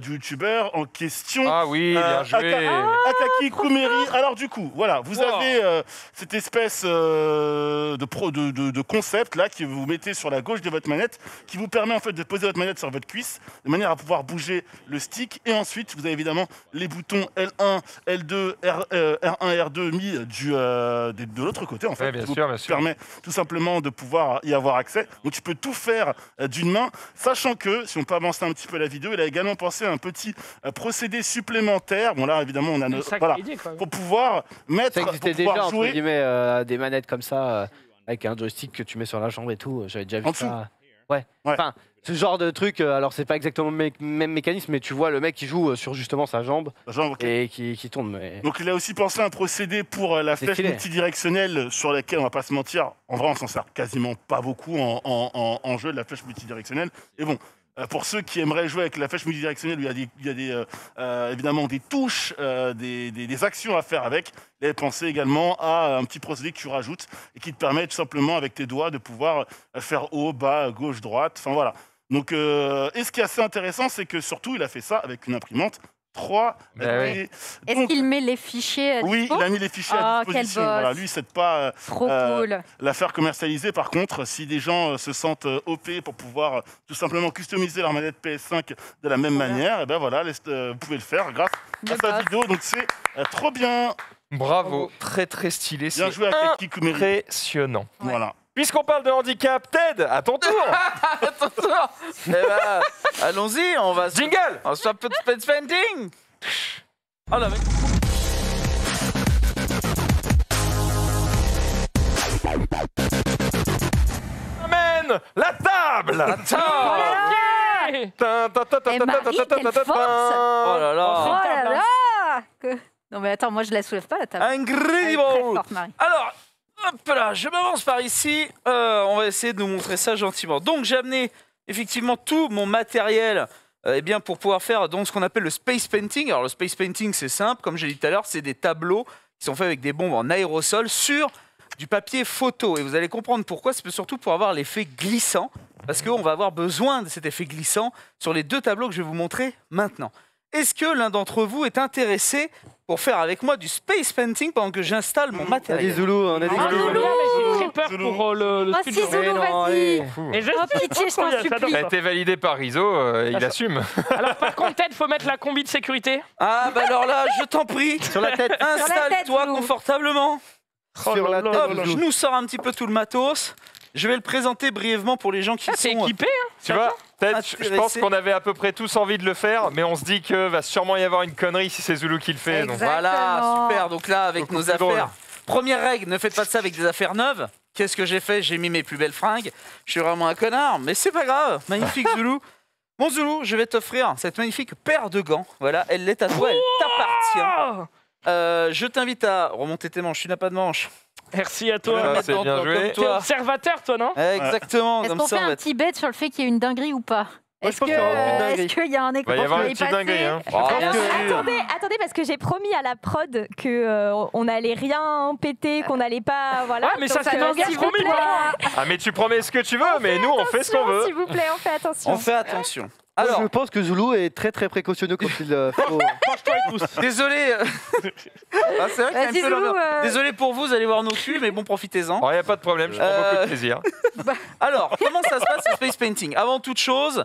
du YouTuber en question. Ah oui, bien joué. Akaki Koumeri. Alors du coup, voilà, vous avez cette espèce de concept là que vous mettez sur la gauche de votre manette, qui vous permet en fait de poser votre manette sur votre cuisse, de manière à pouvoir bouger le stick. Et ensuite, vous avez évidemment les boutons L1, L2, R1 R2 mis de l'autre côté en fait, ouais, bien sûr. Permet tout simplement de pouvoir y avoir accès. Donc tu peux tout faire d'une main, sachant que, si on peut avancer un petit peu la vidéo, il a également pensé à un petit procédé supplémentaire. Bon là évidemment on a nos, voilà, idée, quoi, pour pouvoir mettre, pour pouvoir déjà, jouer des manettes comme ça avec un joystick que tu mets sur la jambe et tout. J'avais déjà vu ça. Ouais. Enfin, ce genre de truc, alors c'est pas exactement le même mécanisme, mais tu vois le mec qui joue sur justement sa jambe, okay, et qui tourne. Mais... Donc il a aussi pensé à un procédé pour la flèche multidirectionnelle sur laquelle, on va pas se mentir, en vrai on s'en sert quasiment pas beaucoup en jeu, de la flèche multidirectionnelle. Et bon, pour ceux qui aimeraient jouer avec la flèche multidirectionnelle, il y a évidemment des touches, des actions à faire avec. Il avait pensé également à un petit procédé que tu rajoutes et qui te permet tout simplement avec tes doigts de pouvoir faire haut, bas, gauche, droite, enfin voilà. Donc, et ce qui est assez intéressant, c'est que surtout, il a fait ça avec une imprimante 3D. Oui. Est-ce qu'il met les fichiers à disposition? Oui, il a mis les fichiers à disposition. Voilà, lui, c'est pas l'affaire commercialisée. Par contre, si des gens se sentent OP pour pouvoir tout simplement customiser leur manette PS5 de la même manière, et ben voilà, vous pouvez le faire grâce à cette vidéo. Donc, c'est trop bien. Bravo, très très stylé. Bien joué à Kikoumeri. Impressionnant. Ouais. Voilà. Puisqu'on parle de handicap, Ted, à ton tour. À ton tour. Bah, allons-y, on va... Jingle. On se fait un peu de space painting. Oh là, mec. Amène la table. La table. Et Marie, quelle force. Oh là là. Oh là là. Non mais attends, moi je la soulève pas la table. Incredible. Alors... Hop là, je m'avance par ici. On va essayer de nous montrer ça gentiment. Donc j'ai amené effectivement tout mon matériel pour pouvoir faire donc, ce qu'on appelle le space painting. Alors le space painting, c'est simple. Comme j'ai dit tout à l'heure, c'est des tableaux qui sont faits avec des bombes en aérosol sur du papier photo. Et vous allez comprendre pourquoi. C'est surtout pour avoir l'effet glissant. Parce qu'on va avoir besoin de cet effet glissant sur les 2 tableaux que je vais vous montrer maintenant. Est-ce que l'un d'entre vous est intéressé pour faire avec moi du space painting pendant que j'installe mon matériel? On a des Zoulous. J'ai très peur pour le studio. Oh si, Zoulou, vas-y. Et je t'en supplie. Ça a été validé par Rizo, il assume. Alors par contre, Ted, faut mettre la combi de sécurité. Ah bah alors là, je t'en prie. Sur la tête. Installe-toi confortablement. Sur la tête. Je nous sors un petit peu tout le matos. Je vais le présenter brièvement pour les gens qui sont... C'est équipé, hein. Tu vois, je pense qu'on avait à peu près tous envie de le faire, mais on se dit que va sûrement y avoir une connerie si c'est Zoulou qui le fait. Donc. Voilà, super. Donc là, avec nos affaires... Drôle. Première règle, ne faites pas de ça avec des affaires neuves. Qu'est-ce que j'ai fait? J'ai mis mes plus belles fringues. Je suis vraiment un connard, mais c'est pas grave. Magnifique, Zoulou. Mon Zoulou, je vais t'offrir cette magnifique paire de gants. Voilà, elle l'est à toi, elle t'appartient. Je t'invite à remonter tes manches. Tu n'as pas de manches. Merci à toi. C'est bien joué. T'es observateur, toi, non? Exactement. Est-ce qu'on fait un petit bet sur le fait qu'il y ait une dinguerie ou pas? Est-ce qu'il y a un écran? Il va y avoir un petit dinguerie. Hein. Oh. Alors, attendez, attendez, parce que j'ai promis à la prod qu'on n'allait rien péter, qu'on n'allait pas... Voilà. Ah, mais donc, ça, c'est un engagement promis, moi. Ah, mais tu promets ce que tu veux, mais nous, on fait ce qu'on veut. S'il vous plaît, on fait attention. On fait attention. Alors, je pense que Zoulou est très précautionneux quand il faut... Désolé. Ah, c'est vrai qu'il y a un peu l'honneur. Désolé pour vous, vous allez voir nos culs, mais bon, profitez-en. Il n'y a pas de problème, je prends beaucoup de plaisir. Alors, comment ça se passe le space painting? Avant toute chose,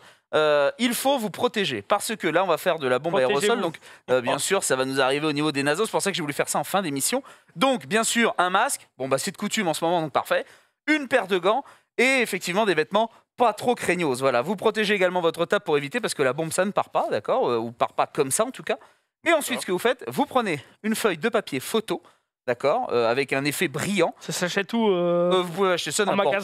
il faut vous protéger, parce que là, on va faire de la bombe aérosol. Donc, bien sûr, ça va nous arriver au niveau des naseaux. C'est pour ça que j'ai voulu faire ça en fin d'émission. Donc, bien sûr, un masque. Bon, bah, c'est de coutume en ce moment, donc parfait. Une paire de gants et effectivement des vêtements pas trop craignos. Voilà, vous protégez également votre table pour éviter, parce que la bombe, ça ne part pas, d'accord, ou part pas comme ça en tout cas. Et ensuite, ce que vous faites, vous prenez une feuille de papier photo, d'accord, avec un effet brillant. Ça s'achète où vous pouvez acheter ça n'importe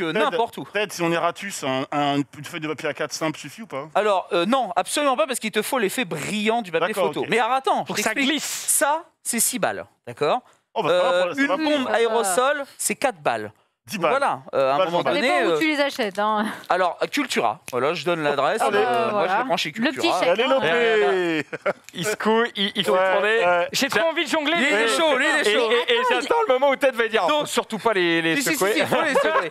où. N'importe où. Peut-être si on est ratus, une feuille de papier A4 simple suffit ou pas? Alors, non, absolument pas, parce qu'il te faut l'effet brillant du papier photo. Okay. Mais alors, attends, pour que ça glisse. Ça, c'est 6 balles, d'accord. Une bombe aérosol, c'est 4 balles. Voilà, à un moment donné... Ça dépend où tu les achètes. Hein. Alors, Cultura. Voilà, je donne l'adresse. Moi, je les prends chez Cultura. Le petit chèque. Allez, il se couille, il faut tourner. J'ai trop envie de jongler. Il est chaud, lui, il est chaud. Et j'attends le moment où Ted va dire... Donc, surtout pas les secouer. Si, faut les secouer.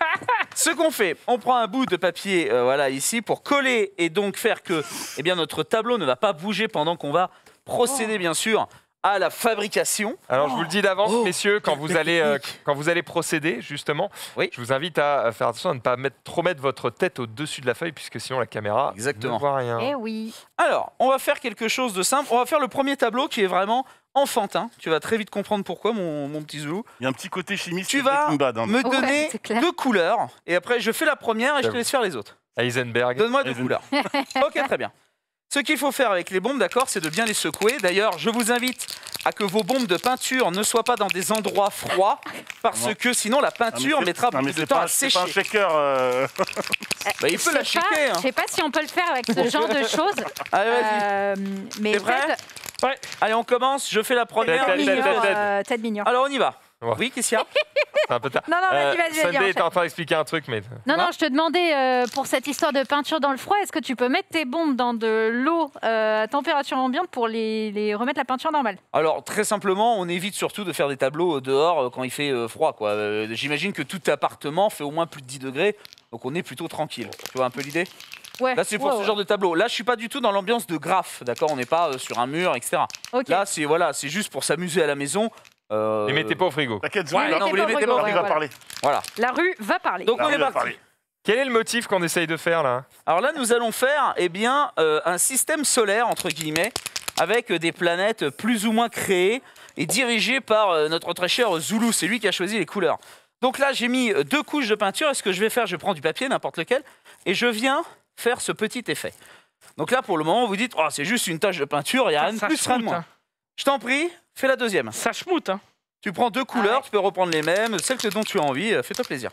Ce qu'on fait, on prend un bout de papier, voilà, ici, pour coller et donc faire que eh bien, notre tableau ne va pas bouger pendant qu'on va procéder, bien sûr, à la fabrication. Alors, je vous le dis d'avance, messieurs, quand vous allez procéder, justement, je vous invite à faire attention à ne pas trop mettre votre tête au-dessus de la feuille, puisque sinon la caméra ne voit rien. Eh oui. Alors, on va faire quelque chose de simple. On va faire le premier tableau qui est vraiment enfantin. Tu vas très vite comprendre pourquoi, mon petit Zoulou. Il y a un petit côté chimiste. Tu vas me donner deux couleurs, et après, je fais la première et je te laisse faire les autres. Heisenberg. Donne-moi deux couleurs. Ok, très bien. Ce qu'il faut faire avec les bombes, d'accord, c'est de bien les secouer. D'ailleurs, je vous invite à que vos bombes de peinture ne soient pas dans des endroits froids, parce que sinon la peinture mettra beaucoup de temps à sécher. C'est pas un shaker. Bah, il peut la shaker. Je sais pas si on peut le faire avec ce genre de choses. Allez, vas-y. T'es prêt? Ouais. Allez, on commence. Je fais la première. Ted Mignon. Alors, on y va. Oui, Christian. Non, non, vas-y. Sunday est en train d'expliquer un truc, mais... Non, non, je te demandais, pour cette histoire de peinture dans le froid, est-ce que tu peux mettre tes bombes dans de l'eau à température ambiante pour les remettre la peinture normale? Alors, très simplement, on évite surtout de faire des tableaux dehors quand il fait froid, quoi. J'imagine que tout appartement fait au moins plus de 10 degrés, donc on est plutôt tranquille. Tu vois un peu l'idée? Ouais. Là, c'est pour ce genre de tableau. Là, je suis pas du tout dans l'ambiance de graphe, d'accord? On n'est pas sur un mur, etc. Okay. Là, c'est juste pour s'amuser à la maison. Les mettez pas au frigo. T'inquiète, non, vous les mettez pas au frigo. La rue va parler. Voilà. La rue va parler. Donc on est parti. Quel est le motif qu'on essaye de faire là? Alors là, nous allons faire, eh bien, un système solaire entre guillemets, avec des planètes plus ou moins créées et dirigées par notre très cher Zoulou. C'est lui qui a choisi les couleurs. Donc là, j'ai mis deux couches de peinture. Et ce que je vais faire, je prends du papier, n'importe lequel, et je viens faire ce petit effet. Donc là, pour le moment, vous dites, oh, c'est juste une tache de peinture. Il n'y a rien de plus, rien de moins. Je t'en prie, fais la deuxième. Ça schmoute, hein. Tu prends deux couleurs, tu peux reprendre les mêmes, celles dont tu as envie, fais-toi plaisir.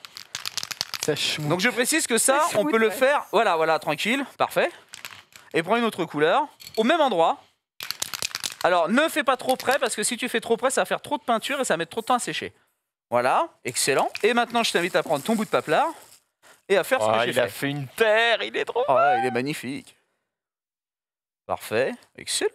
Ça schmoute. Donc je précise que ça, on peut le faire, voilà, tranquille, parfait. Et prends une autre couleur, au même endroit. Alors ne fais pas trop près, parce que si tu fais trop près, ça va faire trop de peinture et ça va mettre trop de temps à sécher. Voilà, excellent. Et maintenant, je t'invite à prendre ton bout de paplard et à faire ce que j'ai fait. Il a fait une terre, il est trop beau. Il est magnifique. Parfait, excellent.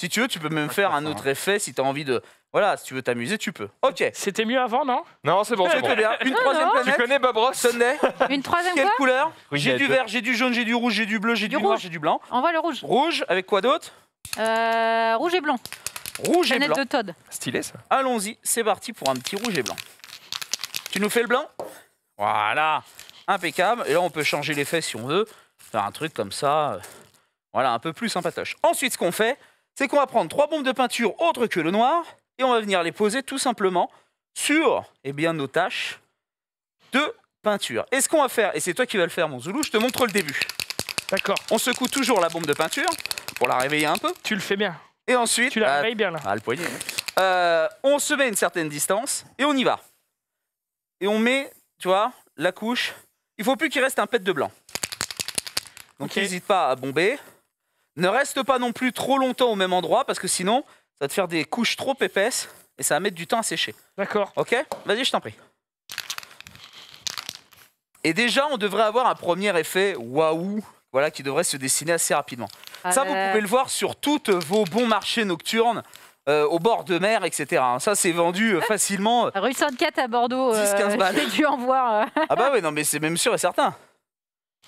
Si tu veux, tu peux même faire un autre effet si tu as envie de... Voilà, si tu veux t'amuser, tu peux. Ok. C'était mieux avant, non? Non, c'est bon, c'est bon. Bien. Une troisième planète. Tu connais Bob Ross, Sunday? Une troisième Quelle couleur? J'ai du vert, j'ai du jaune, j'ai du rouge, j'ai du bleu, j'ai du noir, j'ai du blanc. On voit le rouge. Rouge, avec quoi d'autre? Rouge et blanc. Rouge et blanc. Planète de Todd. Stylé, ça. Allons-y, c'est parti pour un petit rouge et blanc. Tu nous fais le blanc? Voilà. Impeccable. Et là, on peut changer l'effet si on veut. Faire un truc comme ça. Voilà, un peu plus sympatoche. Ensuite, ce qu'on fait... c'est qu'on va prendre trois bombes de peinture autres que le noir et on va venir les poser tout simplement sur nos taches de peinture. Et ce qu'on va faire, et c'est toi qui vas le faire, mon Zoulou, je te montre le début. D'accord. On secoue toujours la bombe de peinture pour la réveiller un peu. Tu le fais bien. Et ensuite... Tu la réveilles bien, là. Ah, le poignet. On se met à une certaine distance et on y va. Et on met, tu vois, la couche. Il ne faut plus qu'il reste un pet de blanc. Donc, n'hésite pas à bomber. Ne reste pas non plus trop longtemps au même endroit, parce que sinon, ça va te faire des couches trop épaisses et ça va mettre du temps à sécher. D'accord. Ok? Vas-y, je t'en prie. Et déjà, on devrait avoir un premier effet waouh, voilà, qui devrait se dessiner assez rapidement. Ah ça, vous pouvez le voir sur tous vos bons marchés nocturnes, au bord de mer, etc. Ça, c'est vendu facilement. Rue 54 à Bordeaux, 10-15 balles. J'ai dû en voir. Ah bah oui, non, mais c'est même sûr et certain.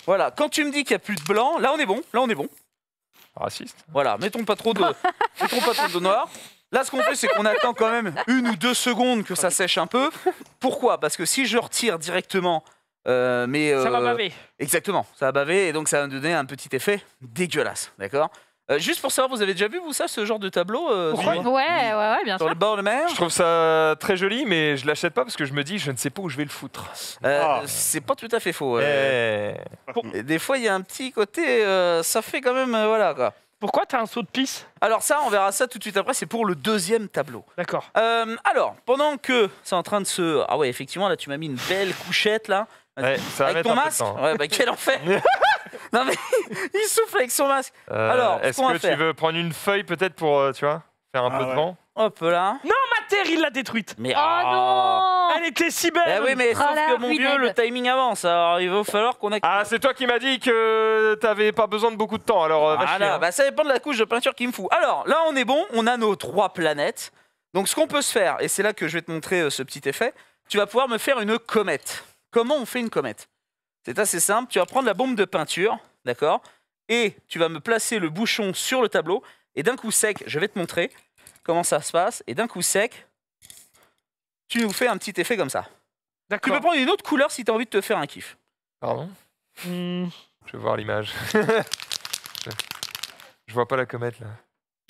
Voilà, quand tu me dis qu'il n'y a plus de blanc, là on est bon, là on est bon. Raciste. Voilà, mettons pas trop de, mettons pas trop de noir. Là, ce qu'on fait, c'est qu'on attend quand même 1 ou 2 secondes que ça sèche un peu. Pourquoi? Parce que si je retire directement... ça va baver. Exactement, ça va baver et donc ça va nous donner un petit effet dégueulasse, d'accord? Juste pour savoir, vous avez déjà vu, vous, ça, ce genre de tableau ouais, bien sûr. Sur le bord de mer. Je trouve ça très joli, mais je l'achète pas parce que je me dis, je ne sais pas où je vais le foutre. C'est pas tout à fait faux. Des fois, il y a un petit côté, ça fait quand même, voilà, quoi. Pourquoi t'as un saut de pisse? Alors ça, on verra ça tout de suite après, c'est pour le deuxième tableau. D'accord. Alors, pendant que c'est en train de se... Ah ouais, effectivement, là, tu m'as mis une belle couchette, là. Ouais, ça va avec ton masque, ouais, bah, quel enfer. Non mais, il souffle avec son masque. Alors, est-ce que tu veux prendre une feuille peut-être pour, tu vois, faire un peu de vent? Hop là. Non, ma terre, il l'a détruite. Mais non, elle était si belle. Eh oui, mais sauf que mon vieux, le timing avance. Alors, il va falloir qu'on ait... Ah, c'est toi qui m'as dit que t'avais pas besoin de beaucoup de temps. Alors, va chier, hein. Bah, ça dépend de la couche de peinture qui me fout. Alors, là, on est bon. On a nos 3 planètes. Donc, ce qu'on peut se faire, et c'est là que je vais te montrer ce petit effet, tu vas pouvoir me faire une comète. Comment on fait une comète? C'est assez simple. Tu vas prendre la bombe de peinture, d'accord? Et tu vas me placer le bouchon sur le tableau. Et d'un coup sec, je vais te montrer comment ça se passe. Et d'un coup sec, tu nous fais un petit effet comme ça. Tu peux prendre une autre couleur si tu as envie de te faire un kiff. Pardon? Je veux voir l'image. Je vois pas la comète, là.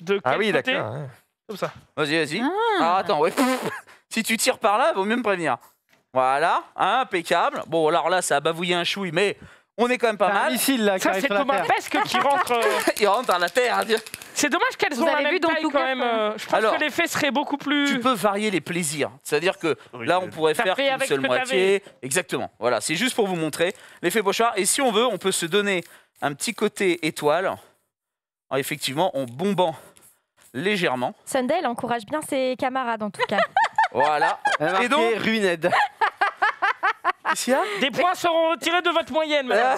De ah oui, d'accord. Ouais. Comme ça. Vas-y, vas-y. Ah, attends, ouais. Si tu tires par là, vaut mieux me prévenir. Voilà, impeccable. Bon, alors là, ça a bavouillé un chouille, mais on est quand même pas mal. Missile, là, ça, c'est Thomas Pesque qui rentre... Il rentre dans la terre, Dieu. C'est dommage qu'elles ont la même taille quand même. Je pense que l'effet serait beaucoup plus... Tu peux varier les plaisirs. C'est-à-dire que là, on pourrait faire qu'une seule moitié. Exactement. Voilà, c'est juste pour vous montrer l'effet pochard. Et si on veut, on peut se donner un petit côté étoile. Alors, effectivement, en bombant légèrement. Sunday, elle encourage bien ses camarades, en tout cas. Voilà. Et donc... Runed. Des points seront retirés de votre moyenne, madame.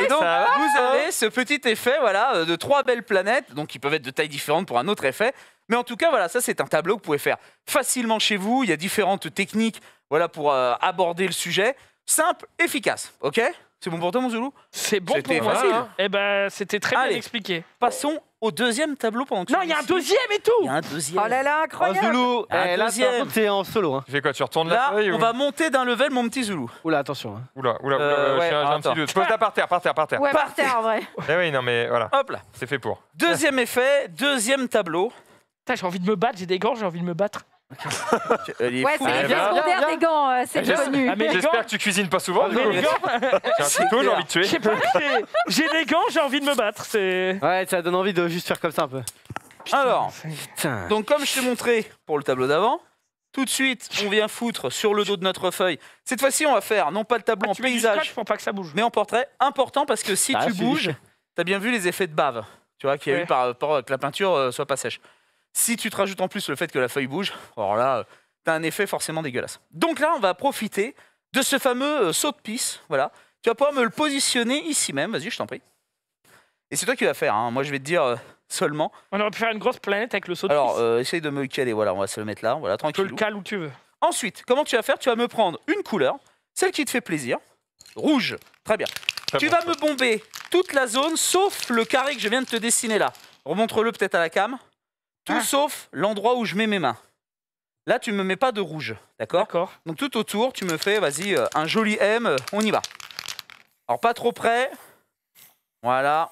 Et donc, vous avez ce petit effet, voilà, de 3 belles planètes, donc qui peuvent être de tailles différentes pour un autre effet. Mais en tout cas, voilà, ça, c'est un tableau que vous pouvez faire facilement chez vous. Il y a différentes techniques, voilà, pour aborder le sujet. Simple, efficace, ok? C'est bon pour toi, mon Zoulou? C'est bon pour moi. Hein. Eh ben, c'était très bien expliqué. Passons au deuxième tableau pendant que... Non, il y a un deuxième et tout. Il y a un deuxième. Oh là là, incroyable. Oh, Zoulou, là, t'es en solo. Hein. Tu fais quoi? Tu retournes la feuille? Là, on va monter d'un level, mon petit Zoulou. Oula, attention. Hein. Oula, ouais, j'ai un petit... Pose-la par terre, par terre, par terre. Ouais, par terre, en vrai. Eh oui, non, mais voilà. Hop là. C'est fait pour. Deuxième effet, deuxième tableau. Putain, j'ai envie de me battre, j'ai des gants, j'ai envie de me battre. Ouais, c'est les secondaires des gants, c'est connu. J'espère que tu cuisines pas souvent. J'ai des gants, j'ai envie de tuer. J'ai des gants, j'ai envie de me battre. Ouais, ça donne envie de juste faire comme ça un peu. Alors, donc comme je t'ai montré pour le tableau d'avant, tout de suite, on vient foutre sur le dos de notre feuille. Cette fois-ci, on va faire non pas le tableau en paysage, mais en portrait. Important parce que si tu bouges, t'as bien vu les effets de bave, tu vois, qu'il y a eu par rapport que la peinture soit pas sèche. Si tu te rajoutes en plus le fait que la feuille bouge, alors là, t'as un effet forcément dégueulasse. Donc là, on va profiter de ce fameux saut de pisse. Voilà. Tu vas pouvoir me le positionner ici même. Vas-y, je t'en prie. Et c'est toi qui vas faire. Hein. Moi, je vais te dire seulement. On aurait pu faire une grosse planète avec le saut de pisse. Alors, essaye de me caler. Voilà, on va se le mettre là. Voilà, tranquille. Tu le cales où tu veux. Ensuite, comment tu vas faire? Tu vas me prendre une couleur, celle qui te fait plaisir. Rouge. Très bien. Tu vas me bomber toute la zone, sauf le carré que je viens de te dessiner là. Remontre-le peut-être à la cam. Tout sauf l'endroit où je mets mes mains. Là, tu ne me mets pas de rouge, d'accord? Donc tout autour, tu me fais, vas-y, un joli M, on y va. Alors pas trop près, voilà.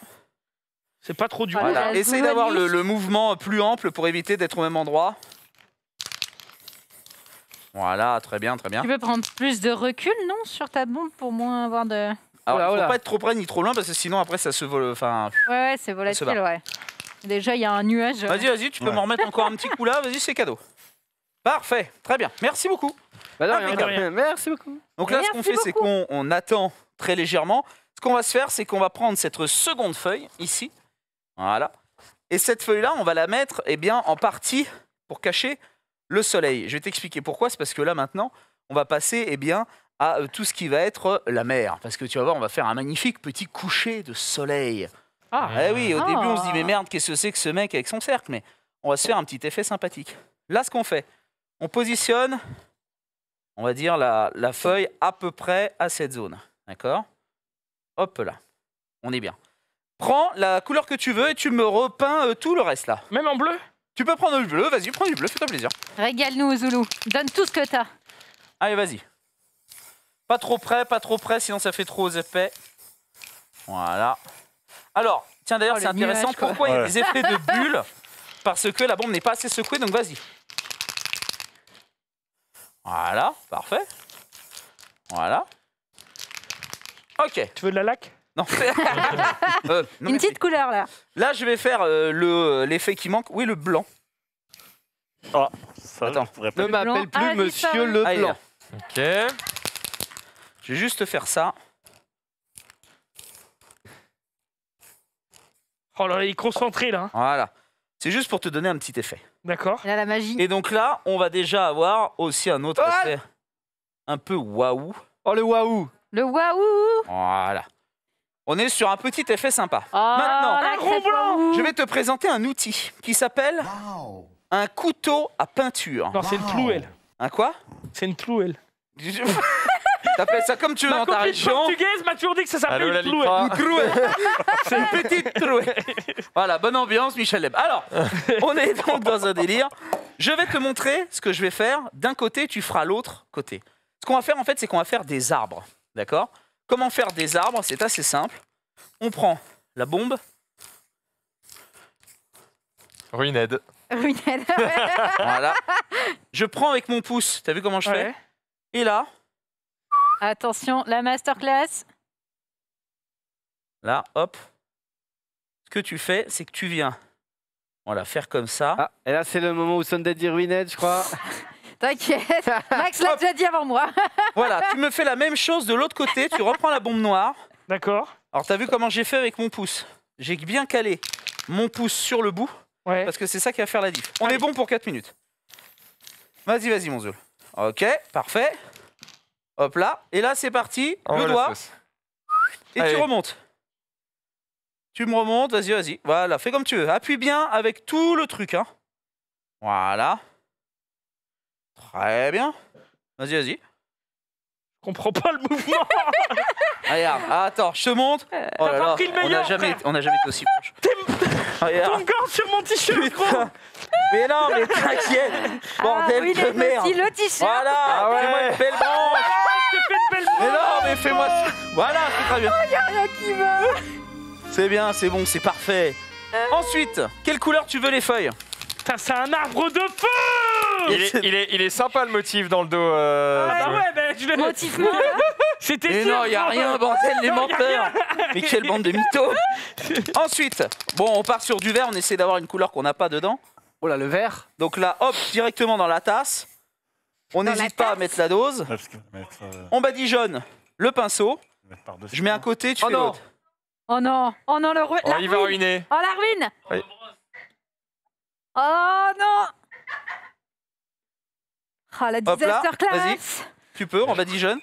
C'est pas trop dur. Voilà. Essaye d'avoir le mouvement plus ample pour éviter d'être au même endroit. Voilà, très bien, très bien. Tu peux prendre plus de recul, non, sur ta bombe pour moins avoir de... Alors, il ne faut pas être trop près ni trop loin, parce que sinon, après, ça se vole... Enfin, ouais, c'est volatile, ouais. Déjà, il y a un nuage. Vas-y, vas-y, tu peux m'en remettre encore un petit coup là. Vas-y, c'est cadeau. Parfait, très bien. Merci beaucoup. Bah non, rien. Merci beaucoup. Donc là, ce qu'on fait, c'est qu'on attend très légèrement. Ce qu'on va se faire, c'est qu'on va prendre cette seconde feuille, ici. Voilà. Et cette feuille-là, on va la mettre, eh bien, en partie pour cacher le soleil. Je vais t'expliquer pourquoi. C'est parce que là, maintenant, on va passer eh bien, à tout ce qui va être la mer. Parce que tu vas voir, on va faire un magnifique petit coucher de soleil. Ah eh oui, au début, on se dit, mais merde, qu'est-ce que c'est que ce mec avec son cercle? Mais on va se faire un petit effet sympathique. Là, ce qu'on fait, on positionne, on va dire, la feuille à peu près à cette zone. D'accord? Hop là, on est bien. Prends la couleur que tu veux et tu me repeins tout le reste là. Même en bleu? Tu peux prendre du bleu, vas-y, prends du bleu, fais-toi plaisir. Régale-nous, Zoulou. Donne tout ce que t'as. Allez, vas-y. Pas trop près, sinon ça fait trop épais. Voilà. Alors, tiens d'ailleurs, c'est intéressant. Pourquoi il y a des effets de bulles? Parce que la bombe n'est pas assez secouée, donc vas-y. Voilà, parfait. Voilà. Ok. Tu veux de la laque? Non. Non. Une petite couleur, là. Là, je vais faire l'effet qui manque. Oui, le blanc. Ah, ça, attends. Ne m'appelle plus Monsieur Le Blanc. Ok. Je vais juste faire ça. Oh là là, il est concentré, là. Voilà. C'est juste pour te donner un petit effet. D'accord. Là, la magie. Et donc là, on va déjà avoir aussi un autre effet un peu waouh. Oh, le waouh. Le waouh. Voilà. On est sur un petit effet sympa. Oh, maintenant, un gros blanc. Je vais te présenter un outil qui s'appelle un couteau à peinture. Non, c'est une trouelle. Un quoi? C'est une trouelle. T'appelles ça comme tu veux dans ta région. Ma copine portugaise m'a toujours dit que ça s'appelle une trouelle. C'est une petite trouelle. Voilà, bonne ambiance, Michel Leb. Alors, on est donc dans un délire. Je vais te montrer ce que je vais faire. D'un côté, tu feras l'autre côté. Ce qu'on va faire, en fait, c'est qu'on va faire des arbres. D'accord? Comment faire des arbres? C'est assez simple. On prend la bombe. Ruined. Ruined. Voilà. Je prends avec mon pouce. T'as vu comment je fais? Et là. Attention, la masterclass. Là, hop. Ce que tu fais, c'est que tu viens. On va la faire comme ça. Ah, et là, c'est le moment où Sunday dit Ruined, je crois. T'inquiète, Max l'a déjà dit avant moi. Voilà, tu me fais la même chose de l'autre côté, tu reprends la bombe noire. D'accord. Alors, t'as vu comment j'ai fait avec mon pouce? J'ai bien calé mon pouce sur le bout, parce que c'est ça qui va faire la diff. On est bon pour 4 minutes. Vas-y, vas-y, mon Zoul. Ok, parfait. Hop là, et là, c'est parti, le doigt. Et tu remontes. Tu me remontes, vas-y, vas-y. Voilà, fais comme tu veux. Appuie bien avec tout le truc. Hein. Voilà. Très bien. Vas-y, vas-y. Je comprends pas le mouvement. Regarde, attends, je te montre. Oh là là, pris le meilleur, on n'a jamais été aussi proche. Ton corps sur mon t-shirt, gros. Mais non, mais t'inquiète. Bordel de merde. Le t-shirt. Voilà, fais-moi une belle branche. Je te fais une belle branche. Mais non, mais fais-moi... Voilà, c'est très bien. Regarde, là qui va. C'est bien, c'est bon, c'est parfait. Ensuite, quelle couleur tu veux les feuilles? Putain, c'est un arbre de feu. Il est sympa le motif dans le dos. Ouais, motif noir. Mais non, il n'y a rien, bordel, les menteurs. Mais quelle bande de mythos. Ensuite, bon, on part sur du vert, on essaie d'avoir une couleur qu'on n'a pas dedans. Oh là, le vert. Donc là, hop, directement dans la tasse. On n'hésite pas à mettre la dose. On badigeonne le pinceau. Je mets un côté, tu fais l'autre. Oh non, oh non, il va ruiner. Oh la ruine. Oh non. Oh, la disaster class. Vas-y, tu peux, on va dire jeune.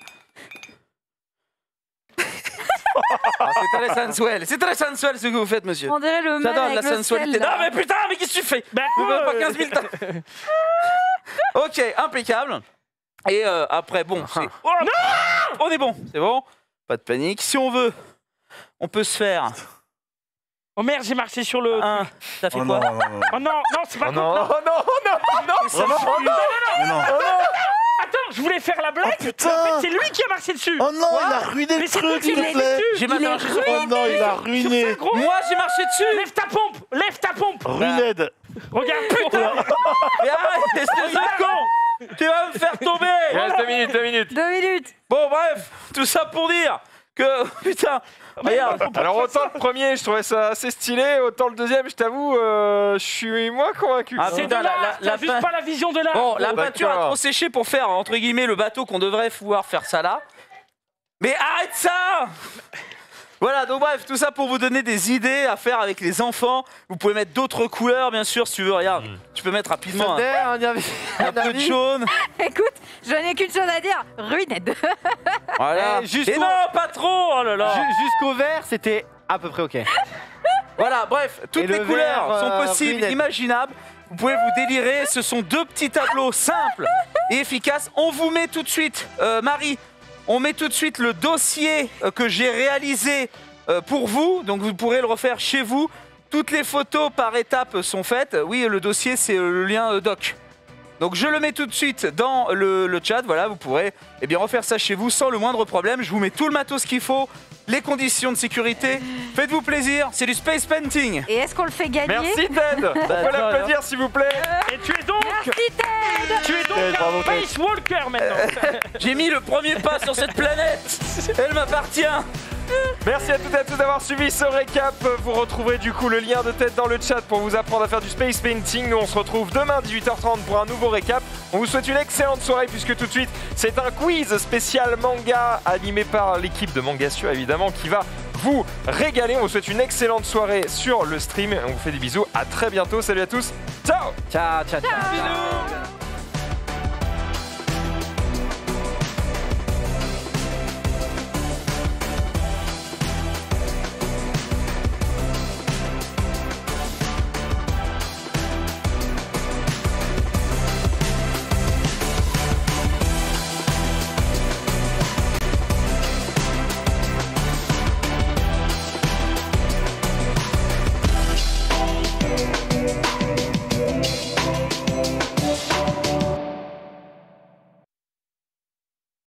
C'est très sensuel, c'est très sensuel ce que vous faites, monsieur. On dirait le mec avec la sensualité. Non mais putain, mais qu'est-ce que tu fais? Vous ne pas 15 000 temps. Ok, impeccable. Et après, bon, oh, non, on est bon, c'est bon. Pas de panique. Si on veut, on peut se faire... Oh merde, j'ai marché sur le... T'as fait quoi? Oh non, non, c'est pas... Oh non, non, non, non. Attends, je voulais faire la blague, c'est lui qui a marché dessus. Oh non, il a ruiné le truc, s'il te plaît. J'ai marché dessus. Oh non, il a ruiné. Moi, j'ai marché dessus. Lève ta pompe, lève ta pompe. Ruined. Regarde, putain. Mais arrête, espèce de con. Tu vas me faire tomber. Il reste 2 minutes. Bon, bref, tout ça pour dire... Que putain, regarde. Alors autant le premier, je trouvais ça assez stylé, autant le deuxième, je t'avoue, je suis moins convaincu. Ah, c'est de l'art, t'as juste pas la vision de l'art. Bon, la peinture a trop séché pour faire entre guillemets le bateau qu'on devrait pouvoir faire ça là. Mais arrête ça. Voilà, donc bref, tout ça pour vous donner des idées à faire avec les enfants. Vous pouvez mettre d'autres couleurs, bien sûr, si tu veux. Regarde, tu peux mettre rapidement un peu de jaune. Écoute, je n'ai qu'une chose à dire, ruinette. Voilà. Et non, pas trop. Oh là là. Jusqu'au vert, c'était à peu près OK. Voilà, bref, toutes les couleurs sont possibles, imaginables. Vous pouvez vous délirer. Ce sont deux petits tableaux simples et efficaces. On vous met tout de suite, Marie, on met tout de suite le dossier que j'ai réalisé pour vous. Donc vous pourrez le refaire chez vous. Toutes les photos par étapes sont faites. Oui, le dossier, c'est le lien doc. Donc je le mets tout de suite dans le chat. Voilà, vous pourrez refaire ça chez vous sans le moindre problème. Je vous mets tout le matos qu'il faut. Les conditions de sécurité, faites-vous plaisir, c'est du space painting. Et est-ce qu'on le fait gagner? Merci Ted. On peut l'applaudir s'il vous plaît. Et tu es donc... Merci Ted. Tu es donc un space walker maintenant. J'ai mis le premier pas sur cette planète. Elle m'appartient. Merci à toutes d'avoir suivi ce récap. Vous retrouverez du coup le lien de tête dans le chat pour vous apprendre à faire du space painting. Nous on se retrouve demain 18h30 pour un nouveau récap. On vous souhaite une excellente soirée puisque tout de suite c'est un quiz spécial manga animé par l'équipe de Mangasio évidemment qui va vous régaler. On vous souhaite une excellente soirée sur le stream. On vous fait des bisous. À très bientôt. Salut à tous. Ciao. Ciao. Ciao. Ciao. Ciao. Bisous.